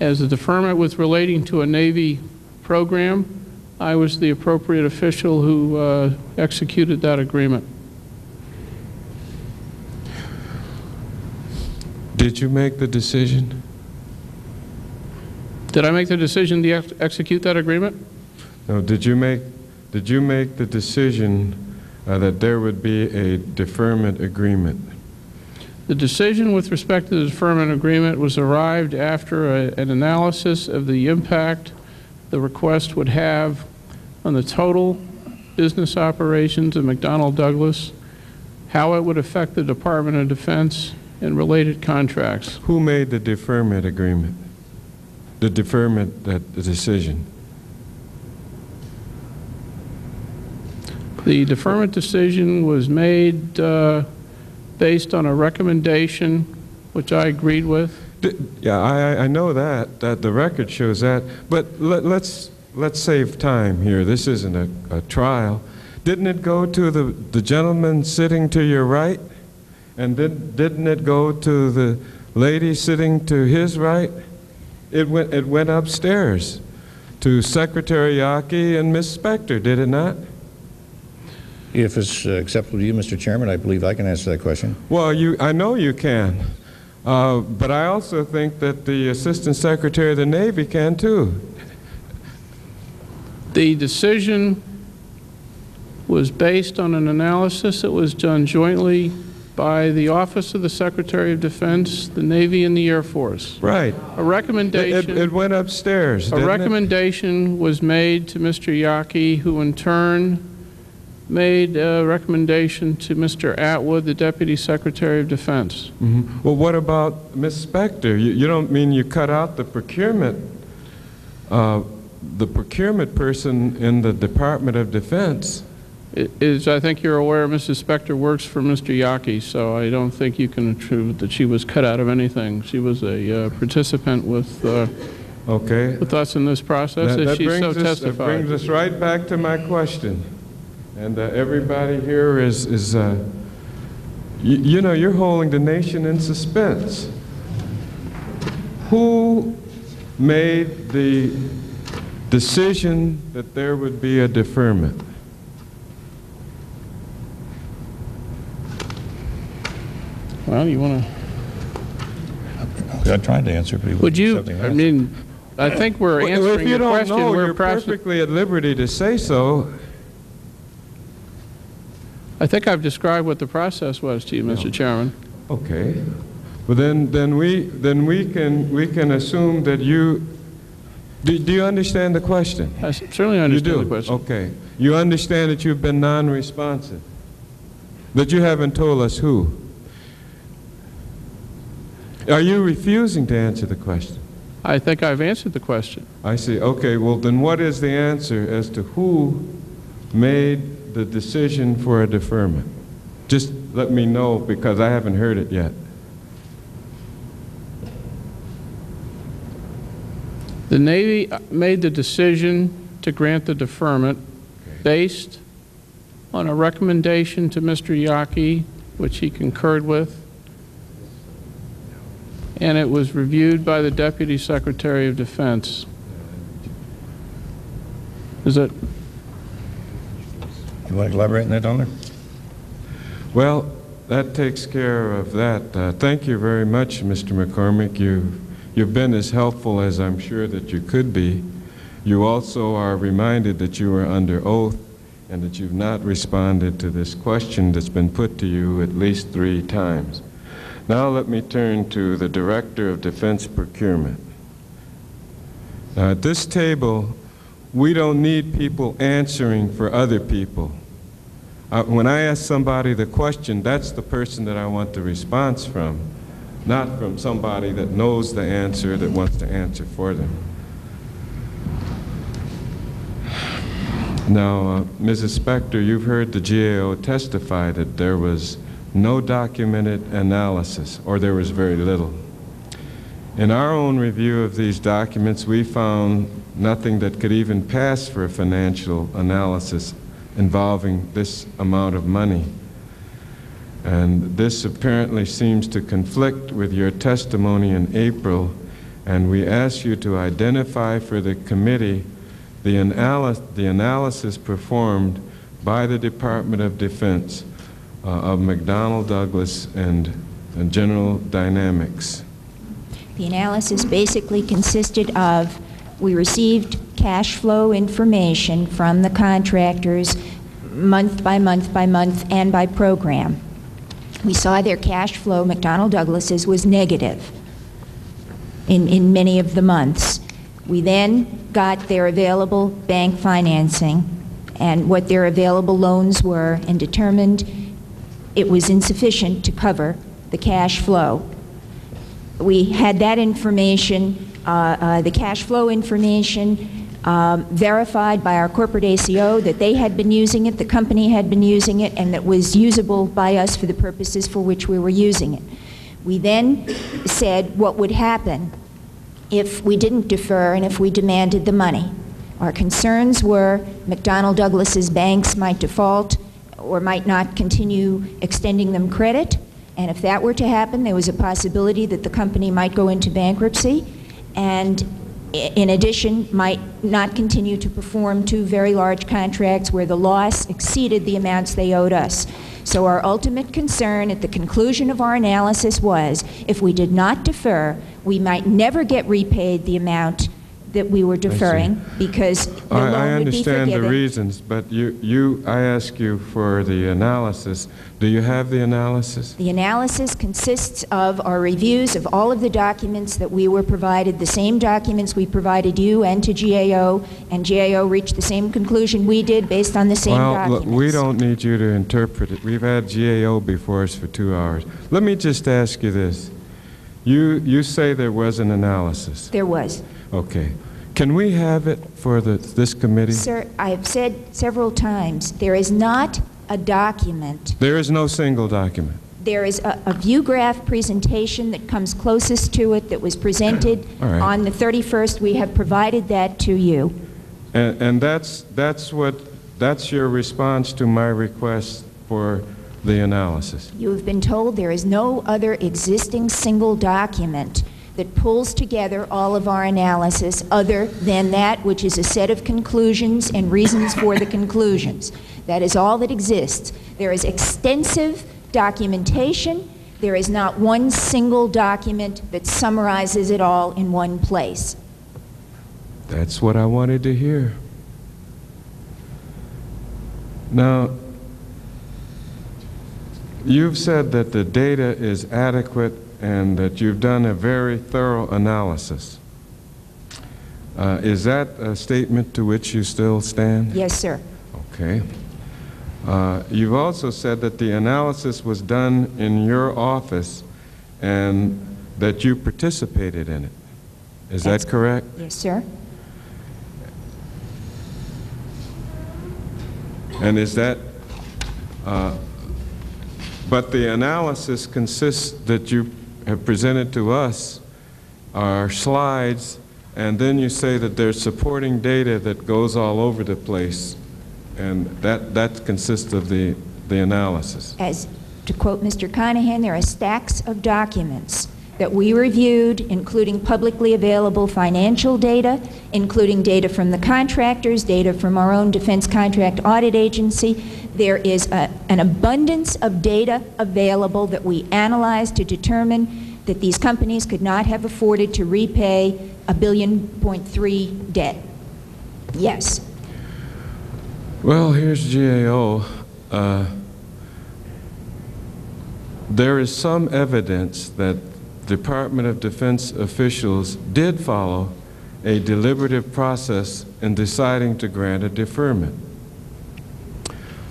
As the deferment was relating to a Navy program, I was the appropriate official who uh, executed that agreement. Did you make the decision? Did I make the decision to ex execute that agreement? No, did you make, did you make the decision uh, that there would be a deferment agreement? The decision with respect to the deferment agreement was arrived after a, an analysis of the impact the request would have on the total business operations of McDonnell Douglas, how it would affect the Department of Defense and related contracts. Who made the deferment agreement? The deferment, that the decision? The deferment decision was made uh, based on a recommendation, which I agreed with. Yeah, I, I know that, that the record shows that, but let, let's, let's save time here. This isn't a, a trial. Didn't it go to the, the gentleman sitting to your right? And did, didn't it go to the lady sitting to his right? It went, it went upstairs to Secretary Yockey and Miz Spector, did it not? If it's acceptable to you, Mister Chairman, I believe I can answer that question. Well, you, I know you can. Uh, but I also think that the Assistant Secretary of the Navy can too. The decision was based on an analysis that was done jointly by the Office of the Secretary of Defense, the Navy, and the Air Force. Right. A recommendation. It, it went upstairs, didn't it? A recommendation was made to Mister Yockey, who in turn made a recommendation to Mister Atwood, the Deputy Secretary of Defense. Mm-hmm. Well, what about Miz Spector? You, you don't mean you cut out the procurement, uh, the procurement person in the Department of Defense? It is, I think you're aware, Missus Spector works for Mister Yockey, so I don't think you can attribute that she was cut out of anything. She was a uh, participant with. Uh, okay. With us in this process, that, that she so us, testified. That brings us right back to my question. And uh, everybody here is, is uh, you, you know, you're holding the nation in suspense. Who made the decision that there would be a deferment? Well, you want to? I tried to answer, but would you? I mean, I think we're answering well, if you the don't question. Know, we're you're perfectly at liberty to say so. I think I've described what the process was to you, Mister No. Chairman. Okay. Well, then, then we, then we can, we can assume that you. Do, do you understand the question? I certainly understand the question. Okay. You understand that you've been non-responsive. That you haven't told us who. Are you refusing to answer the question? I think I've answered the question. I see. Okay. Well, then, what is the answer as to who made the decision for a deferment? Just let me know, because I haven't heard it yet. The Navy made the decision to grant the deferment based on a recommendation to Mister Yockey, which he concurred with, and it was reviewed by the Deputy Secretary of Defense. Is it? You want to elaborate on that, Donald? Well, that takes care of that. Uh, thank you very much, Mister McCormick. You've, you've been as helpful as I'm sure that you could be. You also are reminded that you are under oath and that you've not responded to this question that's been put to you at least three times. Now let me turn to the Director of Defense Procurement. Now at this table, we don't need people answering for other people. Uh, when I ask somebody the question, that's the person that I want the response from, not from somebody that knows the answer, that wants to answer for them. Now, uh, Missus Spector, you've heard the G A O testify that there was no documented analysis, or there was very little. In our own review of these documents, we found nothing that could even pass for a financial analysis involving this amount of money. And this apparently seems to conflict with your testimony in April, and we ask you to identify for the committee the, analy the analysis performed by the Department of Defense uh, of McDonnell Douglas and, and General Dynamics. The analysis basically consisted of, we received cash flow information from the contractors month by month by month and by program. We saw their cash flow, McDonnell Douglas's, was negative in, in many of the months. We then got their available bank financing and what their available loans were and determined it was insufficient to cover the cash flow. We had that information, uh, uh, the cash flow information, um, verified by our corporate A C O that they had been using it, the company had been using it, and that was usable by us for the purposes for which we were using it. We then said what would happen if we didn't defer and if we demanded the money. Our concerns were McDonnell Douglas's banks might default or might not continue extending them credit. And if that were to happen, there was a possibility that the company might go into bankruptcy and, in addition, might not continue to perform two very large contracts where the loss exceeded the amounts they owed us. So our ultimate concern at the conclusion of our analysis was, if we did not defer, we might never get repaid the amount that we were deferring because the I, loan I understand would be the reasons, but you, you, I ask you for the analysis. Do you have the analysis? The analysis consists of our reviews of all of the documents that we were provided, the same documents we provided you and to G A O, and G A O reached the same conclusion we did based on the same well, documents. Well, we don't need you to interpret it. We've had G A O before us for two hours. Let me just ask you this. You, you say there was an analysis. There was. Okay. Can we have it for the, this committee? Sir, I have said several times, there is not a document. There is no single document. There is a, a view graph presentation that comes closest to it that was presented right on the thirty-first. We have provided that to you. And, and that's, that's, what, that's your response to my request for the analysis. You have been told there is no other existing single document that pulls together all of our analysis other than that which is a set of conclusions and reasons for the conclusions. That is all that exists. There is extensive documentation. There is not one single document that summarizes it all in one place. That's what I wanted to hear. Now, you've said that the data is adequate and that you've done a very thorough analysis. Uh, is that a statement to which you still stand? Yes, sir. Okay. Uh, you've also said that the analysis was done in your office and that you participated in it. Is That's that correct? Yes, sir. And is that uh, but the analysis consists that you have presented to us our slides, and then you say that there's supporting data that goes all over the place. And that, that consists of the, the analysis. As to quote Mister Conahan, there are stacks of documents that we reviewed, including publicly available financial data, including data from the contractors, data from our own Defense Contract Audit Agency. There is a, an abundance of data available that we analyzed to determine that these companies could not have afforded to repay a billion point three debt. Yes. Well, here's G A O. Uh, there is some evidence that Department of Defense officials did follow a deliberative process in deciding to grant a deferment.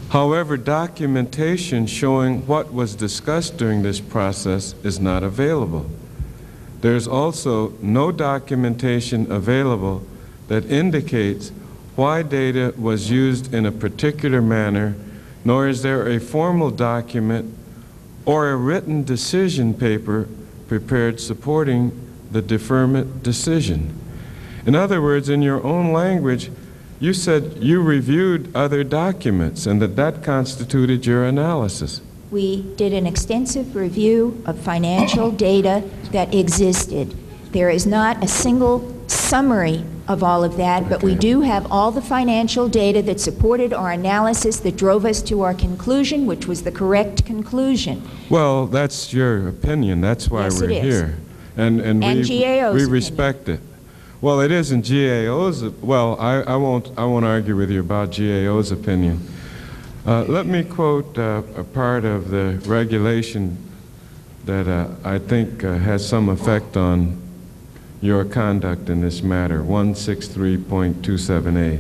However, documentation showing what was discussed during this process is not available. There is also no documentation available that indicates why data was used in a particular manner, nor is there a formal document or a written decision paper prepared supporting the deferment decision. In other words, in your own language, you said you reviewed other documents and that that constituted your analysis. We did an extensive review of financial data that existed. There is not a single summary of all of that, okay, but we do have all the financial data that supported our analysis that drove us to our conclusion, which was the correct conclusion. Well, that's your opinion. That's why yes, we're here. And, and, and we, we respect it. Well, it isn't G A O's. Well, I, I, won't, I won't argue with you about G A O's opinion. Uh, let me quote uh, a part of the regulation that uh, I think uh, has some effect on your conduct in this matter, one sixty-three point two seven A.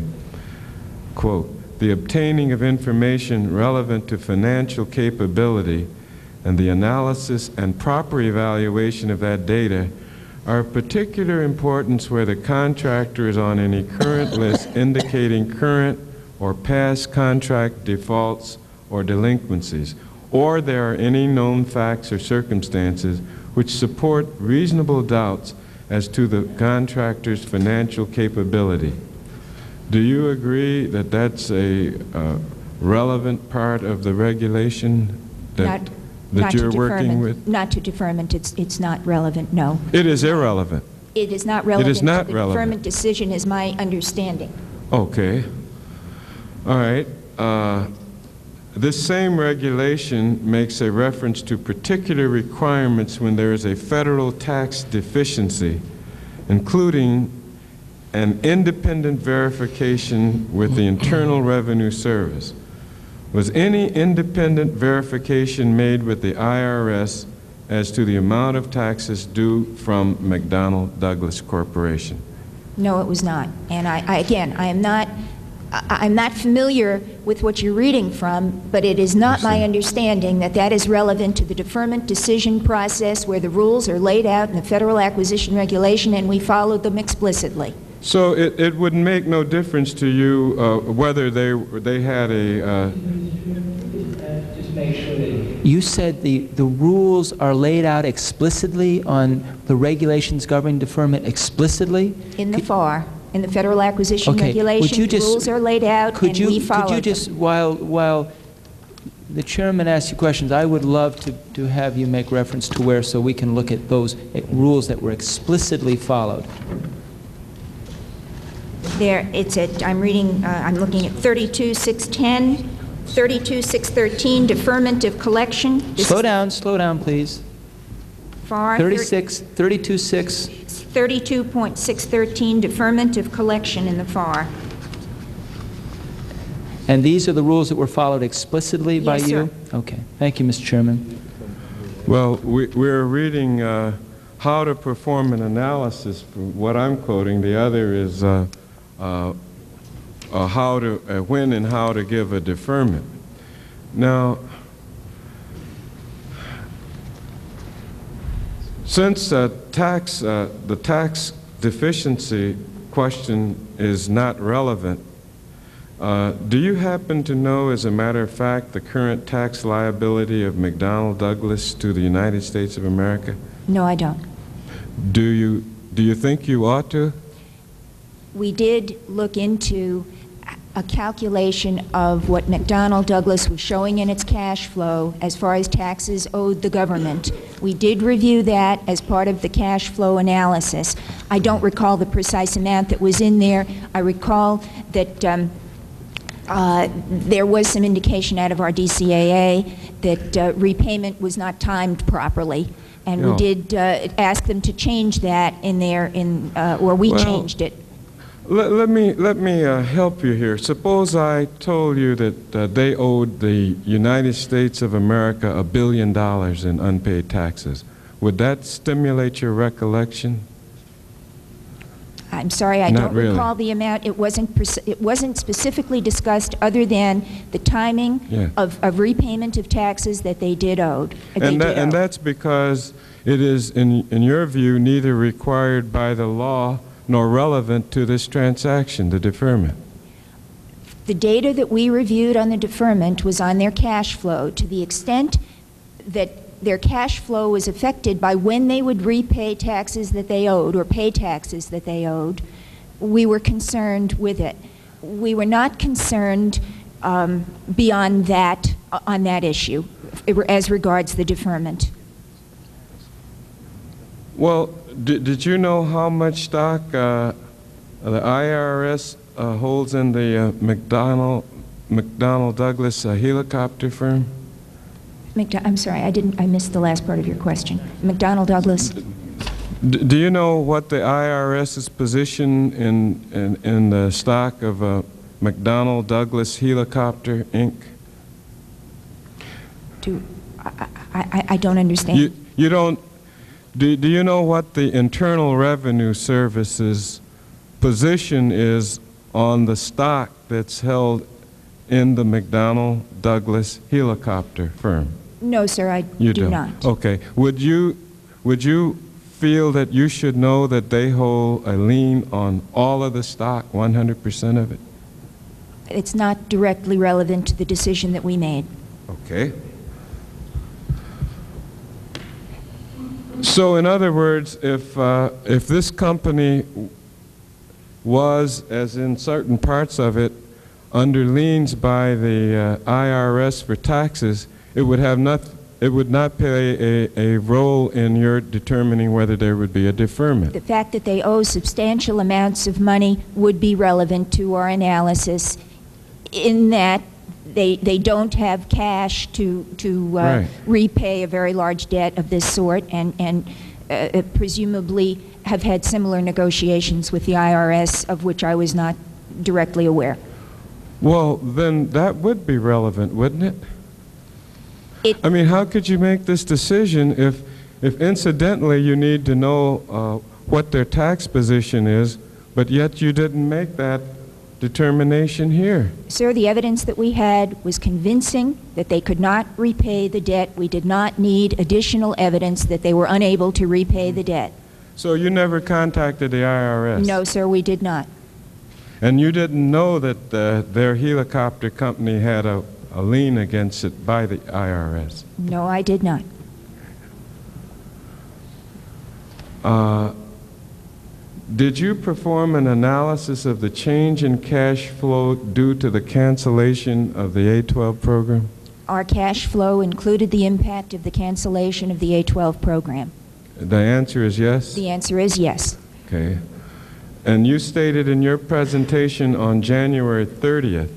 Quote, the obtaining of information relevant to financial capability and the analysis and proper evaluation of that data are of particular importance where the contractor is on any current list indicating current or past contract defaults or delinquencies, or there are any known facts or circumstances which support reasonable doubts as to the contractor's financial capability. Do you agree that that's a uh, relevant part of the regulation that, not, that not you're working with? Not to deferment, it's, it's not relevant, no. It is irrelevant. It is not relevant. It is not the relevant. The deferment decision is my understanding. Okay. All right. Uh, This same regulation makes a reference to particular requirements when there is a federal tax deficiency, including an independent verification with the Internal Revenue Service. Was any independent verification made with the I R S as to the amount of taxes due from McDonnell Douglas Corporation? No, it was not. And I, I again, I am not I'm not familiar with what you're reading from, but it is not my understanding that that is relevant to the deferment decision process where the rules are laid out in the Federal Acquisition Regulation and we followed them explicitly. So it, it would make no difference to you uh, whether they, they had a... Uh, you said the, the rules are laid out explicitly on the regulations governing deferment explicitly? In the F A R. In the Federal Acquisition okay. Regulation, just, rules are laid out could and you, we follow Could you just, them. While, while the Chairman asks you questions, I would love to, to have you make reference to where so we can look at those uh, rules that were explicitly followed. There, it's at, I'm reading, uh, I'm looking at thirty-two six ten, thirty-two six thirteen, deferment of collection. This slow down, slow down, please. F A R thirty-six, thirty-two six. thirty-two point six thirteen, deferment of collection in the F A R. And these are the rules that were followed explicitly yes, by you? Sir. Okay. Thank you, Mister Chairman. Well, we, we're reading uh, how to perform an analysis from what I'm quoting. The other is uh, uh, uh, how to, uh, when and how to give a deferment. Now, since uh, tax, uh, the tax deficiency question is not relevant, uh, do you happen to know, as a matter of fact, the current tax liability of McDonnell Douglas to the United States of America? No, I don't. Do you, do you think you ought to? We did look into a calculation of what McDonnell Douglas was showing in its cash flow as far as taxes owed the government. We did review that as part of the cash flow analysis. I don't recall the precise amount that was in there. I recall that um, uh, there was some indication out of our D C A A that uh, repayment was not timed properly. And no. we did uh, ask them to change that in their, in, uh, or we well, changed it. Let, let me, let me uh, help you here. Suppose I told you that uh, they owed the United States of America a billion dollars in unpaid taxes. Would that stimulate your recollection? I'm sorry, I Not don't really. recall the amount. It wasn't, it wasn't specifically discussed other than the timing yeah. of, of repayment of taxes that they did owe. And, they that, did and owe. that's because it is, in, in your view, neither required by the law nor relevant to this transaction, the deferment. The data that we reviewed on the deferment was on their cash flow. To the extent that their cash flow was affected by when they would repay taxes that they owed or pay taxes that they owed, we were concerned with it. We were not concerned um, beyond that, uh, on that issue, as regards the deferment. Well, did, did you know how much stock uh, the I R S uh, holds in the uh, McDonnell, McDonnell Douglas uh, helicopter firm? McDo I'm sorry, I didn't. I missed the last part of your question. McDonnell Douglas. D do you know what the IRS's position in in, in the stock of uh, McDonnell Douglas Helicopter Incorporated? Do I, I? I don't understand. You you don't. Do do you know what the Internal Revenue Service's position is on the stock that's held in the McDonnell Douglas Helicopter firm? No, sir, I you do don't. not. Okay. Would you, would you feel that you should know that they hold a lien on all of the stock, one hundred percent of it? It's not directly relevant to the decision that we made. Okay. So in other words, if, uh, if this company was, as in certain parts of it, under liens by the uh, I R S for taxes, it would have not, it would not play a, a role in your determining whether there would be a deferment. The fact that they owe substantial amounts of money would be relevant to our analysis in that they, they don't have cash to, to uh, right. repay a very large debt of this sort and, and uh, presumably have had similar negotiations with the I R S of which I was not directly aware. Well, then that would be relevant, wouldn't it? it? I mean, how could you make this decision if, if incidentally you need to know uh, what their tax position is, but yet you didn't make that determination here? Sir, the evidence that we had was convincing that they could not repay the debt. We did not need additional evidence that they were unable to repay the debt. So you never contacted the I R S? No, sir, we did not. And you didn't know that uh, their helicopter company had a, a lien against it by the I R S? No, I did not. Uh, did you perform an analysis of the change in cash flow due to the cancellation of the A twelve program? Our cash flow included the impact of the cancellation of the A twelve program. The answer is yes? The answer is yes. Okay. And you stated in your presentation on January thirtieth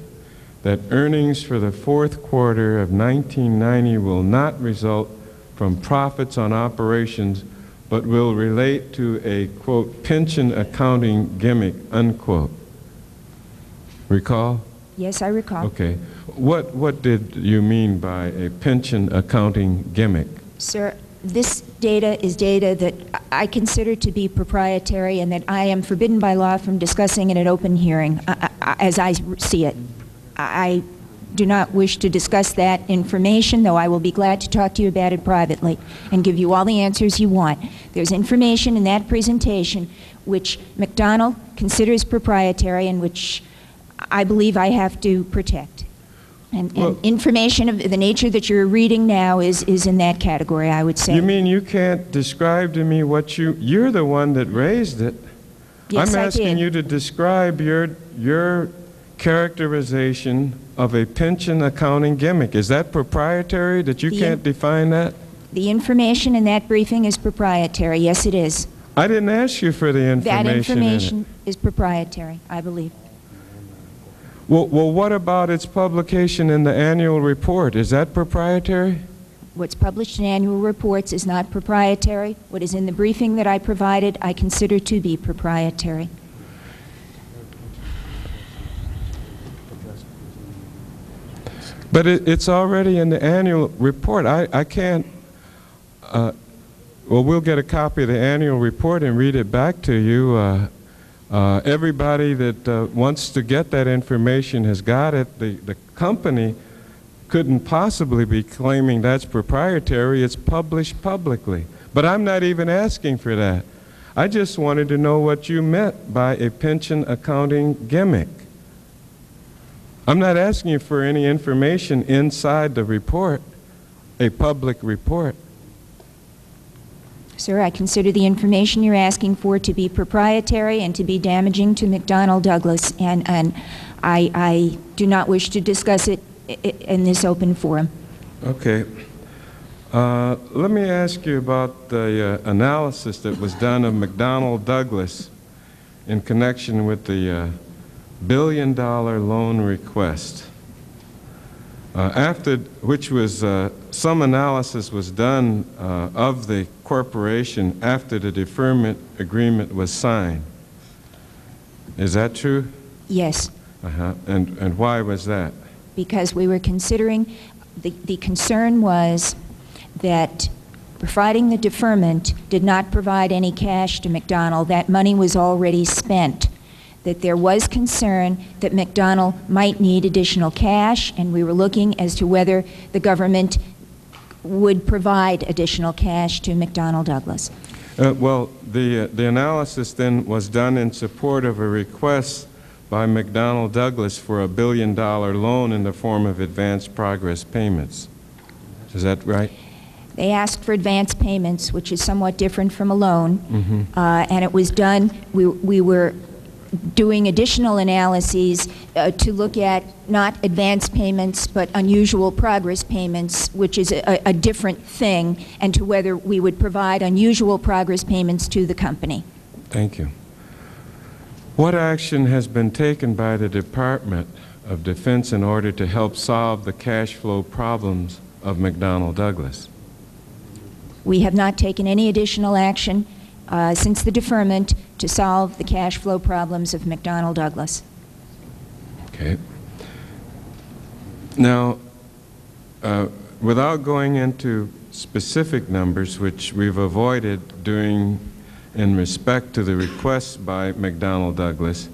that earnings for the fourth quarter of nineteen ninety will not result from profits on operations, but will relate to a, quote, pension accounting gimmick, unquote. Recall? Yes, I recall. Okay. What, what did you mean by a pension accounting gimmick? Sir, this data is data that I consider to be proprietary and that I am forbidden by law from discussing in an open hearing, uh, as I see it. I do not wish to discuss that information, though I will be glad to talk to you about it privately and give you all the answers you want. There's information in that presentation which McDonnell considers proprietary and which I believe I have to protect. And, and well, information of the nature that you're reading now is, is in that category, I would say. You mean you can't describe to me what you, you're the one that raised it. Yes, I'm asking I did. you to describe your, your characterization of a pension accounting gimmick. Is that proprietary, that you the can't define that? The information in that briefing is proprietary. Yes, it is. I didn't ask you for the information. That information in is proprietary, I believe. Well, well, what about its publication in the annual report? Is that proprietary? What's published in annual reports is not proprietary. What is in the briefing that I provided, I consider to be proprietary. But it, it's already in the annual report. I, I can't, uh, well, we'll get a copy of the annual report and read it back to you. Uh, uh, everybody that uh, wants to get that information has got it. The, the company couldn't possibly be claiming that's proprietary. It's published publicly. But I'm not even asking for that. I just wanted to know what you meant by a pension accounting gimmick. I'm not asking you for any information inside the report, a public report. Sir, I consider the information you're asking for to be proprietary and to be damaging to McDonnell Douglas, and, and I, I do not wish to discuss it in this open forum. Okay. Uh, let me ask you about the uh, analysis that was done of McDonnell Douglas in connection with the uh, billion dollar loan request, uh, after which was uh, some analysis was done uh, of the corporation after the deferment agreement was signed. Is that true? Yes. Uh-huh. And, and why was that? Because we were considering, the, the concern was that providing the deferment did not provide any cash to McDonnell. That money was already spent. That there was concern that McDonnell might need additional cash, and we were looking as to whether the government would provide additional cash to McDonnell Douglas. Uh, well, the, uh, the analysis then was done in support of a request by McDonnell Douglas for a billion dollar loan in the form of advanced progress payments. Is that right? They asked for advance payments, which is somewhat different from a loan, mm-hmm. uh, and it was done, we, we were doing additional analyses uh, to look at not advance payments but unusual progress payments, which is a, a different thing, and to whether we would provide unusual progress payments to the company. Thank you. What action has been taken by the Department of Defense in order to help solve the cash flow problems of McDonnell Douglas? We have not taken any additional action Uh, since the deferment to solve the cash flow problems of McDonnell Douglas. Okay. Now, uh, without going into specific numbers, which we've avoided doing in respect to the requests by McDonnell Douglas,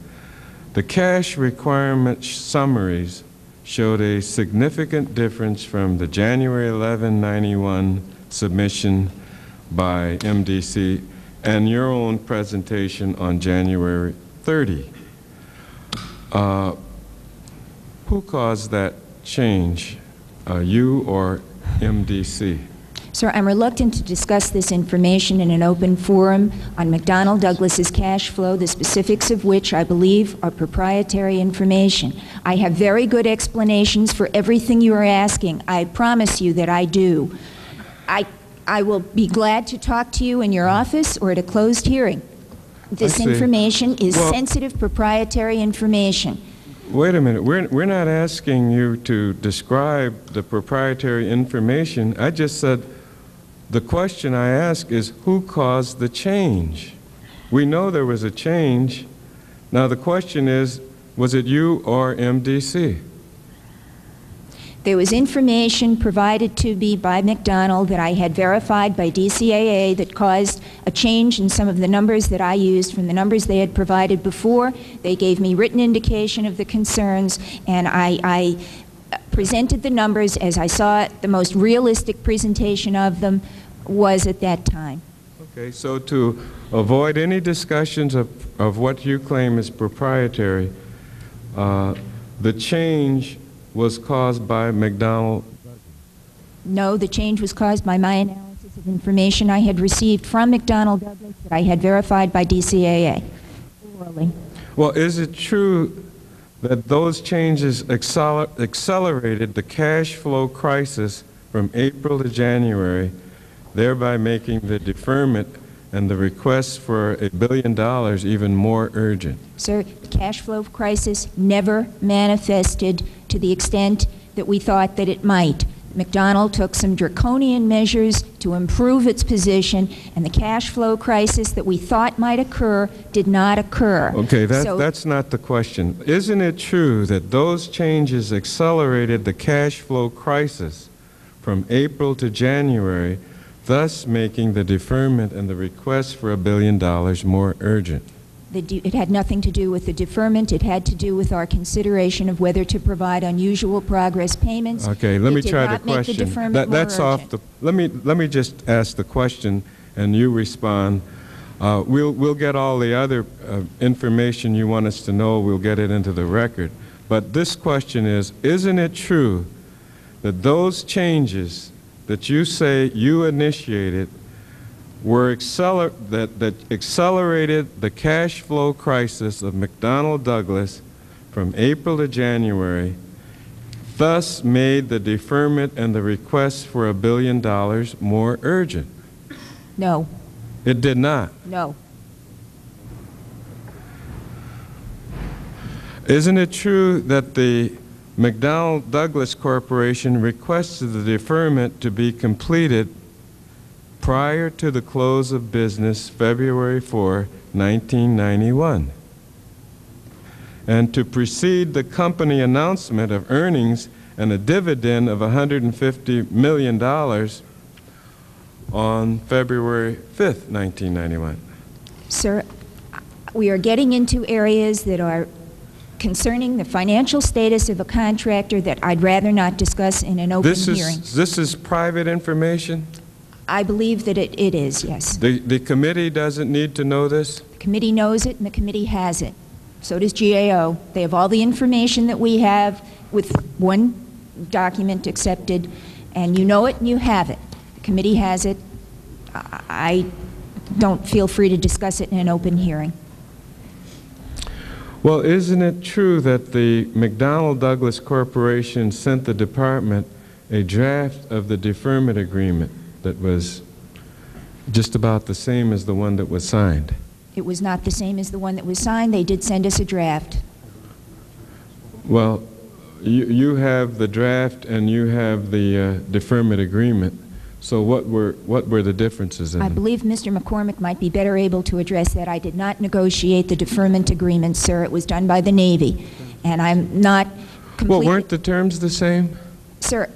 the cash requirement summaries showed a significant difference from the January eleventh ninety-one submission by M D C and your own presentation on January thirtieth. Uh, who caused that change, uh, you or M D C? Sir, I'm reluctant to discuss this information in an open forum on McDonnell Douglas's cash flow, the specifics of which I believe are proprietary information. I have very good explanations for everything you are asking. I promise you that I do. I I will be glad to talk to you in your office or at a closed hearing. This information is well, sensitive, proprietary information. Wait a minute. We're, we're not asking you to describe the proprietary information. I just said the question I ask is who caused the change? We know there was a change. Now the question is, was it you or M D C? There was information provided to me by McDonnell that I had verified by D C A A that caused a change in some of the numbers that I used from the numbers they had provided before. They gave me written indication of the concerns, and I, I presented the numbers as I saw it. The most realistic presentation of them was at that time. Okay, so to avoid any discussions of, of what you claim is proprietary, uh, the change was caused by McDonnell? No, the change was caused by my analysis of information I had received from McDonnell Douglas that I had verified by D C A A. Well, is it true that those changes acceler- accelerated the cash flow crisis from April to January, thereby making the deferment and the request for a billion dollars even more urgent. Sir, the cash flow crisis never manifested to the extent that we thought that it might. McDonnell took some draconian measures to improve its position, and the cash flow crisis that we thought might occur did not occur. Okay, that, so, that's not the question. Isn't it true that those changes accelerated the cash flow crisis from April to January, thus making the deferment and the request for a billion dollars more urgent? The it had nothing to do with the deferment. It had to do with our consideration of whether to provide unusual progress payments. Okay, let me try the question. That, that's off the. Let me let me just ask the question, and you respond. Uh, we'll we'll get all the other uh, information you want us to know. We'll get it into the record. But this question is: isn't it true that those changes that you say you initiated were acceler that, that accelerated the cash flow crisis of McDonnell Douglas from April to January, thus made the deferment and the request for a billion dollars more urgent? No. It did not? No. Isn't it true that the McDonnell Douglas Corporation requested the deferment to be completed prior to the close of business February fourth, nineteen ninety-one, and to precede the company announcement of earnings and a dividend of one hundred fifty million dollars on February fifth, nineteen ninety-one? Sir, we are getting into areas that are concerning the financial status of a contractor that I'd rather not discuss in an open this is, hearing. This is private information? I believe that it, it is, yes. The, the committee doesn't need to know this? The committee knows it, and the committee has it. So does G A O. They have all the information that we have with one document accepted, and you know it and you have it. The committee has it. I don't feel free to discuss it in an open hearing. Well, isn't it true that the McDonnell Douglas Corporation sent the department a draft of the deferment agreement that was just about the same as the one that was signed? It was not the same as the one that was signed. They did send us a draft. Well, you, you have the draft and you have the uh, deferment agreement. So what were, what were the differences in I them? Believe Mister McCormick might be better able to address that. I did not negotiate the deferment agreement, sir. It was done by the Navy. And I'm not completely... Well, weren't the terms the same? Sir,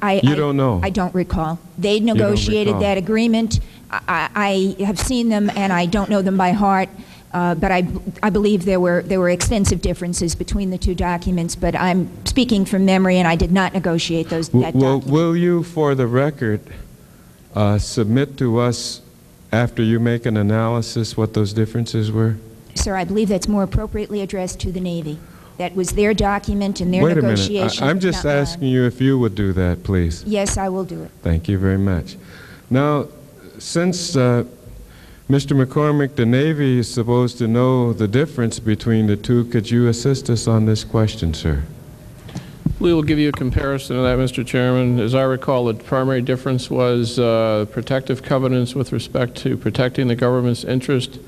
I, you I, don't know. I don't recall. They negotiated that agreement. I, I have seen them, and I don't know them by heart. Uh, but I, I believe there were there were extensive differences between the two documents. But I'm speaking from memory, and I did not negotiate those. That well, will you, for the record, uh, submit to us after you make an analysis what those differences were? Sir, I believe that's more appropriately addressed to the Navy. That was their document and their Wait negotiation. Wait a minute. I, I'm just asking mine. You if you would do that, please. Yes, I will do it. Thank you very much. Now, since uh, Mister McCormick, the Navy is supposed to know the difference between the two, could you assist us on this question, sir? We will give you a comparison of that, Mister Chairman. As I recall, the primary difference was uh, protective covenants with respect to protecting the government's interest,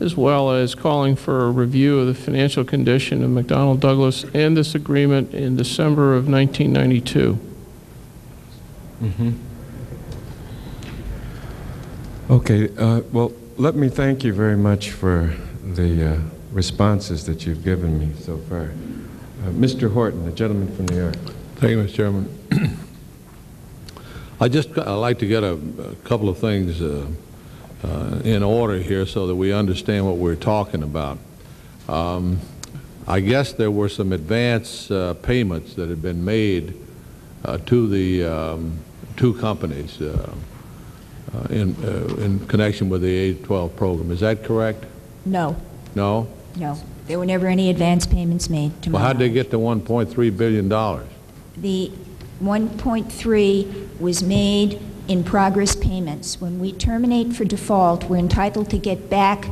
as well as calling for a review of the financial condition of McDonnell Douglas and this agreement in December of nineteen ninety-two. Mm-hmm. Okay, uh, well, let me thank you very much for the uh, responses that you've given me so far. Uh, Mister Horton, the gentleman from New York. Thank you, Mister Chairman. I just, I'd like to get a, a couple of things uh, Uh, in order here so that we understand what we're talking about. Um, I guess there were some advance uh, payments that had been made uh, to the um, two companies uh, uh, in, uh, in connection with the A twelve program. Is that correct? No. No? No. There were never any advance payments made to my knowledge. Well, how'd they get to one point three billion dollars? The one point three was made in progress payments. When we terminate for default, we're entitled to get back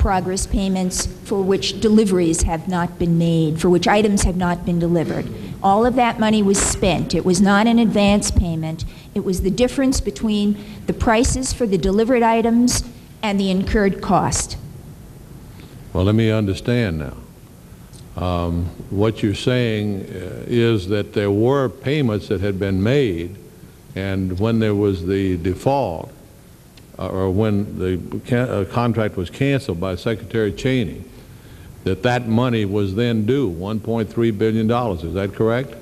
progress payments for which deliveries have not been made, for which items have not been delivered. All of that money was spent. It was not an advance payment. It was the difference between the prices for the delivered items and the incurred cost. Well, let me understand now. Um, what you're saying uh, is that there were payments that had been made, and when there was the default, uh, or when the can uh, contract was canceled by Secretary Cheney, that that money was then due, one point three billion dollars. Is that correct?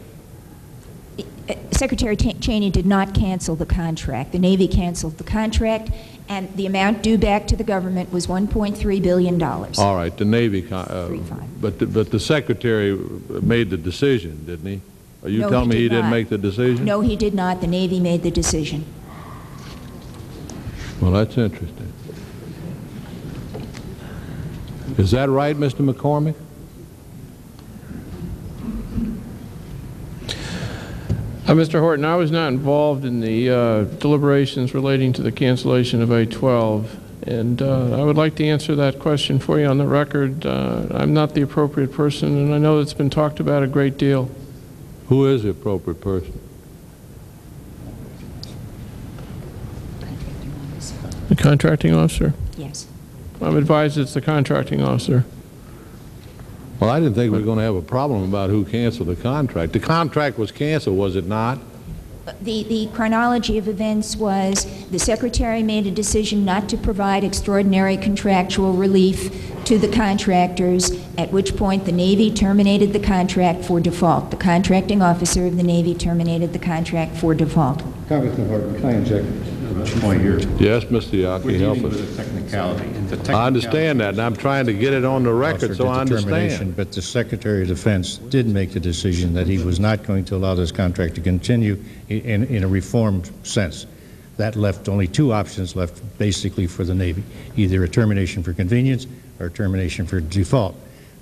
Secretary Cheney did not cancel the contract. The Navy canceled the contract, and the amount due back to the government was one point three billion dollars. All right, the Navy, con uh, but, the, but the Secretary made the decision, didn't he? Are you no, telling he me did he not. didn't make the decision? No, he did not. The Navy made the decision. Well, that's interesting. Is that right, Mister McCormick? Uh, Mister Horton, I was not involved in the uh, deliberations relating to the cancellation of A twelve, and uh, I would like to answer that question for you on the record. Uh, I'm not the appropriate person, and I know it's been talked about a great deal. Who is the appropriate person? The contracting officer? Yes. I'm advised it's the contracting officer. Well, I didn't think we were going to have a problem about who canceled the contract. The contract was canceled, was it not? The, the chronology of events was the Secretary made a decision not to provide extraordinary contractual relief to the contractors, at which point the Navy terminated the contract for default. The contracting officer of the Navy terminated the contract for default. Congressman Horton, can I inject a point here? Yes, Mister Yockey, help us. With the technicality. The technicality. I understand that, and I'm trying to get it on the record so I understand. But the Secretary of Defense did make the decision that he was not going to allow this contract to continue in, in a reformed sense. That left only two options left, basically, for the Navy, either a termination for convenience or termination for default.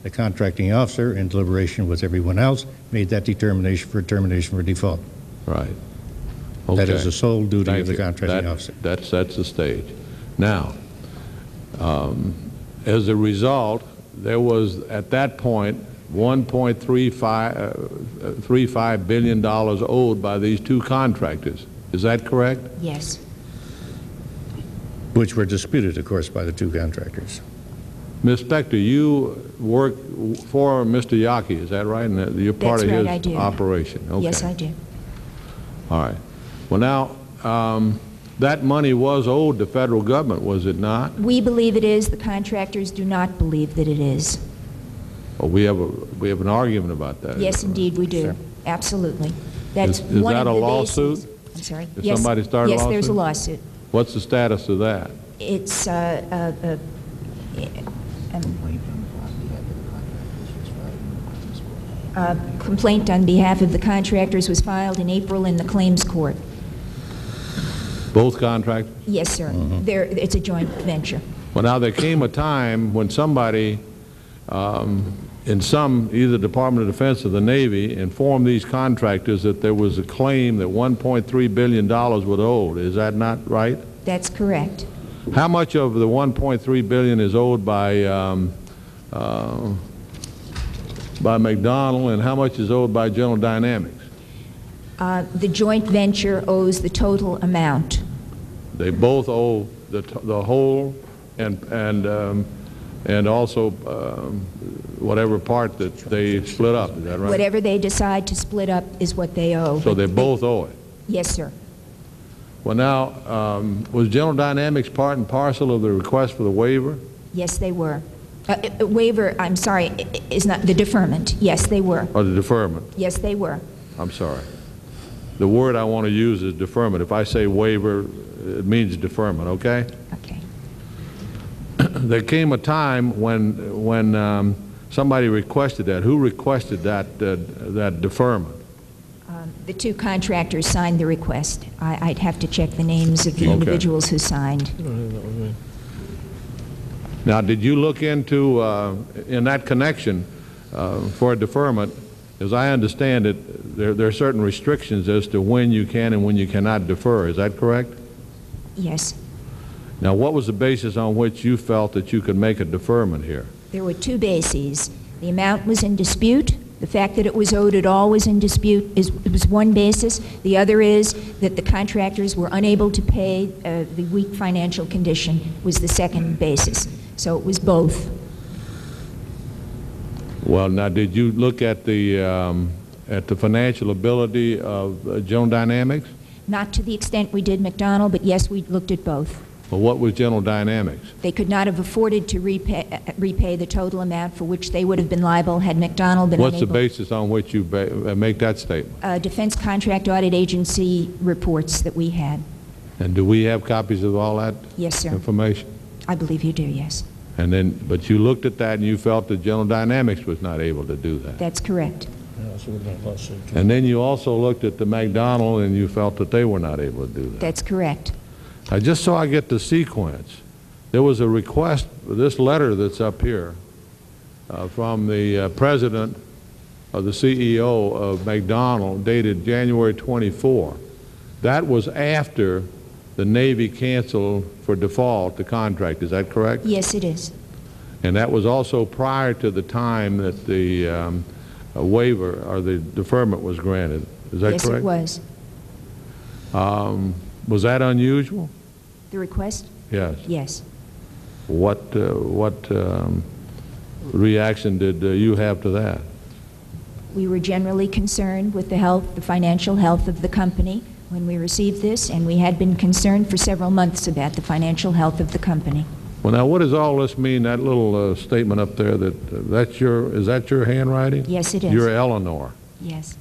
The contracting officer, in deliberation with everyone else, made that determination for termination for default. Right. Okay. That is the sole duty Thank of the you. contracting that, officer. That sets the stage. Now, um, as a result, there was, at that point, one point three five billion dollars owed by these two contractors. Is that correct? Yes. Which were disputed, of course, by the two contractors. Miz Spector, you work for Mister Yockey, is that right? And you're part That's of right, his I do. operation. Okay. Yes, I do. All right. Well, now, um, that money was owed the federal government, was it not? We believe it is. The contractors do not believe that it is. Well, we have a, we have an argument about that. Yes, indeed, we do. Sure. Absolutely. That's is, is one that of a the lawsuit? Bases. I'm sorry. Did yes. somebody start yes, a lawsuit? Yes, there's a lawsuit. What's the status of that? It's uh, a. a Um, uh, complaint on behalf of the contractors was filed in April in the claims court. Both contractors? Yes, sir. Mm-hmm. There, it's a joint venture. Well, now there came a time when somebody um, in some, either Department of Defense or the Navy, informed these contractors that there was a claim that one point three billion dollars was owed. Is that not right? That's correct. How much of the one point three billion dollars is owed by um, uh, by McDonnell, and how much is owed by General Dynamics? Uh, the joint venture owes the total amount. They both owe the t the whole, and and um, and also um, whatever part that they split up. Is that right? Whatever they decide to split up is what they owe. So they both owe it. Yes, sir. Well, now, um, was General Dynamics part and parcel of the request for the waiver? Yes, they were. Uh, waiver, I'm sorry, is not the deferment. Yes, they were. Or the deferment. Yes, they were. I'm sorry. The word I want to use is deferment. If I say waiver, it means deferment, okay? Okay. There came a time when, when um, somebody requested that. Who requested that, uh, that deferment? The two contractors signed the request. I, I'd have to check the names of the okay. individuals who signed. Now, did you look into, uh, in that connection, uh, for a deferment, as I understand it, there, there are certain restrictions as to when you can and when you cannot defer. Is that correct? Yes. Now, what was the basis on which you felt that you could make a deferment here? There were two bases. The amount was in dispute. The fact that it was owed at all was in dispute. Is, it was one basis. The other is that the contractors were unable to pay. Uh, the weak financial condition was the second basis. So it was both. Well, now, did you look at the, um, at the financial ability of uh, General Dynamics? Not to the extent we did McDonnell, but yes, we looked at both. Well, what was General Dynamics? They could not have afforded to repay, uh, repay the total amount for which they would have been liable had McDonnell been unable. What's the basis on which you ba uh, make that statement? Uh, Defense Contract Audit Agency reports that we had. And do we have copies of all that yes, sir. Information? I believe you do, yes. And then, but you looked at that and you felt that General Dynamics was not able to do that. That's correct. And then you also looked at the McDonnell and you felt that they were not able to do that. That's correct. Now, just so I get the sequence, there was a request, this letter that's up here, uh, from the uh, president of the C E O of McDonnell, dated January twenty-fourth. That was after the Navy canceled for default the contract. Is that correct? Yes, it is. And that was also prior to the time that the um, a waiver or the deferment was granted. Is that yes, correct? Yes, it was. Um, was that unusual? The request? Yes. Yes. What, uh, what um, reaction did uh, you have to that? We were generally concerned with the health, the financial health of the company when we received this, and we had been concerned for several months about the financial health of the company. Well, now, what does all this mean, that little uh, statement up there, that uh, that's your, is that your handwriting? Yes, it is. You're Eleanor. Yes.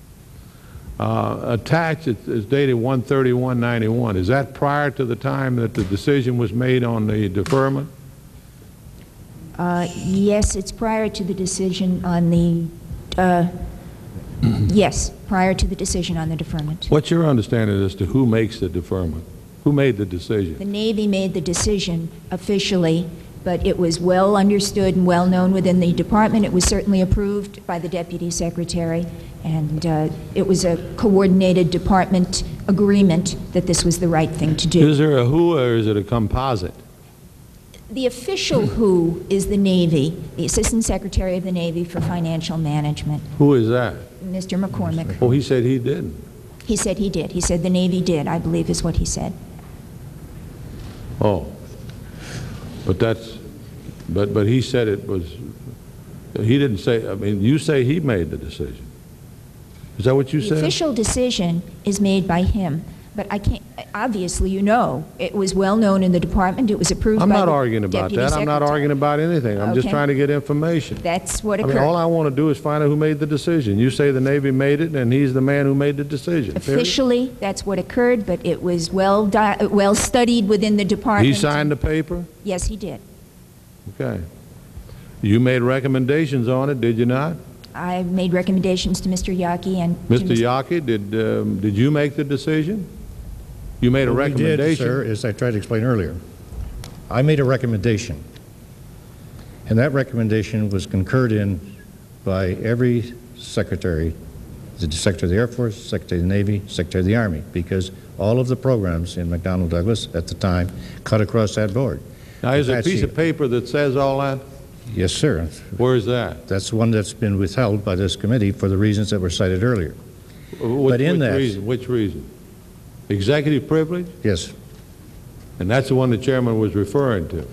Uh, attached, it is dated one thirty-one ninety-one. Is that prior to the time that the decision was made on the deferment? Uh, yes, it's prior to the decision on the, uh, yes, prior to the decision on the deferment. What's your understanding as to who makes the deferment? Who made the decision? The Navy made the decision officially, but it was well understood and well known within the department. It was certainly approved by the Deputy Secretary, and uh, it was a coordinated department agreement that this was the right thing to do. Is there a who, or is it a composite? The official who is the Navy, the Assistant Secretary of the Navy for Financial Management. Who is that? Mister McCormick. Oh, he said he didn't. He said he did. He said the Navy did, I believe is what he said. Oh, but that's, but, but he said it was, he didn't say, I mean, you say he made the decision. Is that what you said? The official decision is made by him, but I can't, obviously, you know, it was well known in the department, it was approved by the Deputy Secretary. I'm not arguing about that. I'm not arguing about anything. I'm just trying to get information. That's what occurred. I mean, all I want to do is find out who made the decision. You say the Navy made it, and he's the man who made the decision. Officially, that's what occurred, but it was well, well studied within the department. He signed the paper? Yes, he did. Okay. You made recommendations on it, did you not? I made recommendations to Mister Yockey and Mister Yockey, did, um, did you make the decision? You made a what recommendation. We did, sir, as I tried to explain earlier. I made a recommendation, and that recommendation was concurred in by every secretary, the Secretary of the Air Force, Secretary of the Navy, Secretary of the Army, because all of the programs in McDonnell Douglas at the time cut across that board. Now, is there a piece of paper that says all that? Yes, sir. Where is that? That's one that's been withheld by this committee for the reasons that were cited earlier. Which, but in which that, reason? Which reason? Executive privilege? Yes. And that's the one the chairman was referring to.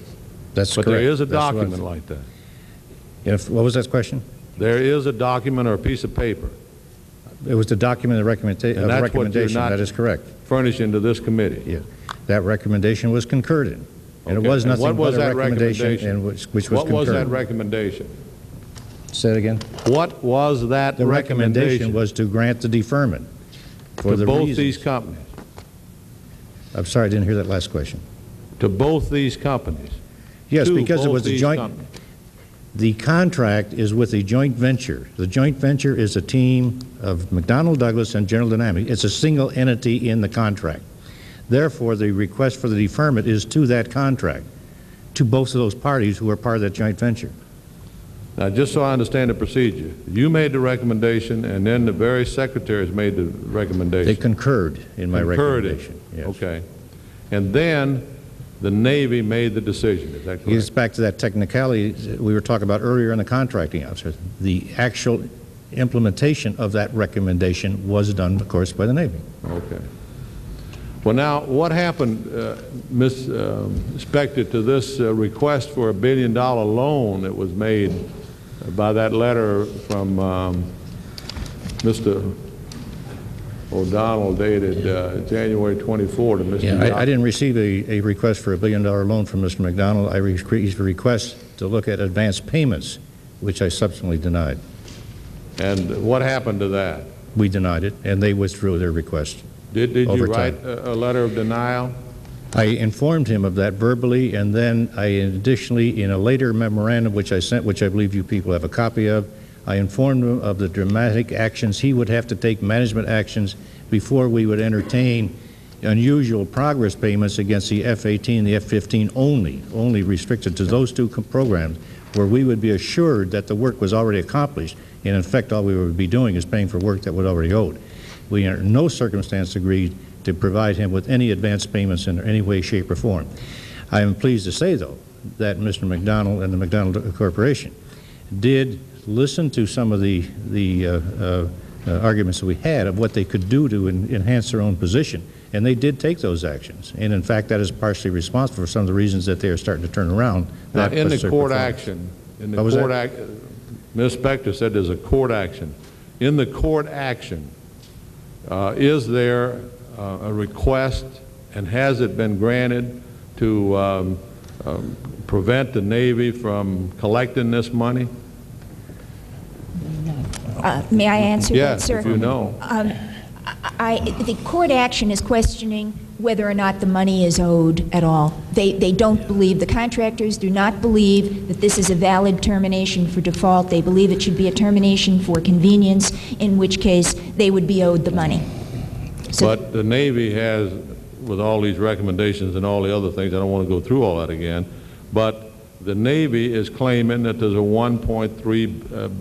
That's correct. But there is a document like that. If, what was that question? There is a document or a piece of paper. It was the document of recommendation. That is correct. Furnishing to this committee. Yeah. That recommendation was concurred in. And okay. It was nothing but a recommendation, recommendation? And which, which was What concurred. Was that recommendation? Say it again. What was that the recommendation? The recommendation was to grant the deferment for to the both reasons. These companies. I'm sorry, I didn't hear that last question. To both these companies? Yes, to because it was a joint... Companies. The contract is with a joint venture. The joint venture is a team of McDonnell Douglas and General Dynamics. It's a single entity in the contract. Therefore, the request for the deferment is to that contract, to both of those parties who are part of that joint venture. Now, just so I understand the procedure, you made the recommendation, and then the various secretaries made the recommendation. They concurred in my concurred recommendation. Yes. Okay. And then The Navy made the decision. Is that correct? It gets back to that technicality we were talking about earlier in the contracting officer. The actual implementation of that recommendation was done, of course, by the Navy. Okay. Well, now, what happened, uh, Miz Uh, Spector, to this uh, request for a billion dollar loan that was made by that letter from um, Mister O'Donnell dated uh, January twenty-fourth to Mister Yeah, I, I didn't receive a, a request for a billion dollar loan from Mister McDonnell. I received a request to look at advance payments, which I subsequently denied. And what happened to that? We denied it, and they withdrew their request. Did, did you write a, a letter of denial? I informed him of that verbally, and then I additionally, in a later memorandum which I sent, which I believe you people have a copy of, I informed him of the dramatic actions he would have to take, management actions, before we would entertain unusual progress payments against the F eighteen and the F fifteen only, only restricted to those two programs, where we would be assured that the work was already accomplished, and in fact all we would be doing is paying for work that was already owed. We under no circumstance agreed to provide him with any advance payments in any way, shape, or form. I am pleased to say, though, that Mister McDonnell and the McDonnell Corporation did listen to some of the, the uh, uh, uh, arguments that we had of what they could do to en enhance their own position, and they did take those actions. And, in fact, that is partially responsible for some of the reasons that they are starting to turn around. Now, in the court action, in the court action, Miz Spector said there's a court action. In the court action, Uh, is there uh, a request, and has it been granted, to um, um, prevent the Navy from collecting this money? Uh, may I answer yes, that, sir? Yes, if you know. Um, I, the court action is questioning whether or not the money is owed at all. They, they don't believe, the contractors do not believe that this is a valid termination for default. They believe it should be a termination for convenience, in which case they would be owed the money. So but the Navy has, with all these recommendations and all the other things, I don't want to go through all that again, but the Navy is claiming that there's a one point three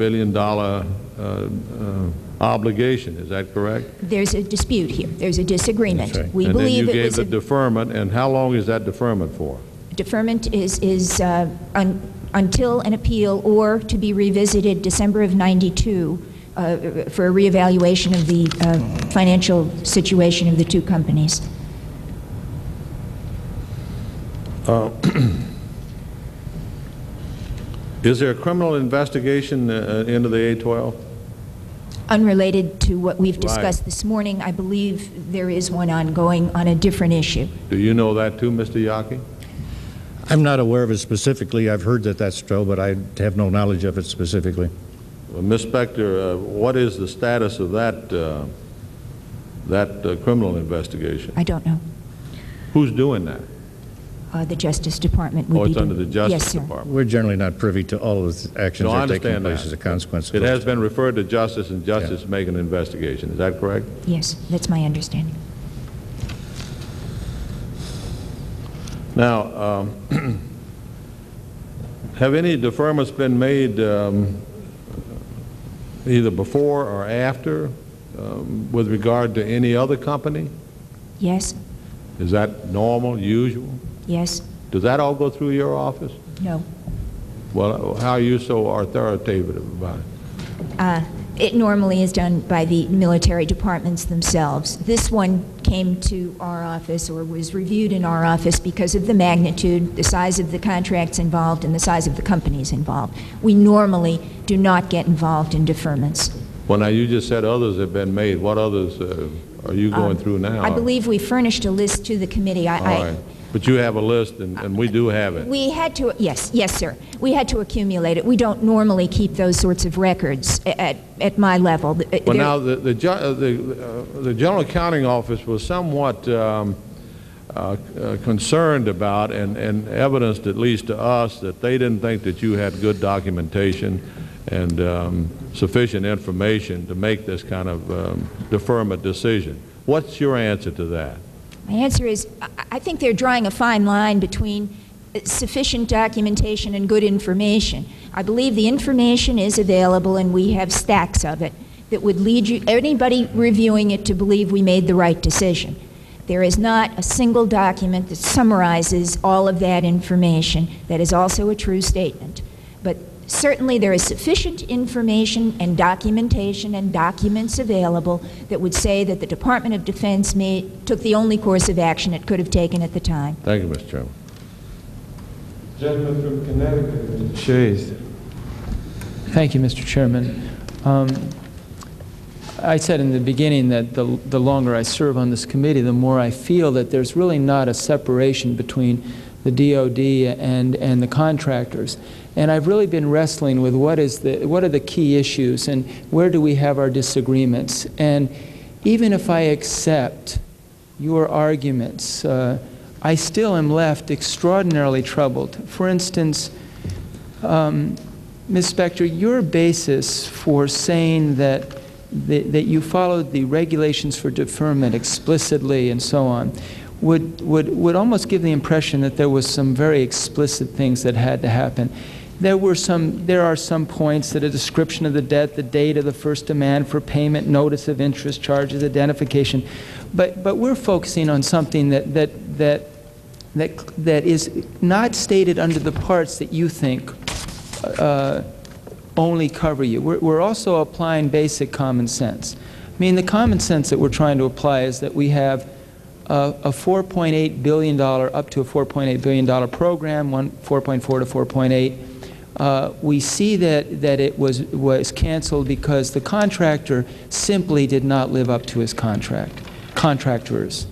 billion dollar uh, uh, obligation. Is that correct? There's a dispute here. There's a disagreement. Right. We and believe then you it gave the deferment, and how long is that deferment for? Deferment is, is uh, un until an appeal or to be revisited December of ninety-two uh, for a reevaluation of the uh, financial situation of the two companies. Uh, is there a criminal investigation uh, into the A twelve? Unrelated to what we've discussed right. this morning, I believe there is one ongoing on a different issue. Do you know that too, Mister Yockey? I'm not aware of it specifically. I've heard that that's true, but I have no knowledge of it specifically. Well, Miz Spector, uh, what is the status of that, uh, that uh, criminal investigation? I don't know. Who's doing that? Uh, the Justice Department would oh, it's be under the Justice yes, sir. Department. We're generally not privy to all of the actions no, that are taking place that. as a consequence. It, of it has been referred to Justice, and Justice yeah. make an investigation. Is that correct? Yes, that's my understanding. Now, um, have any deferments been made um, either before or after um, with regard to any other company? Yes. Is that normal, usual? Yes. Does that all go through your office? No. Well, how are you so authoritative about it? Uh, it normally is done by the military departments themselves. This one came to our office, or was reviewed in our office, because of the magnitude, the size of the contracts involved, and the size of the companies involved. We normally do not get involved in deferments. Well, now you just said others have been made. What others uh, are you going um, through now? I believe we furnished a list to the committee. I, all right. I, But you have a list, and, and we do have it. We had to, yes, yes, sir. We had to accumulate it. We don't normally keep those sorts of records at, at my level. Well, They're now, the, the, the, uh, the General Accounting Office was somewhat um, uh, uh, concerned about, and, and evidenced at least to us, that they didn't think that you had good documentation and um, sufficient information to make this kind of um, deferment decision. What's your answer to that? My answer is, I think they're drawing a fine line between sufficient documentation and good information. I believe the information is available, and we have stacks of it that would lead you, anybody reviewing it, to believe we made the right decision. There is not a single document that summarizes all of that information. That is also a true statement. But certainly there is sufficient information and documentation and documents available that would say that the Department of Defense made, took the only course of action it could have taken at the time. Thank you, Mister Chairman. Gentleman from Connecticut, Mister Shays. Thank you, Mister Chairman. Um, I said in the beginning that the, the longer I serve on this committee, the more I feel that there's really not a separation between the D O D and, and the contractors. And I've really been wrestling with what is the, what are the key issues and where do we have our disagreements. And even if I accept your arguments, uh, I still am left extraordinarily troubled. For instance, um, Miz Spector, your basis for saying that The, that you followed the regulations for deferment explicitly and so on, would, would, would almost give the impression that there was some very explicit things that had to happen. There were some, there are some points that a description of the debt, the date of the first demand for payment, notice of interest, charges, identification, but, but we're focusing on something that, that, that, that, that is not stated under the parts that you think uh, only cover you. We're, we're also applying basic common sense. I mean, the common sense that we're trying to apply is that we have a, a four point eight billion dollars, up to a four point eight billion dollars program, one four point four to four point eight. Uh, we see that, that it was, was canceled because the contractor simply did not live up to his contract, contractors.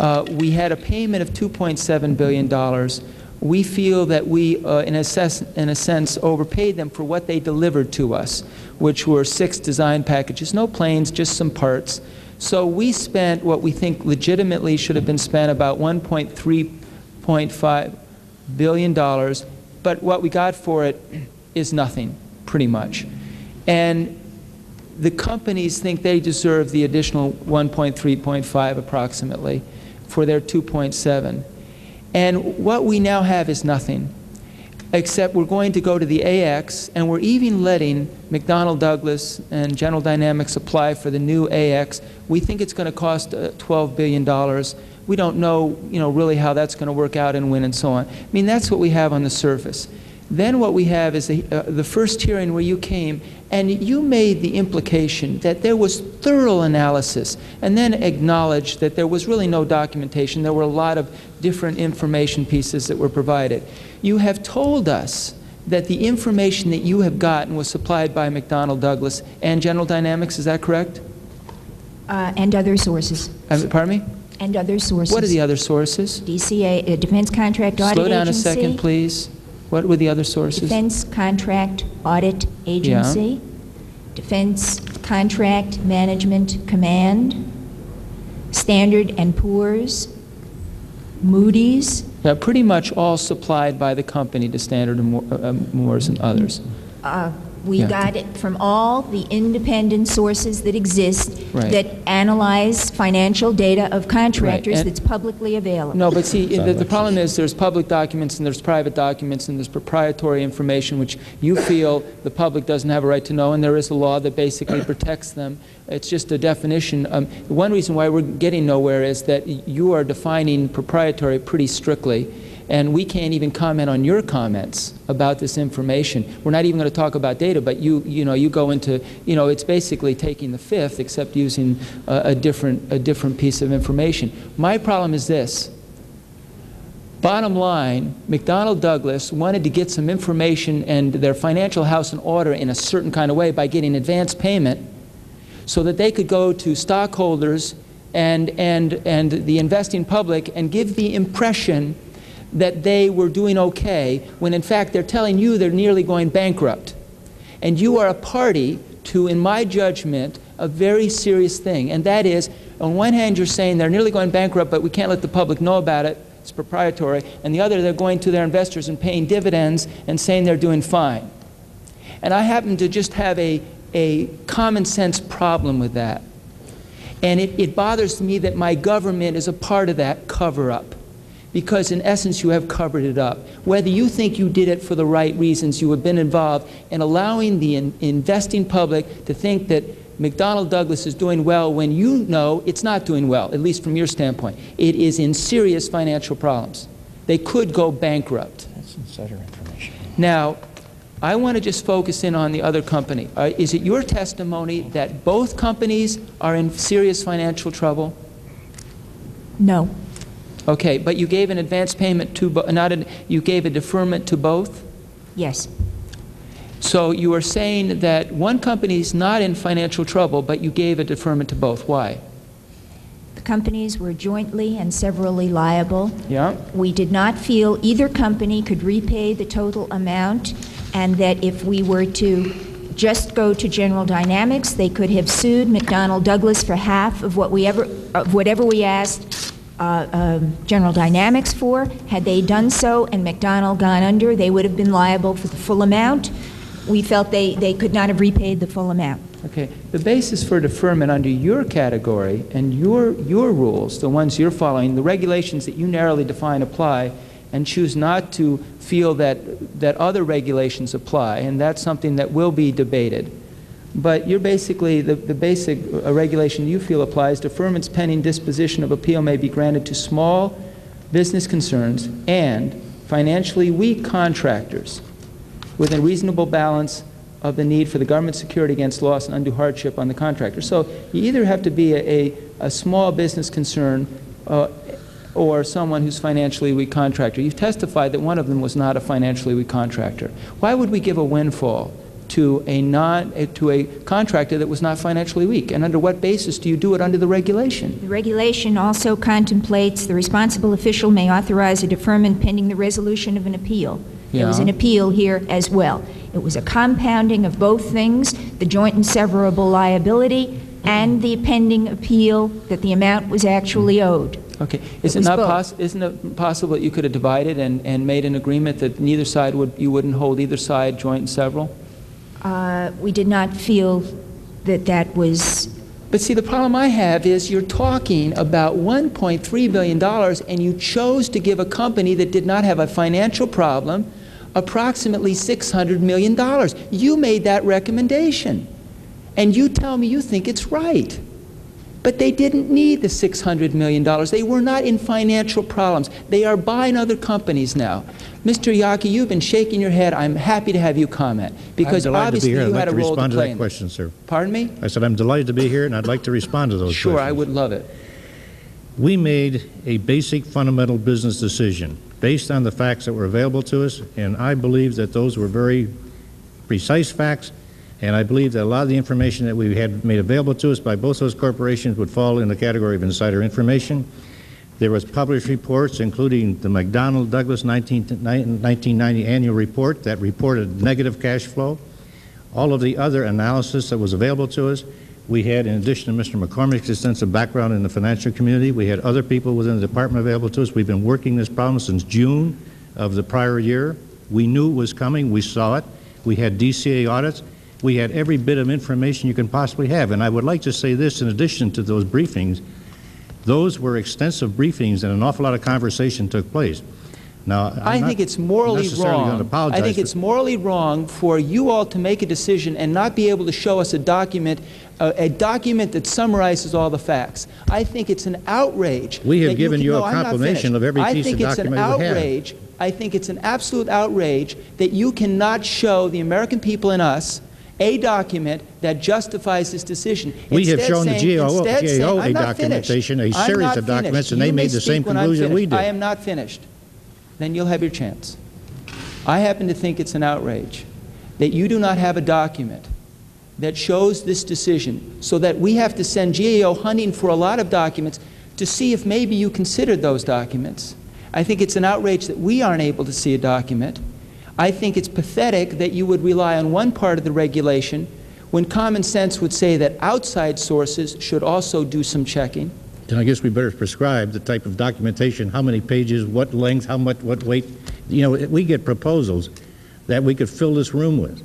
Uh, we had a payment of two point seven billion dollars. We feel that we, uh, in, a ses in a sense, overpaid them for what they delivered to us, which were six design packages, no planes, just some parts. So we spent what we think legitimately should have been spent, about one point three point five billion dollars, but what we got for it is nothing, pretty much. And the companies think they deserve the additional one point three point five approximately for their two point seven. And what we now have is nothing, except we're going to go to the A X, and we're even letting McDonnell Douglas and General Dynamics apply for the new A X. We think it's going to cost uh, twelve billion dollars. We don't know, you know, really how that's going to work out and when and so on. I mean, that's what we have on the surface. Then what we have is the, uh, the first hearing where you came, and you made the implication that there was thorough analysis, and then acknowledged that there was really no documentation. There were a lot of different information pieces that were provided. You have told us that the information that you have gotten was supplied by McDonnell Douglas and General Dynamics, is that correct? Uh, and other sources. Uh, pardon me? And other sources. What are the other sources? D C A, uh, Defense Contract Audit Agency. Slow down a second, please. What were the other sources? Defense Contract Audit Agency, yeah. Defense Contract Management Command, Standard and Poor's, Moody's. Now, pretty much all supplied by the company to Standard and Moore's and others. Uh, we yeah. got it from all the independent sources that exist right. that analyze financial data of contractors right. that's publicly available. No, but see, the, the problem is there's public documents and there's private documents and there's proprietary information which you feel the public doesn't have a right to know, and there is a law that basically protects them. It's just a definition. Um, one reason why we're getting nowhere is that you are defining proprietary pretty strictly, and we can't even comment on your comments about this information. We're not even going to talk about data, but you, you know, you go into, you know, it's basically taking the fifth, except using uh, a different, a different piece of information. My problem is this. Bottom line, McDonnell Douglas wanted to get some information and their financial house in order in a certain kind of way by getting advance payment so that they could go to stockholders and, and, and the investing public and give the impression that they were doing okay, when in fact they're telling you they're nearly going bankrupt. And you are a party to, in my judgment, a very serious thing. And that is, on one hand you're saying they're nearly going bankrupt, but we can't let the public know about it, it's proprietary. And the other, they're going to their investors and paying dividends and saying they're doing fine. And I happen to just have a, a common sense problem with that. And it, it bothers me that my government is a part of that cover-up. Because in essence you have covered it up. Whether you think you did it for the right reasons, you have been involved in allowing the in investing public to think that McDonnell Douglas is doing well when you know it's not doing well, at least from your standpoint. It is in serious financial problems. They could go bankrupt. That's insider information. Now, I want to just focus in on the other company. Uh, is it your testimony that both companies are in serious financial trouble? No. Okay, but you gave an advance payment to both, not an, you gave a deferment to both? Yes. So you are saying that one company is not in financial trouble, but you gave a deferment to both. Why? The companies were jointly and severally liable. Yeah. We did not feel either company could repay the total amount, and that if we were to just go to General Dynamics, they could have sued McDonnell Douglas for half of what we ever, of whatever we asked uh, uh, General Dynamics for. Had they done so and McDonnell gone under, they would have been liable for the full amount. We felt they, they could not have repaid the full amount. Okay. The basis for deferment under your category and your, your rules, the ones you're following, the regulations that you narrowly define apply, and choose not to feel that, that other regulations apply, and that's something that will be debated. But you're basically, the, the basic regulation you feel applies, deferments pending disposition of appeal may be granted to small business concerns and financially weak contractors with a reasonable balance of the need for the government security against loss and undue hardship on the contractor. So you either have to be a, a, a small business concern uh, or someone who's financially weak contractor. You've testified that one of them was not a financially weak contractor. Why would we give a windfall to a, non, a, to a contractor that was not financially weak? And under what basis do you do it under the regulation? The regulation also contemplates the responsible official may authorize a deferment pending the resolution of an appeal. Yeah. There was an appeal here as well. It was a compounding of both things, the joint and severable liability and the pending appeal that the amount was actually owed. Okay. Is it not poss isn't it possible that you could have divided and, and made an agreement that neither side would, you wouldn't hold either side joint and several? Uh, we did not feel that that was... But see, the problem I have is you're talking about one point three billion dollars and you chose to give a company that did not have a financial problem approximately six hundred million dollars. You made that recommendation. And you tell me you think it's right. But they didn't need the six hundred million dollars. They were not in financial problems. They are buying other companies now. Mister Yockey, you've been shaking your head. I'm happy to have you comment, because obviously you had a role to play. I'm delighted to be here. I'd like to respond to that question, sir. Pardon me? I said I'm delighted to be here, and I'd like to respond to those questions. Sure, I would love it. We made a basic fundamental business decision based on the facts that were available to us, and I believe that those were very precise facts. And I believe that a lot of the information that we had made available to us by both those corporations would fall in the category of insider information. There was published reports, including the McDonnell Douglas nineteen ninety annual report that reported negative cash flow. All of the other analysis that was available to us, we had, in addition to Mister McCormick's extensive background in the financial community, we had other people within the department available to us. We've been working this problem since June of the prior year. We knew it was coming. We saw it. We had D C A audits. We had every bit of information you can possibly have. And I would like to say this, in addition to those briefings, those were extensive briefings and an awful lot of conversation took place. Now, I think it's morally wrong. I think it's morally wrong for you all to make a decision and not be able to show us a document, uh, a document that summarizes all the facts. I think it's an outrage. We have given you a compilation of every piece of document we have. I think it's an outrage. I think it's an absolute outrage that you cannot show the American people and us a document that justifies this decision. We have shown the G A O a documentation, a series of documents, and they made the same conclusion we did. I am not finished. Then you'll have your chance. I happen to think it's an outrage that you do not have a document that shows this decision, so that we have to send G A O hunting for a lot of documents to see if maybe you considered those documents. I think it's an outrage that we aren't able to see a document. I think it's pathetic that you would rely on one part of the regulation when common sense would say that outside sources should also do some checking. Then I guess we better prescribe the type of documentation, how many pages, what length, how much, what weight. You know, we get proposals that we could fill this room with.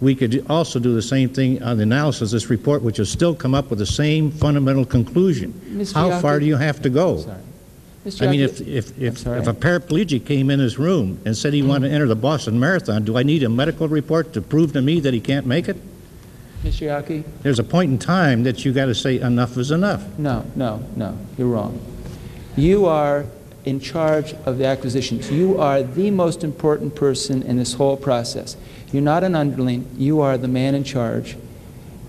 We could also do the same thing on the analysis of this report, which will still come up with the same fundamental conclusion. Mister How Yockey, far do you have to go? I'm sorry. Mister I mean, if, if, if, if a paraplegic came in his room and said he wanted to enter the Boston Marathon, do I need a medical report to prove to me that he can't make it? Mister Yockey? There's a point in time that you got to say enough is enough. No, no, no, you're wrong. You are in charge of the acquisitions. You are the most important person in this whole process. You're not an underling, you are the man in charge,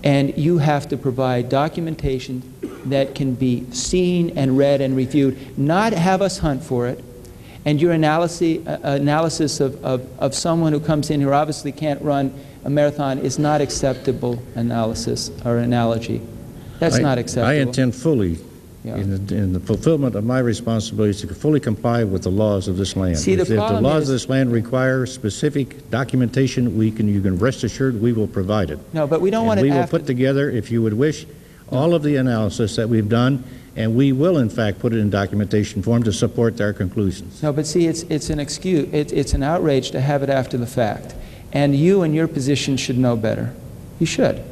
and you have to provide documentation that can be seen and read and reviewed, not have us hunt for it. And your analysis, uh, analysis of, of, of someone who comes in who obviously can't run a marathon is not acceptable analysis or analogy. That's I, not acceptable. I intend fully, yeah. in, the, in the fulfillment of my responsibilities, to fully comply with the laws of this land. See, if, the if the laws is, of this land require specific documentation, we can, you can rest assured we will provide it. No, but we don't and want it we will put together, if you would wish, no. all of the analysis that we've done, and we will, in fact, put it in documentation form to support their conclusions. No, but see, it's, it's an excuse. It, it's an outrage to have it after the fact. And you in your position should know better. You should.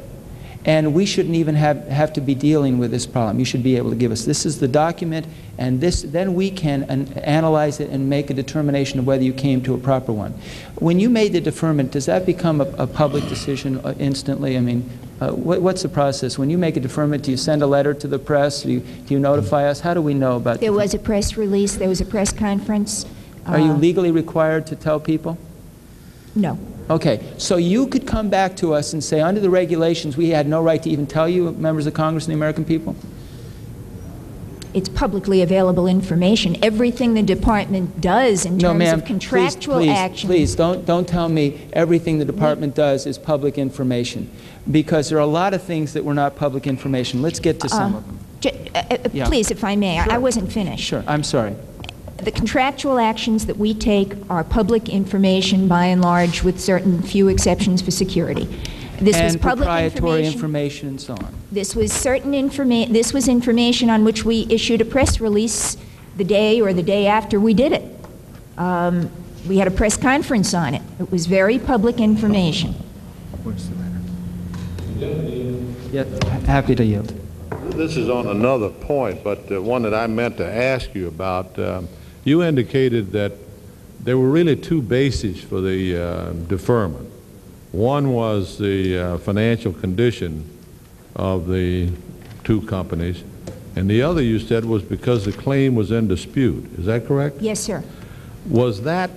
And we shouldn't even have, have to be dealing with this problem. You should be able to give us, this is the document, and this, then we can an, analyze it and make a determination of whether you came to a proper one. When you made the deferment, does that become a, a public decision instantly? I mean, uh, what, what's the process? When you make a deferment, do you send a letter to the press? Do you, do you notify us? How do we know about that? There was a press release. There was a press conference. Are uh, you legally required to tell people? No. Okay, so you could come back to us and say, under the regulations, we had no right to even tell you, members of Congress and the American people? It's publicly available information. Everything the department does in no, terms of contractual please, please, action. Please, don't, don't tell me everything the department does is public information, because there are a lot of things that were not public information. Let's get to some uh, of them. J uh, yeah. Please, if I may, sure. I wasn't finished. Sure, I'm sorry. The contractual actions that we take are public information, by and large, with certain few exceptions for security. This and was public proprietary information. information and so on. This was certain information. This was information on which we issued a press release the day or the day after we did it. Um, we had a press conference on it. It was very public information. Where's the letter? Yes, happy to yield. This is on another point, but uh, one that I meant to ask you about. Um, You indicated that there were really two bases for the uh, deferment. One was the uh, financial condition of the two companies, and the other, you said, was because the claim was in dispute. Is that correct? Yes, sir. Was that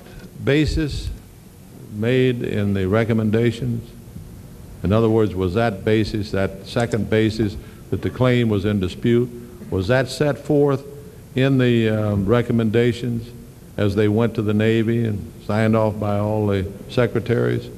basis made in the recommendations? In other words, was that basis, that second basis, that the claim was in dispute, was that set forth in the um, recommendations as they went to the Navy and signed off by all the secretaries?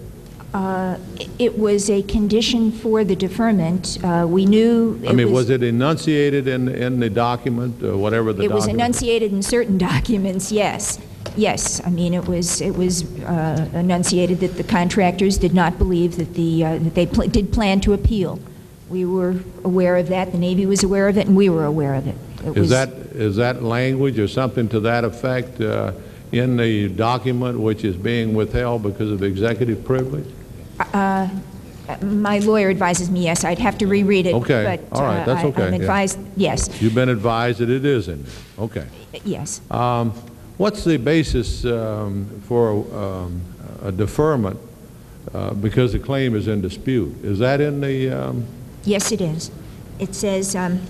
Uh, it was a condition for the deferment. Uh, we knew it I mean, was, was it enunciated in, in the document, or whatever the It document? was enunciated in certain documents, yes. Yes, I mean, it was, it was uh, enunciated that the contractors did not believe that, the, uh, that they pl did plan to appeal. We were aware of that, the Navy was aware of it, and we were aware of it. It is that is that language or something to that effect uh, in the document which is being withheld because of executive privilege? Uh, my lawyer advises me yes. I'd have to reread it. Okay, but, all right, uh, that's okay. I'm advised, yeah. yes. You've been advised that it is in there. Okay. Yes. Um, what's the basis um, for um, a deferment uh, because the claim is in dispute? Is that in the? Um, yes, it is. It says. Um,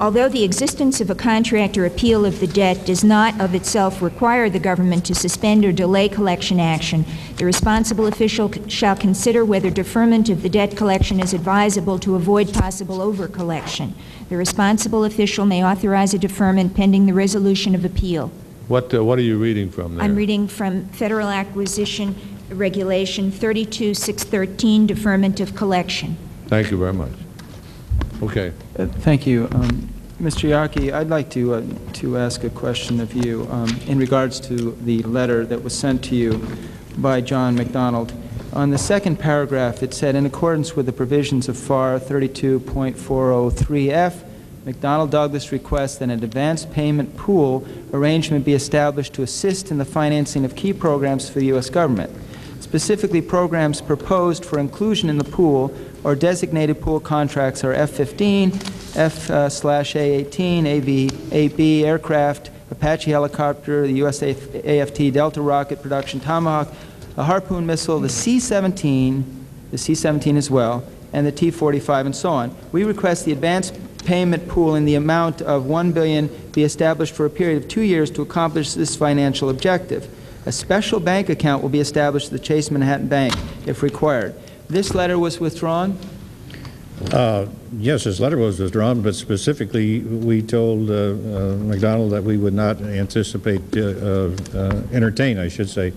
Although the existence of a contract or appeal of the debt does not of itself require the government to suspend or delay collection action, the responsible official shall consider whether deferment of the debt collection is advisable to avoid possible overcollection. The responsible official may authorize a deferment pending the resolution of appeal. What, uh, what are you reading from there? I'm reading from Federal Acquisition Regulation thirty-two six thirteen, Deferment of Collection. Thank you very much. Okay. Uh, thank you. Um, Mister Yockey, I'd like to, uh, to ask a question of you um, in regards to the letter that was sent to you by John McDonnell. On the second paragraph, it said, in accordance with the provisions of F A R thirty-two point four oh three F, McDonnell Douglas requests that an advance payment pool arrangement be established to assist in the financing of key programs for the U S government, specifically programs proposed for inclusion in the pool or designated pool contracts are F fifteen, F slash A eighteen, A B aircraft, Apache helicopter, the U S A F T Delta rocket production Tomahawk, a Harpoon missile, the C seventeen, the C seventeen as well, and the T forty-five and so on. We request the advance payment pool in the amount of one billion dollars be established for a period of two years to accomplish this financial objective. A special bank account will be established at the Chase Manhattan Bank if required. This letter was withdrawn? Uh, yes, this letter was withdrawn, but specifically we told uh, uh, McDonnell that we would not anticipate, uh, uh, entertain, I should say,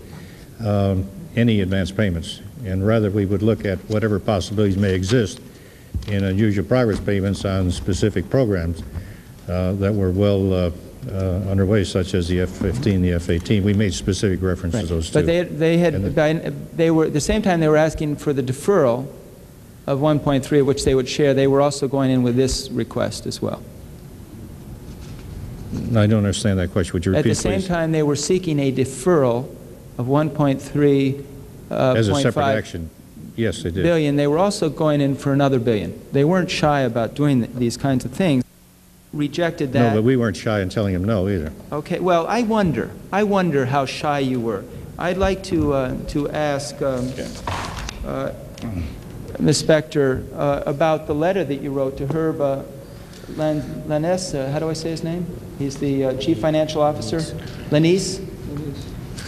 um, any advance payments, and rather we would look at whatever possibilities may exist in unusual progress payments on specific programs uh, that were well uh, uh, underway, such as the F fifteen, the F eighteen. We made specific reference right. to those but two. But they, they had, the, by, they were, at the same time they were asking for the deferral of one point three, which they would share, they were also going in with this request as well. I don't understand that question. Would you repeat, please? At the same please? time, they were seeking a deferral of one point three. Uh, As a separate action. Yes, they did. Billion. They were also going in for another billion. They weren't shy about doing th these kinds of things. Rejected that. No, but we weren't shy in telling him no either. Okay. Well, I wonder. I wonder how shy you were. I'd like to uh, to ask um, okay. uh, Miz Spector uh, about the letter that you wrote to Herb uh, Lannes. Uh, how do I say his name? He's the uh, chief financial officer. Lannes.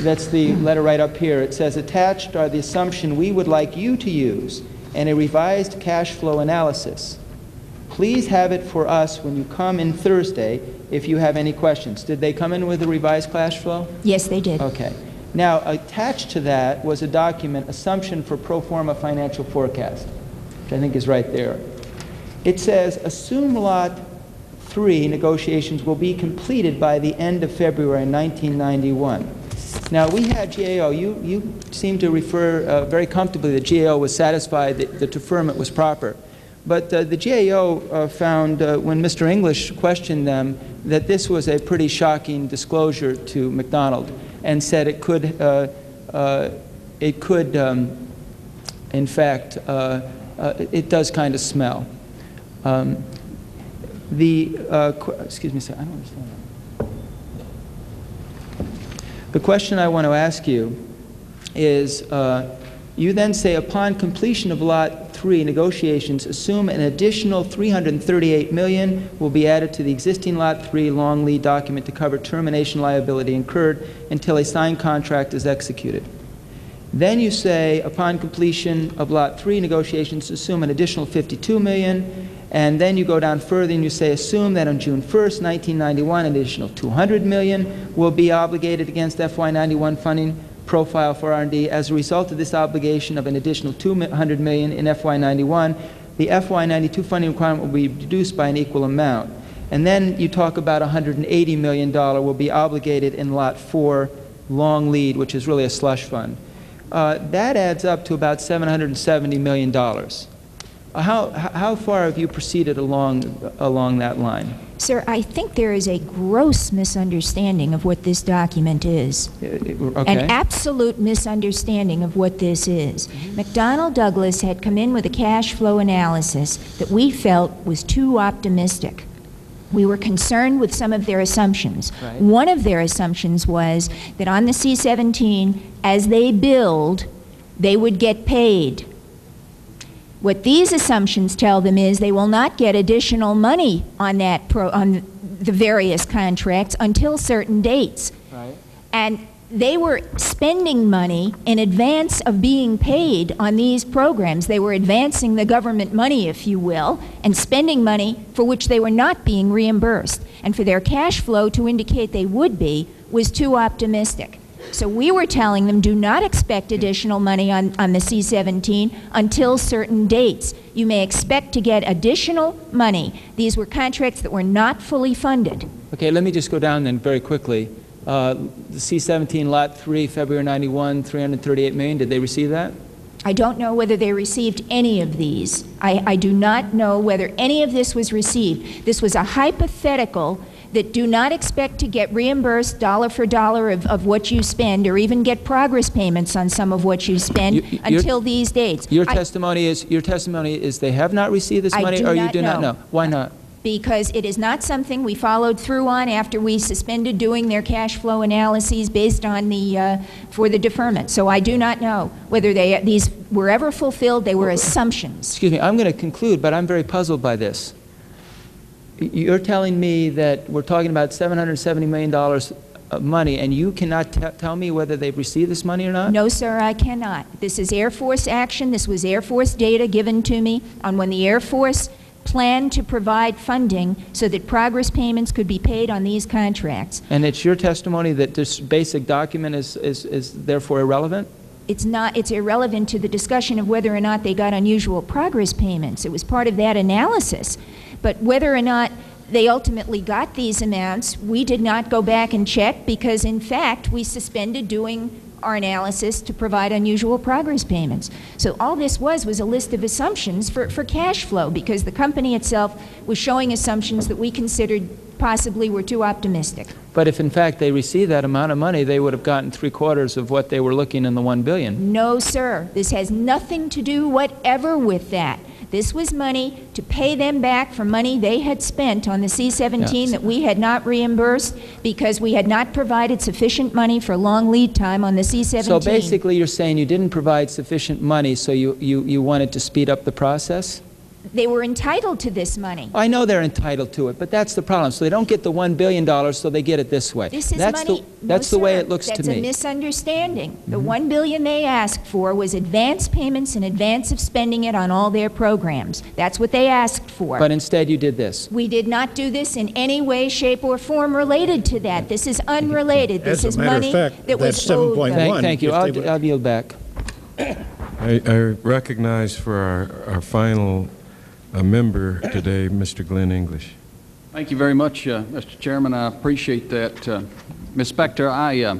That's the letter right up here. It says, attached are the assumption we would like you to use and a revised cash flow analysis. Please have it for us when you come in Thursday if you have any questions. Did they come in with a revised cash flow? Yes, they did. Okay. Now, attached to that was a document, Assumption for Pro Forma Financial Forecast, which I think is right there. It says, assume lot three negotiations will be completed by the end of February nineteen ninety-one. Now, we had G A O. You, you seem to refer uh, very comfortably that G A O was satisfied that the deferment was proper. But uh, the G A O uh, found, uh, when Mister English questioned them, that this was a pretty shocking disclosure to McDonnell and said it could, uh, uh, it could um, in fact, uh, uh, it does kind of smell. Um, the, uh, qu excuse me, sir, I don't understand. The question I want to ask you is, uh, you then say, upon completion of Lot three negotiations, assume an additional three hundred thirty-eight million dollars will be added to the existing Lot three long lead document to cover termination liability incurred until a signed contract is executed. Then you say, upon completion of Lot three negotiations, assume an additional fifty-two million dollars. And then you go down further and you say, assume that on June first, nineteen ninety-one, an additional two hundred million dollars will be obligated against F Y ninety-one funding profile for R and D. As a result of this obligation of an additional two hundred million dollars in F Y ninety-one, the F Y ninety-two funding requirement will be reduced by an equal amount. And then you talk about one hundred eighty million dollars will be obligated in Lot four long lead, which is really a slush fund. Uh, that adds up to about seven hundred seventy million dollars. How, how far have you proceeded along, along that line? Sir, I think there is a gross misunderstanding of what this document is. Okay. An absolute misunderstanding of what this is. McDonnell Douglas had come in with a cash flow analysis that we felt was too optimistic. We were concerned with some of their assumptions. Right. One of their assumptions was that on the C seventeen, as they build, they would get paid. What these assumptions tell them is they will not get additional money on that pro on the various contracts until certain dates. Right. And they were spending money in advance of being paid on these programs. They were advancing the government money, if you will, and spending money for which they were not being reimbursed. And for their cash flow to indicate they would be was too optimistic. So we were telling them, do not expect additional money on, on the C seventeen until certain dates. You may expect to get additional money. These were contracts that were not fully funded. Okay, let me just go down then very quickly. Uh, the C seventeen Lot three, February ninety-one, three hundred thirty-eight million dollars, did they receive that? I don't know whether they received any of these. I, I do not know whether any of this was received. This was a hypothetical that do not expect to get reimbursed dollar for dollar of, of what you spend or even get progress payments on some of what you spend you, until these dates. Your I, testimony is your testimony is they have not received this I money or you do not know. Not know. Why not? because it is not something we followed through on after we suspended doing their cash flow analyses based on the, uh, for the deferment. So I do not know whether they, these were ever fulfilled. They were assumptions. Excuse me, I'm going to conclude, but I'm very puzzled by this. You're telling me that we're talking about seven hundred seventy million dollars of money, and you cannot t tell me whether they've received this money or not? No, sir, I cannot. This is Air Force action. This was Air Force data given to me on when the Air Force planned to provide funding so that progress payments could be paid on these contracts. And it's your testimony that this basic document is, is, is therefore irrelevant? It's not, it's irrelevant to the discussion of whether or not they got unusual progress payments. It was part of that analysis. But whether or not they ultimately got these amounts, we did not go back and check because, in fact, we suspended doing our analysis to provide unusual progress payments. So all this was was a list of assumptions for, for cash flow because the company itself was showing assumptions that we considered possibly were too optimistic. But if in fact they received that amount of money, they would have gotten three quarters of what they were looking in the one billion. No, sir. This has nothing to do whatever with that. This was money to pay them back for money they had spent on the C seventeen yes. that we had not reimbursed because we had not provided sufficient money for long lead time on the C seventeen. So basically you're saying you didn't provide sufficient money, so you, you, you wanted to speed up the process? They were entitled to this money. I know they're entitled to it, but that's the problem. So they don't get the one billion dollars, so they get it this way. This is that's money. The, that's no, the way sir, it looks to me. That's a misunderstanding. Mm-hmm. The one billion dollars they asked for was advance payments in advance of spending it on all their programs. That's what they asked for. But instead you did this. We did not do this in any way, shape, or form related to that. This is unrelated. This is money fact, that was owed. Thank, thank you. I'll, I'll yield back. I, I recognize for our, our final a member today, Mister Glenn English. Thank you very much, uh, Mister Chairman. I appreciate that. Uh, Miz Spector, I uh,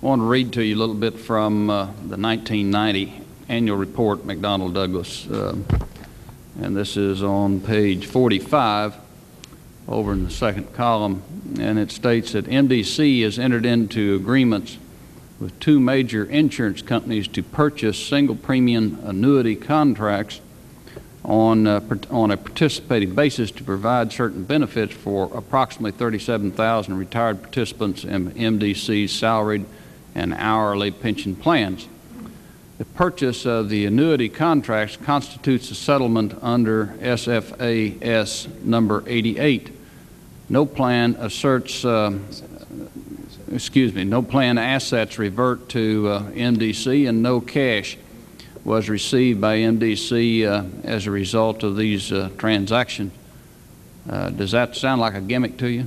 want to read to you a little bit from uh, the nineteen ninety annual report, McDonnell Douglas, uh, and this is on page forty-five, over in the second column, and it states that M D C has entered into agreements with two major insurance companies to purchase single premium annuity contracts on a, on a participating basis to provide certain benefits for approximately thirty-seven thousand retired participants in M D C's salaried and hourly pension plans. The purchase of the annuity contracts constitutes a settlement under S F A S number eighty-eight. No plan asserts, uh, excuse me, no plan assets revert to uh, M D C, and no cash was received by M D C uh, as a result of these uh, transactions. Uh, does that sound like a gimmick to you?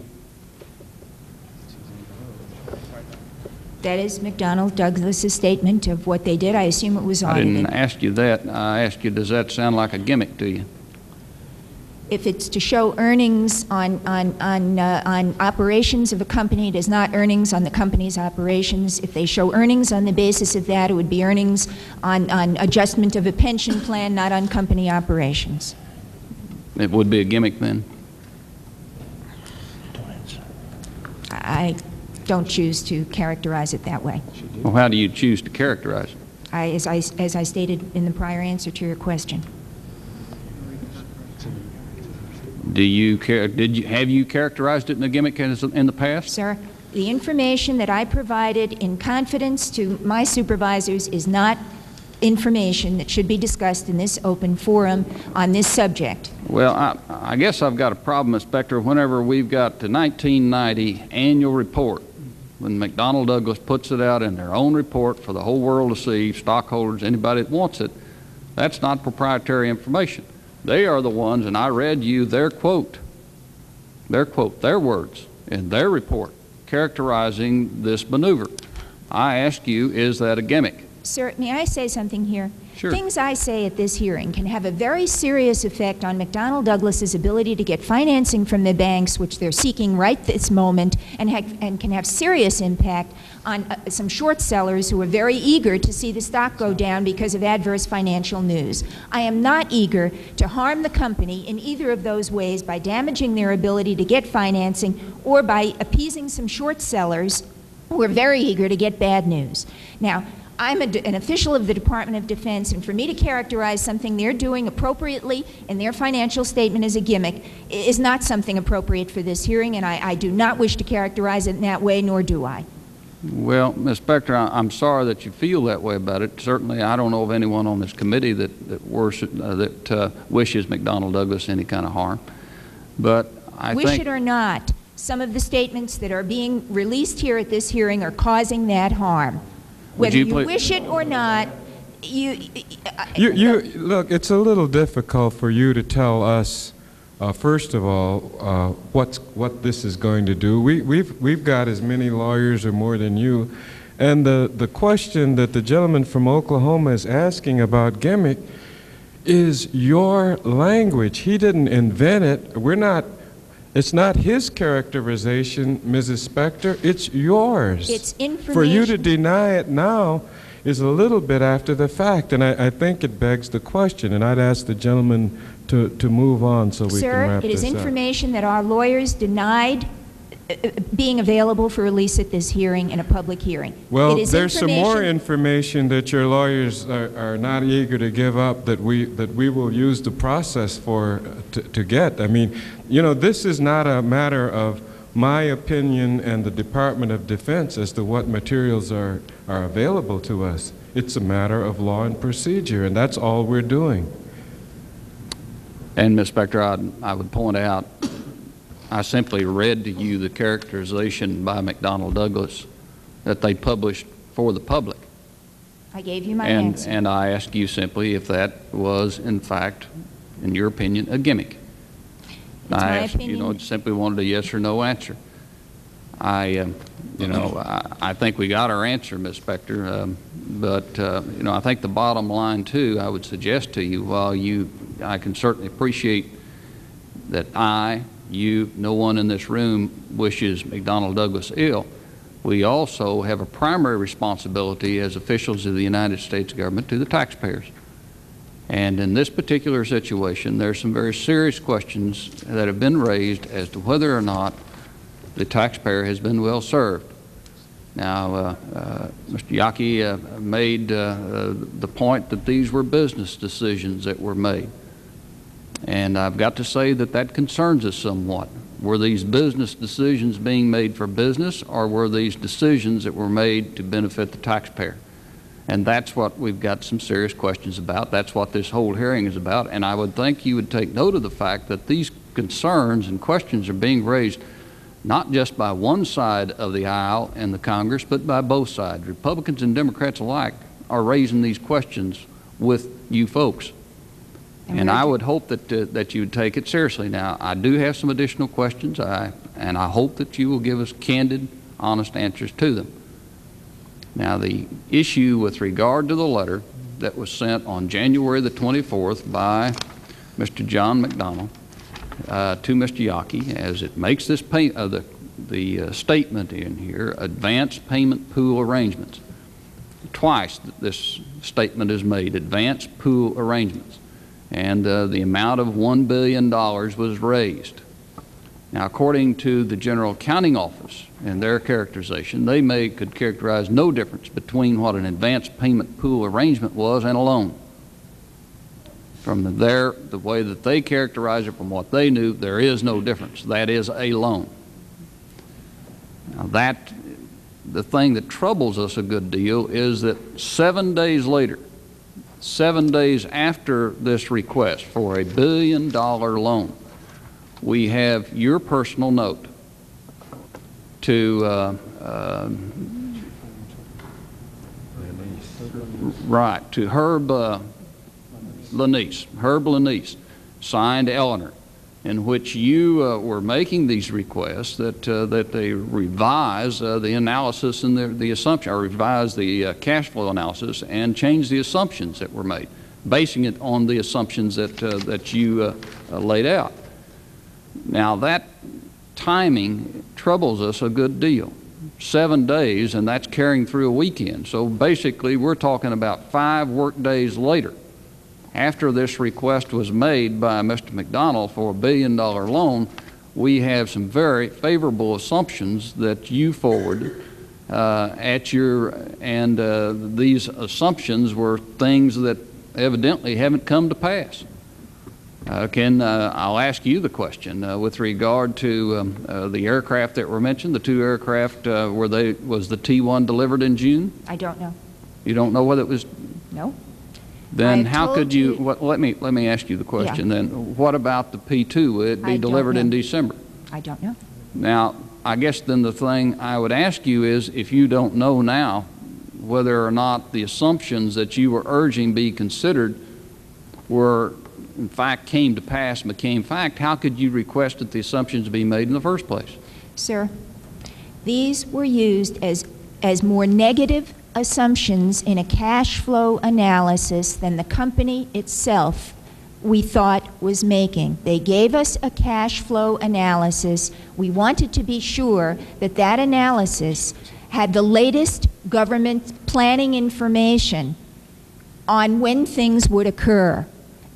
That is McDonnell Douglas's statement of what they did. I assume it was audited. I didn't ask you that. I asked you, does that sound like a gimmick to you? If it's to show earnings on, on, on, uh, on operations of a company, it is not earnings on the company's operations. If they show earnings on the basis of that, it would be earnings on, on adjustment of a pension plan, not on company operations. It would be a gimmick then? I don't choose to characterize it that way. Well, how do you choose to characterize it? I, as, I, as I stated in the prior answer to your question. Do you care, did you, have you characterized it in a gimmick in the past? Sir, the information that I provided in confidence to my supervisors is not information that should be discussed in this open forum on this subject. Well, I, I guess I've got a problem, Inspector. Whenever we've got the nineteen ninety annual report, when McDonnell Douglas puts it out in their own report for the whole world to see, stockholders, anybody that wants it, that's not proprietary information. They are the ones, and I read you their quote, their quote, their words in their report characterizing this maneuver. I ask you, is that a gimmick? Sir, may I say something here? Sure. Things I say at this hearing can have a very serious effect on McDonnell Douglas's ability to get financing from the banks, which they're seeking right this moment, and, ha and can have serious impact on uh, some short sellers who are very eager to see the stock go down because of adverse financial news. I am not eager to harm the company in either of those ways by damaging their ability to get financing or by appeasing some short sellers who are very eager to get bad news. Now, I'm a, an official of the Department of Defense, and for me to characterize something they're doing appropriately in their financial statement as a gimmick is not something appropriate for this hearing, and I, I do not wish to characterize it in that way, nor do I. Well, Miz Spector, I, I'm sorry that you feel that way about it. Certainly, I don't know of anyone on this committee that, that, worse, uh, that uh, wishes McDonnell Douglas any kind of harm. But I wish think it or not, some of the statements that are being released here at this hearing are causing that harm. Whether you, you wish it or not, you, you, you... Look, it's a little difficult for you to tell us, uh, first of all, uh, what's, what this is going to do. We, we've, we've got as many lawyers or more than you. And the, the question that the gentleman from Oklahoma is asking about gimmick is your language. He didn't invent it. We're not... It's not his characterization, Missus Spector, it's yours. It's information. For you to deny it now is a little bit after the fact, and I, I think it begs the question, and I'd ask the gentleman to, to move on so we Sir, can wrap this up. Sir, it is information that our lawyers denied being available for release at this hearing in a public hearing. Well, there's some more information that your lawyers are, are not eager to give up that we that we will use the process for to, to get. I mean, you know, this is not a matter of my opinion and the Department of Defense as to what materials are are available to us. It's a matter of law and procedure, and that's all we're doing. And Miz Spector, I'd, I would point out, I simply read to you the characterization by McDonnell Douglas that they published for the public. I gave you my and, answer. And I asked you simply if that was, in fact, in your opinion, a gimmick. It's I my asked, opinion. You know, simply wanted a yes or no answer. I, um, you know, I, I think we got our answer, Miz Spector. Um, but, uh, you know, I think the bottom line, too, I would suggest to you, while you, I can certainly appreciate that I, you, no one in this room wishes McDonnell Douglas ill. We also have a primary responsibility as officials of the United States government to the taxpayers. And in this particular situation, there are some very serious questions that have been raised as to whether or not the taxpayer has been well served. Now, uh, uh, Mister Yockey uh, made uh, uh, the point that these were business decisions that were made. And I've got to say that that concerns us somewhat. Were these business decisions being made for business, or were these decisions that were made to benefit the taxpayer? And that's what we've got some serious questions about. That's what this whole hearing is about. And I would think you would take note of the fact that these concerns and questions are being raised not just by one side of the aisle in the Congress, but by both sides. Republicans and Democrats alike are raising these questions with you folks. And I would hope that, uh, that you would take it seriously. Now, I do have some additional questions, I, and I hope that you will give us candid, honest answers to them. Now, the issue with regard to the letter that was sent on January the twenty-fourth by Mister John McDonnell uh, to Mister Yockey, as it makes this pay uh, the, the uh, statement in here, advance payment pool arrangements. Twice this statement is made, advance pool arrangements. And uh, the amount of one billion dollars was raised. Now, according to the General Accounting Office and their characterization, they may could characterize no difference between what an advance payment pool arrangement was and a loan. From there, the way that they characterize it, from what they knew, there is no difference. That is a loan. Now, that, the thing that troubles us a good deal is that seven days later, seven days after this request for a billion dollar loan, we have your personal note to uh, uh, right to Herb uh, Lannes, Herb Lannes, signed Eleanor, in which you uh, were making these requests that uh, that they revise uh, the analysis and the, the assumption, or revise the uh, cash flow analysis and change the assumptions that were made, basing it on the assumptions that uh, that you uh, uh, laid out. Now that timing troubles us a good deal. Seven days, and that's carrying through a weekend. So basically, we're talking about five work days later, after this request was made by Mister McDonnell for a billion dollar loan, we have some very favorable assumptions that you forward uh, at your, and uh, these assumptions were things that evidently haven't come to pass. Uh, Ken, uh, I'll ask you the question uh, with regard to um, uh, the aircraft that were mentioned, the two aircraft, uh, were they, was the T one delivered in June? I don't know. You don't know whether it was? No. Then I how could you, what, let me let me ask you the question yeah. then. What about the P two? Would it be I delivered in December? I don't know. Now, I guess then the thing I would ask you is, if you don't know now whether or not the assumptions that you were urging be considered were in fact came to pass and became fact, how could you request that the assumptions be made in the first place? Sir, these were used as, as more negative assumptions in a cash flow analysis than the company itself we thought was making. They gave us a cash flow analysis. We wanted to be sure that that analysis had the latest government planning information on when things would occur.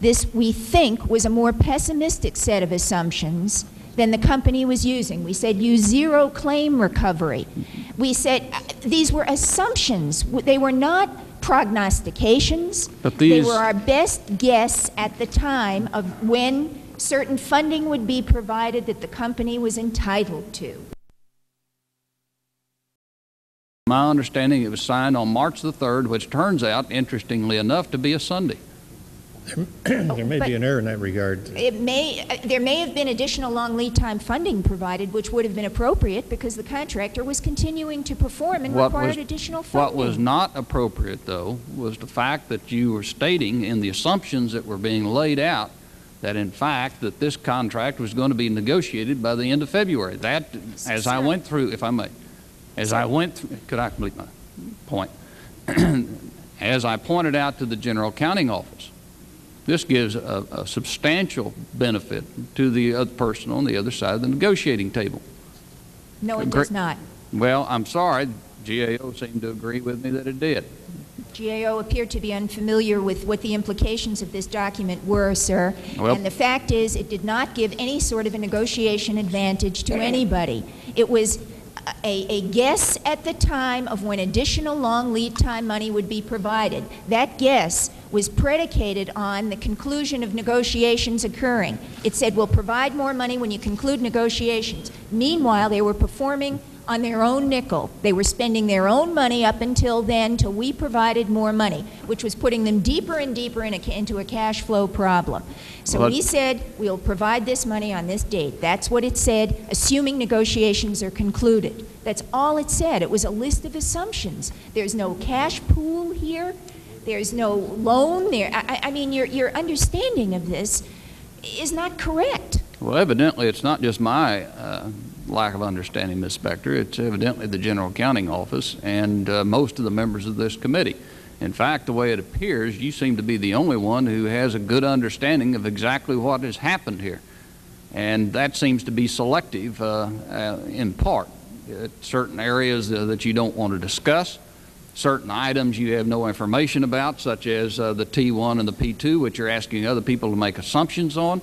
This, we think, was a more pessimistic set of assumptions than the company was using. We said, use zero claim recovery. We said, these were assumptions. They were not prognostications. But these... They were our best guess at the time of when certain funding would be provided that the company was entitled to. My understanding, it was signed on March the third, which turns out, interestingly enough, to be a Sunday. There may oh, be an error in that regard. It may, uh, there may have been additional long lead time funding provided, which would have been appropriate because the contractor was continuing to perform and what required was, additional funding. What was not appropriate, though, was the fact that you were stating in the assumptions that were being laid out that, in fact, that this contract was going to be negotiated by the end of February. That, as Sorry. I went through, if I may, as Sorry. I went through, could I complete my point? As I pointed out to the General Accounting Office, this gives a, a substantial benefit to the other person on the other side of the negotiating table. No, it does not. Well, I'm sorry. G A O seemed to agree with me that it did. G A O appeared to be unfamiliar with what the implications of this document were, sir. Well, and the fact is it did not give any sort of a negotiation advantage to anybody. It was A, a guess at the time of when additional long lead time money would be provided. That guess was predicated on the conclusion of negotiations occurring. It said, we'll provide more money when you conclude negotiations. Meanwhile, they were performing on their own nickel. They were spending their own money up until then, till we provided more money, which was putting them deeper and deeper in a, into a cash flow problem. So well, we said, we'll provide this money on this date. That's what it said, assuming negotiations are concluded. That's all it said. It was a list of assumptions. There's no cash pool here. There's no loan there. I, I mean, your, your understanding of this is not correct. Well, evidently, it's not just my uh, lack of understanding, Miz Spector. It's evidently the General Accounting Office and uh, most of the members of this committee. In fact, the way it appears, you seem to be the only one who has a good understanding of exactly what has happened here. And that seems to be selective uh, uh, in part. Uh, certain areas uh, that you don't want to discuss, certain items you have no information about, such as uh, the T one and the P two, which you're asking other people to make assumptions on.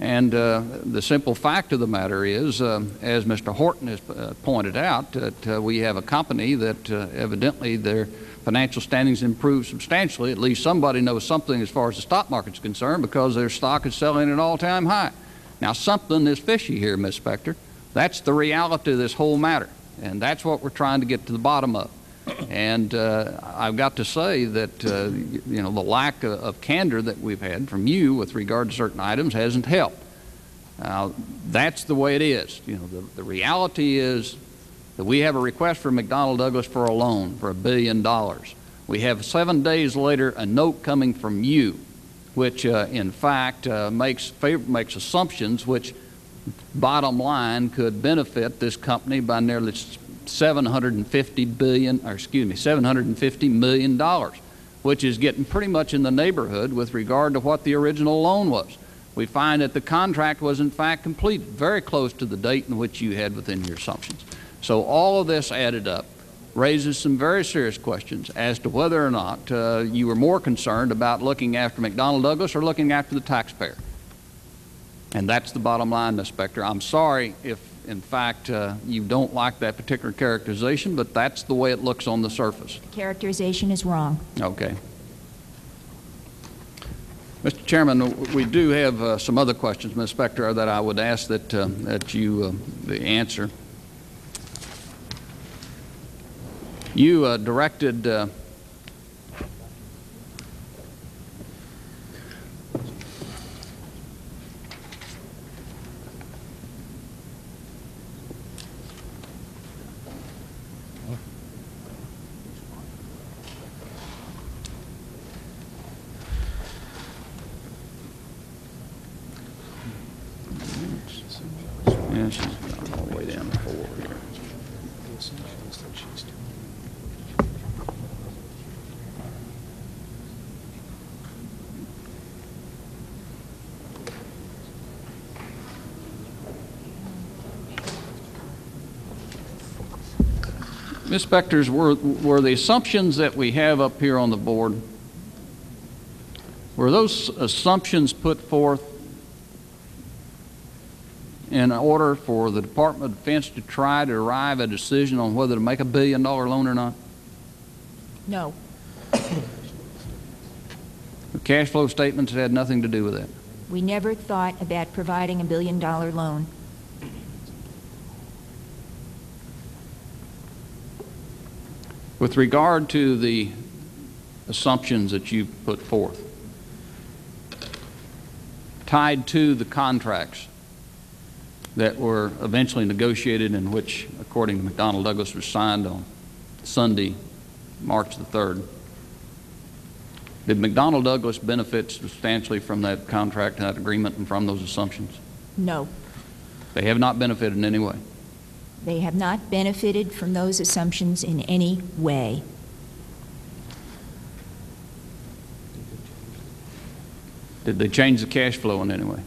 And uh, the simple fact of the matter is, uh, as Mister Horton has uh, pointed out, that uh, we have a company that uh, evidently their financial standings improved substantially. At least somebody knows something as far as the stock market's concerned, because their stock is selling at an all-time high. Now, something is fishy here, Miz Spector. That's the reality of this whole matter, and that's what we're trying to get to the bottom of. And uh, I've got to say that uh, you know, the lack of, of candor that we've had from you with regard to certain items hasn't helped. Uh, that's the way it is. You know, the, the reality is that we have a request from McDonnell Douglas for a loan for a billion dollars. We have seven days later a note coming from you, which uh, in fact uh, makes makes assumptions which, bottom line, could benefit this company by nearly seven hundred fifty billion, or excuse me, seven hundred fifty million dollars, which is getting pretty much in the neighborhood with regard to what the original loan was. We find that the contract was in fact completed very close to the date in which you had within your assumptions. So all of this added up raises some very serious questions as to whether or not uh, you were more concerned about looking after McDonnell Douglas or looking after the taxpayer. And that's the bottom line, Miz Spector. I'm sorry if in fact, uh, you don't like that particular characterization, but that's the way it looks on the surface. The characterization is wrong. Okay. Mister Chairman, we do have uh, some other questions, Miz Spector, that I would ask that, uh, that you uh, answer. You uh, directed uh, Miz Spector's, were, were the assumptions that we have up here on the board, were those assumptions put forth in order for the Department of Defense to try to arrive at a decision on whether to make a billion dollar loan or not? No. The cash flow statements had nothing to do with that. We never thought about providing a billion dollar loan. With regard to the assumptions that you put forth, tied to the contracts that were eventually negotiated and which, according to McDonnell Douglas, was signed on Sunday, March the third, did McDonnell Douglas benefit substantially from that contract, that agreement, and from those assumptions? No. They have not benefited in any way? They have not benefited from those assumptions in any way. Did they change the cash flow in any way?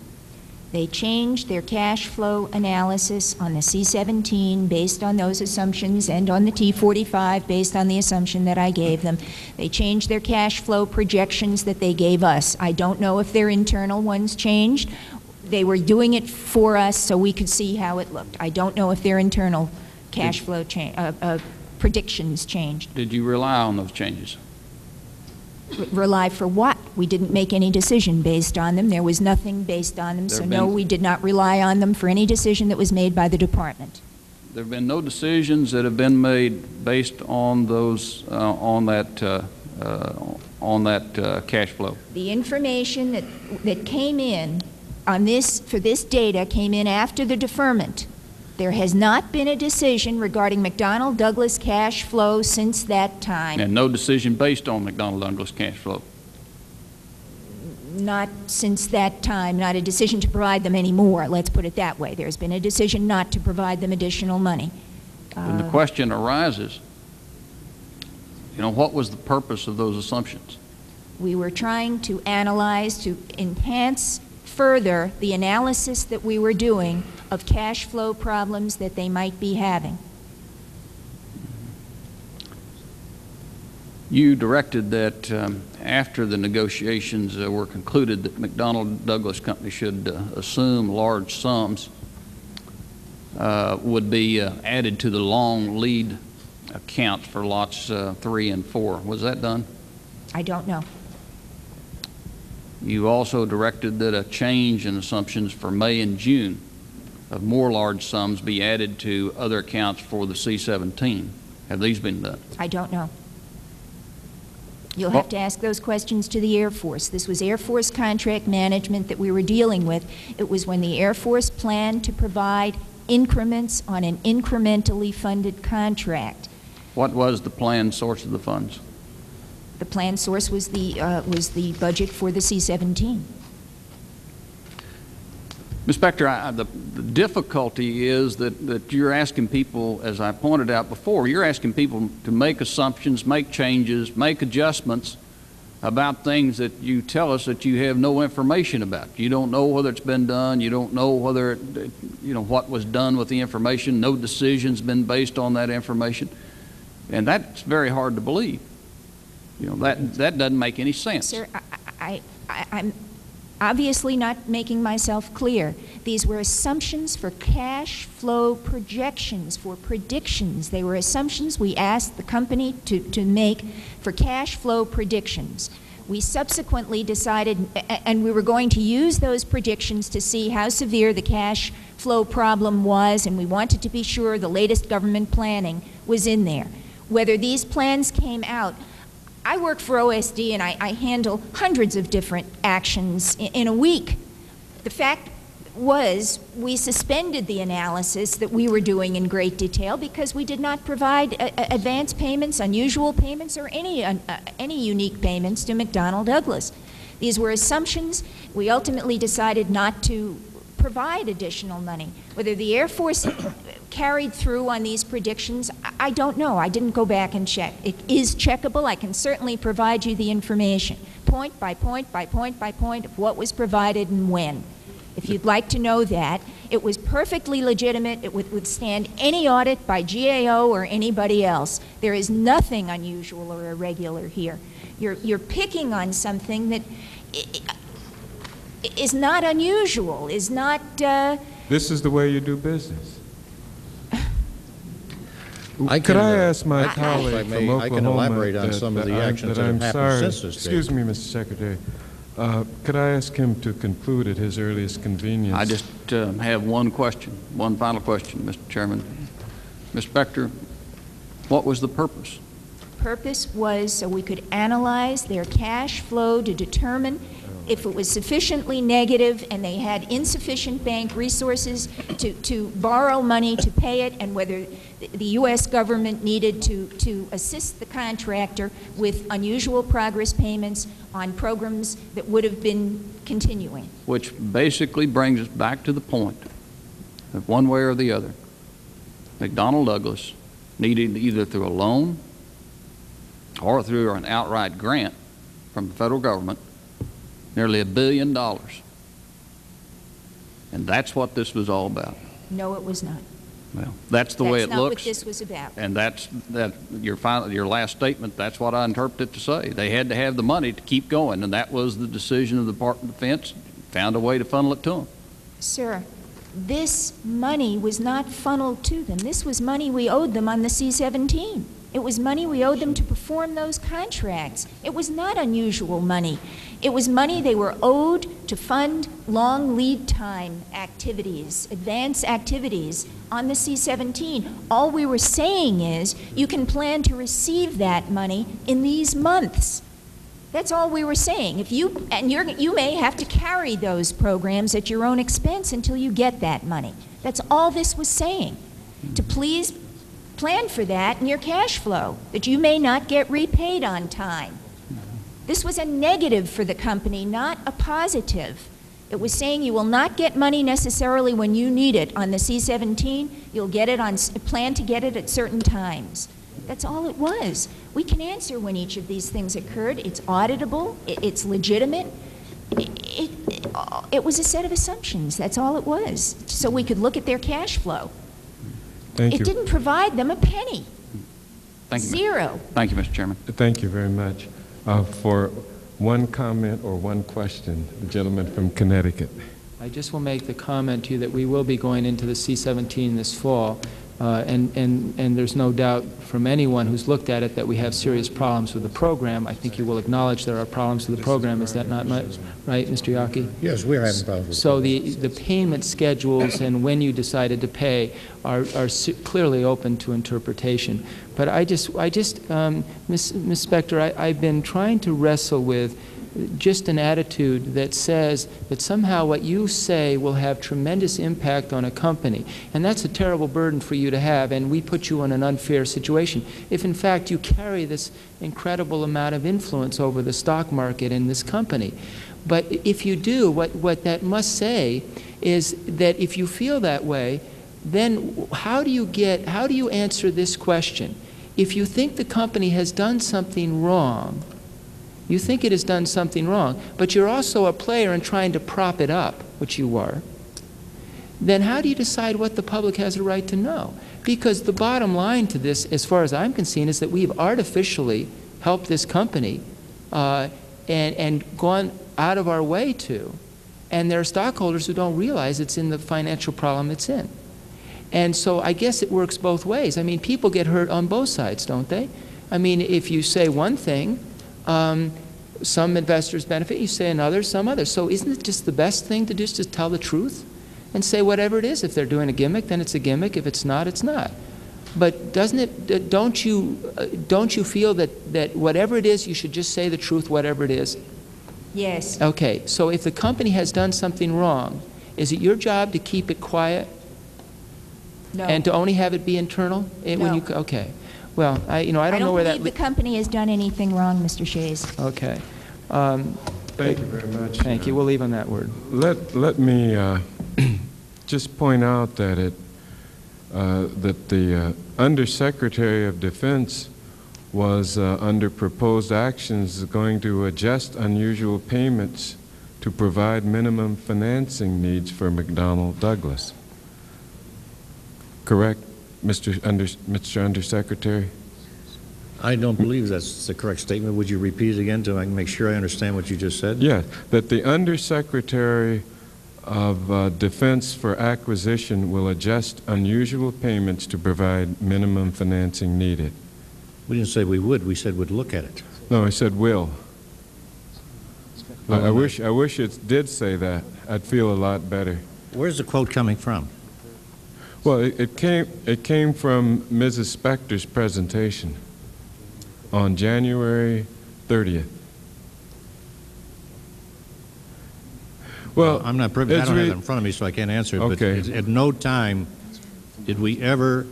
They changed their cash flow analysis on the C seventeen based on those assumptions and on the T forty-five based on the assumption that I gave them. They changed their cash flow projections that they gave us. I don't know if their internal ones changed. They were doing it for us so we could see how it looked. I don't know if their internal cash did, flow cha uh, uh, predictions changed. Did you rely on those changes? R rely for what? We didn't make any decision based on them. There was nothing based on them, there so no, we did not rely on them for any decision that was made by the department. There have been no decisions that have been made based on those, uh, on that, uh, uh, on that uh, cash flow? The information that, that came in on this, for this data came in after the deferment. There has not been a decision regarding McDonnell Douglas cash flow since that time. And no decision based on McDonnell Douglas cash flow? Not since that time, not a decision to provide them any more, let's put it that way. There's been a decision not to provide them additional money. And uh, the question arises, you know, what was the purpose of those assumptions? We were trying to analyze, to enhance further the analysis that we were doing of cash flow problems that they might be having. You directed that um, after the negotiations uh, were concluded that McDonnell Douglas Company should uh, assume large sums uh, would be uh, added to the long lead account for lots uh, three and four. Was that done? I don't know. You also directed that a change in assumptions for May and June of more large sums be added to other accounts for the C seventeen. Have these been done? I don't know. You'll have to ask those questions to the Air Force. This was Air Force contract management that we were dealing with. It was when the Air Force planned to provide increments on an incrementally funded contract. What was the planned source of the funds? The planned source was the, uh, was the budget for the C seventeen. Miz Spector, I, the, the difficulty is that, that you're asking people, as I pointed out before, you're asking people to make assumptions, make changes, make adjustments about things that you tell us that you have no information about. You don't know whether it's been done. You don't know whether, it, you know, what was done with the information. No decision's been based on that information. And that's very hard to believe. You know, that, that doesn't make any sense. Sir, I, I, I, I'm, obviously not making myself clear. These were assumptions for cash flow projections, for predictions. They were assumptions we asked the company to, to make for cash flow predictions. We subsequently decided, and we were going to use those predictions to see how severe the cash flow problem was, and we wanted to be sure the latest government planning was in there. Whether these plans came out, I work for O S D and I, I handle hundreds of different actions in, in a week. The fact was we suspended the analysis that we were doing in great detail because we did not provide uh, advance payments, unusual payments, or any, uh, any unique payments to McDonnell Douglas. These were assumptions. We ultimately decided not to provide additional money. Whether the Air Force carried through on these predictions, I don't know. I didn't go back and check. It is checkable. I can certainly provide you the information, point by point by point by point, of what was provided and when. If you'd like to know that, it was perfectly legitimate. It would withstand any audit by G A O or anybody else. There is nothing unusual or irregular here. You're, you're picking on something that is not unusual, is not... Uh, this is the way you do business. I Could can, I ask my I, colleague I, I, from Oklahoma... I can elaborate on that, some of the that actions that, that have happened since this Excuse day. me, Mister Secretary. Uh, could I ask him to conclude at his earliest convenience? I just uh, have one question, one final question, Mister Chairman. Miz Spector, what was the purpose? The purpose was so we could analyze their cash flow to determine if it was sufficiently negative and they had insufficient bank resources to, to borrow money to pay it, and whether the U S government needed to, to assist the contractor with unusual progress payments on programs that would have been continuing. Which basically brings us back to the point that one way or the other, McDonnell Douglas needed, either through a loan or through an outright grant from the federal government, nearly a billion dollars. And that's what this was all about. No, it was not. Well, that's the that's way it looks. That's not what this was about. And that's that your final, your last statement, that's what I interpret it to say. They had to have the money to keep going, and that was the decision of the Department of Defense. Found a way to funnel it to them. Sir, this money was not funneled to them. This was money we owed them on the C seventeen. It was money we owed them to perform those contracts. It was not unusual money. It was money they were owed to fund long lead time activities, advance activities on the C seventeen. All we were saying is you can plan to receive that money in these months. That's all we were saying. If you, and you're, you may have to carry those programs at your own expense until you get that money. That's all this was saying. To please plan for that in your cash flow, that you may not get repaid on time. This was a negative for the company, not a positive. It was saying you will not get money necessarily when you need it on the C seventeen. You'll get it on, plan to get it at certain times. That's all it was. We can answer when each of these things occurred. It's auditable. It's legitimate. It, it, it, it was a set of assumptions. That's all it was. So we could look at their cash flow. Thank you. It didn't provide them a penny. Thank you. Zero. Thank you, Mister Chairman. Thank you very much. Uh, for one comment or one question, the gentleman from Connecticut. I just will make the comment to you that we will be going into the C seventeen this fall, uh, and, and, and there's no doubt from anyone who's looked at it that we have serious problems with the program. I think you will acknowledge there are problems with the program. Is that not my, right, Mister Yockey? Yes, we are having problems with so the So the payment schedules and when you decided to pay are, are clearly open to interpretation. But I just, I just, um, Miz Spector, I, I've been trying to wrestle with just an attitude that says that somehow what you say will have tremendous impact on a company. And that's a terrible burden for you to have, and we put you in an unfair situation. If, in fact, you carry this incredible amount of influence over the stock market in this company. But if you do, what, what that must say is that if you feel that way, then how do you get, how do you answer this question? If you think the company has done something wrong, you think it has done something wrong, but you're also a player in trying to prop it up, which you are, then how do you decide what the public has a right to know? Because the bottom line to this, as far as I'm concerned, is that we've artificially helped this company uh, and, and gone out of our way to And there are stockholders who don't realize it's in the financial problem it's in. And so I guess it works both ways. I mean, people get hurt on both sides, don't they? I mean, if you say one thing, um, some investors benefit, you say another, some others. So isn't it just the best thing to do is just tell the truth and say whatever it is? If they're doing a gimmick, then it's a gimmick. If it's not, it's not. But doesn't it, don't you, don't you feel that, that whatever it is, you should just say the truth, whatever it is? Yes. Okay, so if the company has done something wrong, is it your job to keep it quiet? No. And to only have it be internal? It, no. When you, okay. Well, I, you know, I don't, I don't know where that... I don't believe the company has done anything wrong, Mister Shays. Okay. Um, thank you very much. Thank uh, you. We'll leave on that word. Let, let me uh, just point out that, it, uh, that the uh, Undersecretary of Defense was uh, under proposed actions going to adjust unusual payments to provide minimum financing needs for McDonnell Douglas. Correct, Mister Under, Mister Undersecretary? I don't believe that's the correct statement. Would you repeat it again to make sure I understand what you just said? Yes, that the Undersecretary of uh, Defense for Acquisition will adjust unusual payments to provide minimum financing needed. We didn't say we would. We said we'd look at it. No, I said will. I, I wish I wish it did say that. I'd feel a lot better. Where's the quote coming from? Well, it, it came it came from Missus Spector's presentation on January thirtieth. Well, well I'm not privy. I don't have it in front of me, so I can't answer it. Okay. But at no time did we ever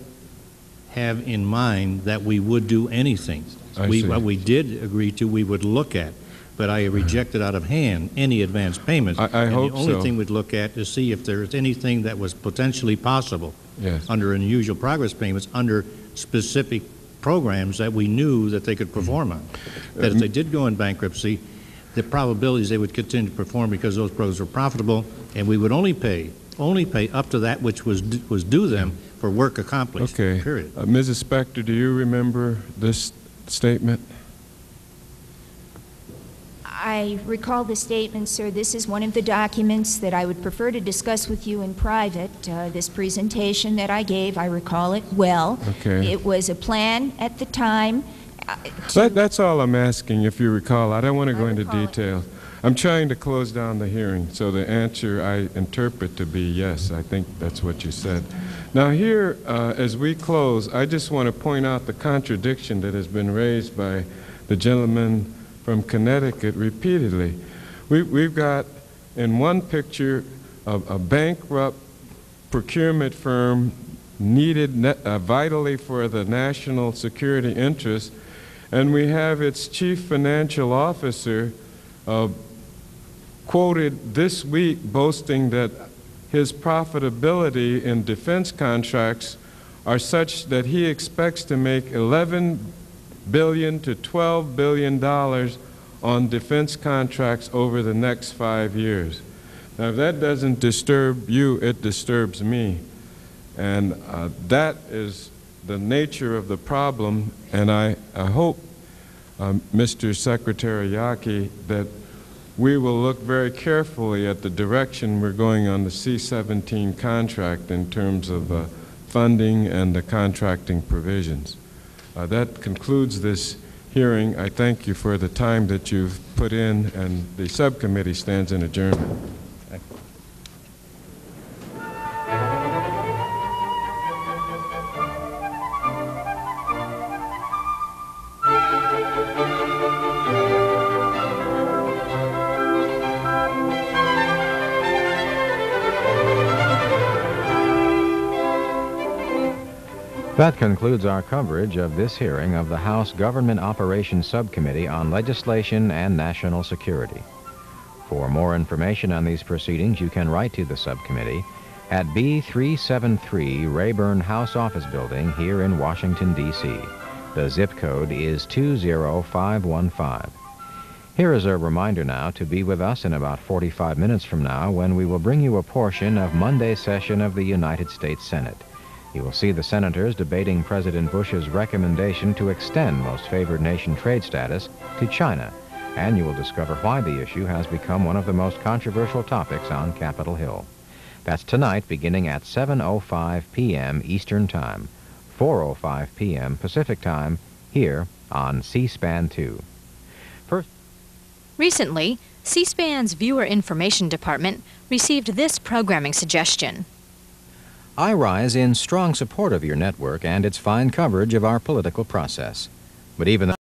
have in mind that we would do anything. I we see. What we did agree to, we would look at. But I rejected out of hand any advance payments. I, I and hope so. The only so. thing we'd look at is see if there is anything that was potentially possible yes. under unusual progress payments under specific programs that we knew that they could perform on. That if they did go in bankruptcy, the probabilities they would continue to perform because those programs were profitable, and we would only pay only pay up to that which was was due them for work accomplished. Okay. Period. Uh, Missus Spector, do you remember this statement? I recall the statement, sir. This is one of the documents that I would prefer to discuss with you in private. Uh, this presentation that I gave, I recall it well. Okay. It was a plan at the time. Uh, that, that's all I'm asking, if you recall. I don't want to go into detail. It. I'm trying to close down the hearing, so the answer I interpret to be yes. I think that's what you said. Now here, uh, as we close, I just want to point out the contradiction that has been raised by the gentleman from Connecticut repeatedly. We, we've got in one picture a, a bankrupt procurement firm needed ne uh, vitally for the national security interest, and we have its chief financial officer uh, quoted this week boasting that his profitability in defense contracts are such that he expects to make eleven billion to twelve billion dollars on defense contracts over the next five years. Now, if that doesn't disturb you, it disturbs me. And uh, that is the nature of the problem. And I, I hope, um, Mister Secretary Yockey, that we will look very carefully at the direction we're going on the C seventeen contract in terms of uh, funding and the contracting provisions. Uh, that concludes this hearing. I thank you for the time that you've put in, and the subcommittee stands in adjournment. That concludes our coverage of this hearing of the House Government Operations Subcommittee on Legislation and National Security. For more information on these proceedings, you can write to the subcommittee at B three seven three Rayburn House Office Building here in Washington, D C. The zip code is two zero five one five. Here is a reminder now to be with us in about forty-five minutes from now, when we will bring you a portion of Monday's session of the United States Senate. You will see the senators debating President Bush's recommendation to extend most favored nation trade status to China and you will discover why the issue has become one of the most controversial topics on Capitol Hill. That's tonight beginning at seven oh five p m Eastern Time, four oh five p m Pacific Time, here on C SPAN two. First, recently, C SPAN's Viewer Information Department received this programming suggestion. I rise in strong support of your network and its fine coverage of our political process. But even though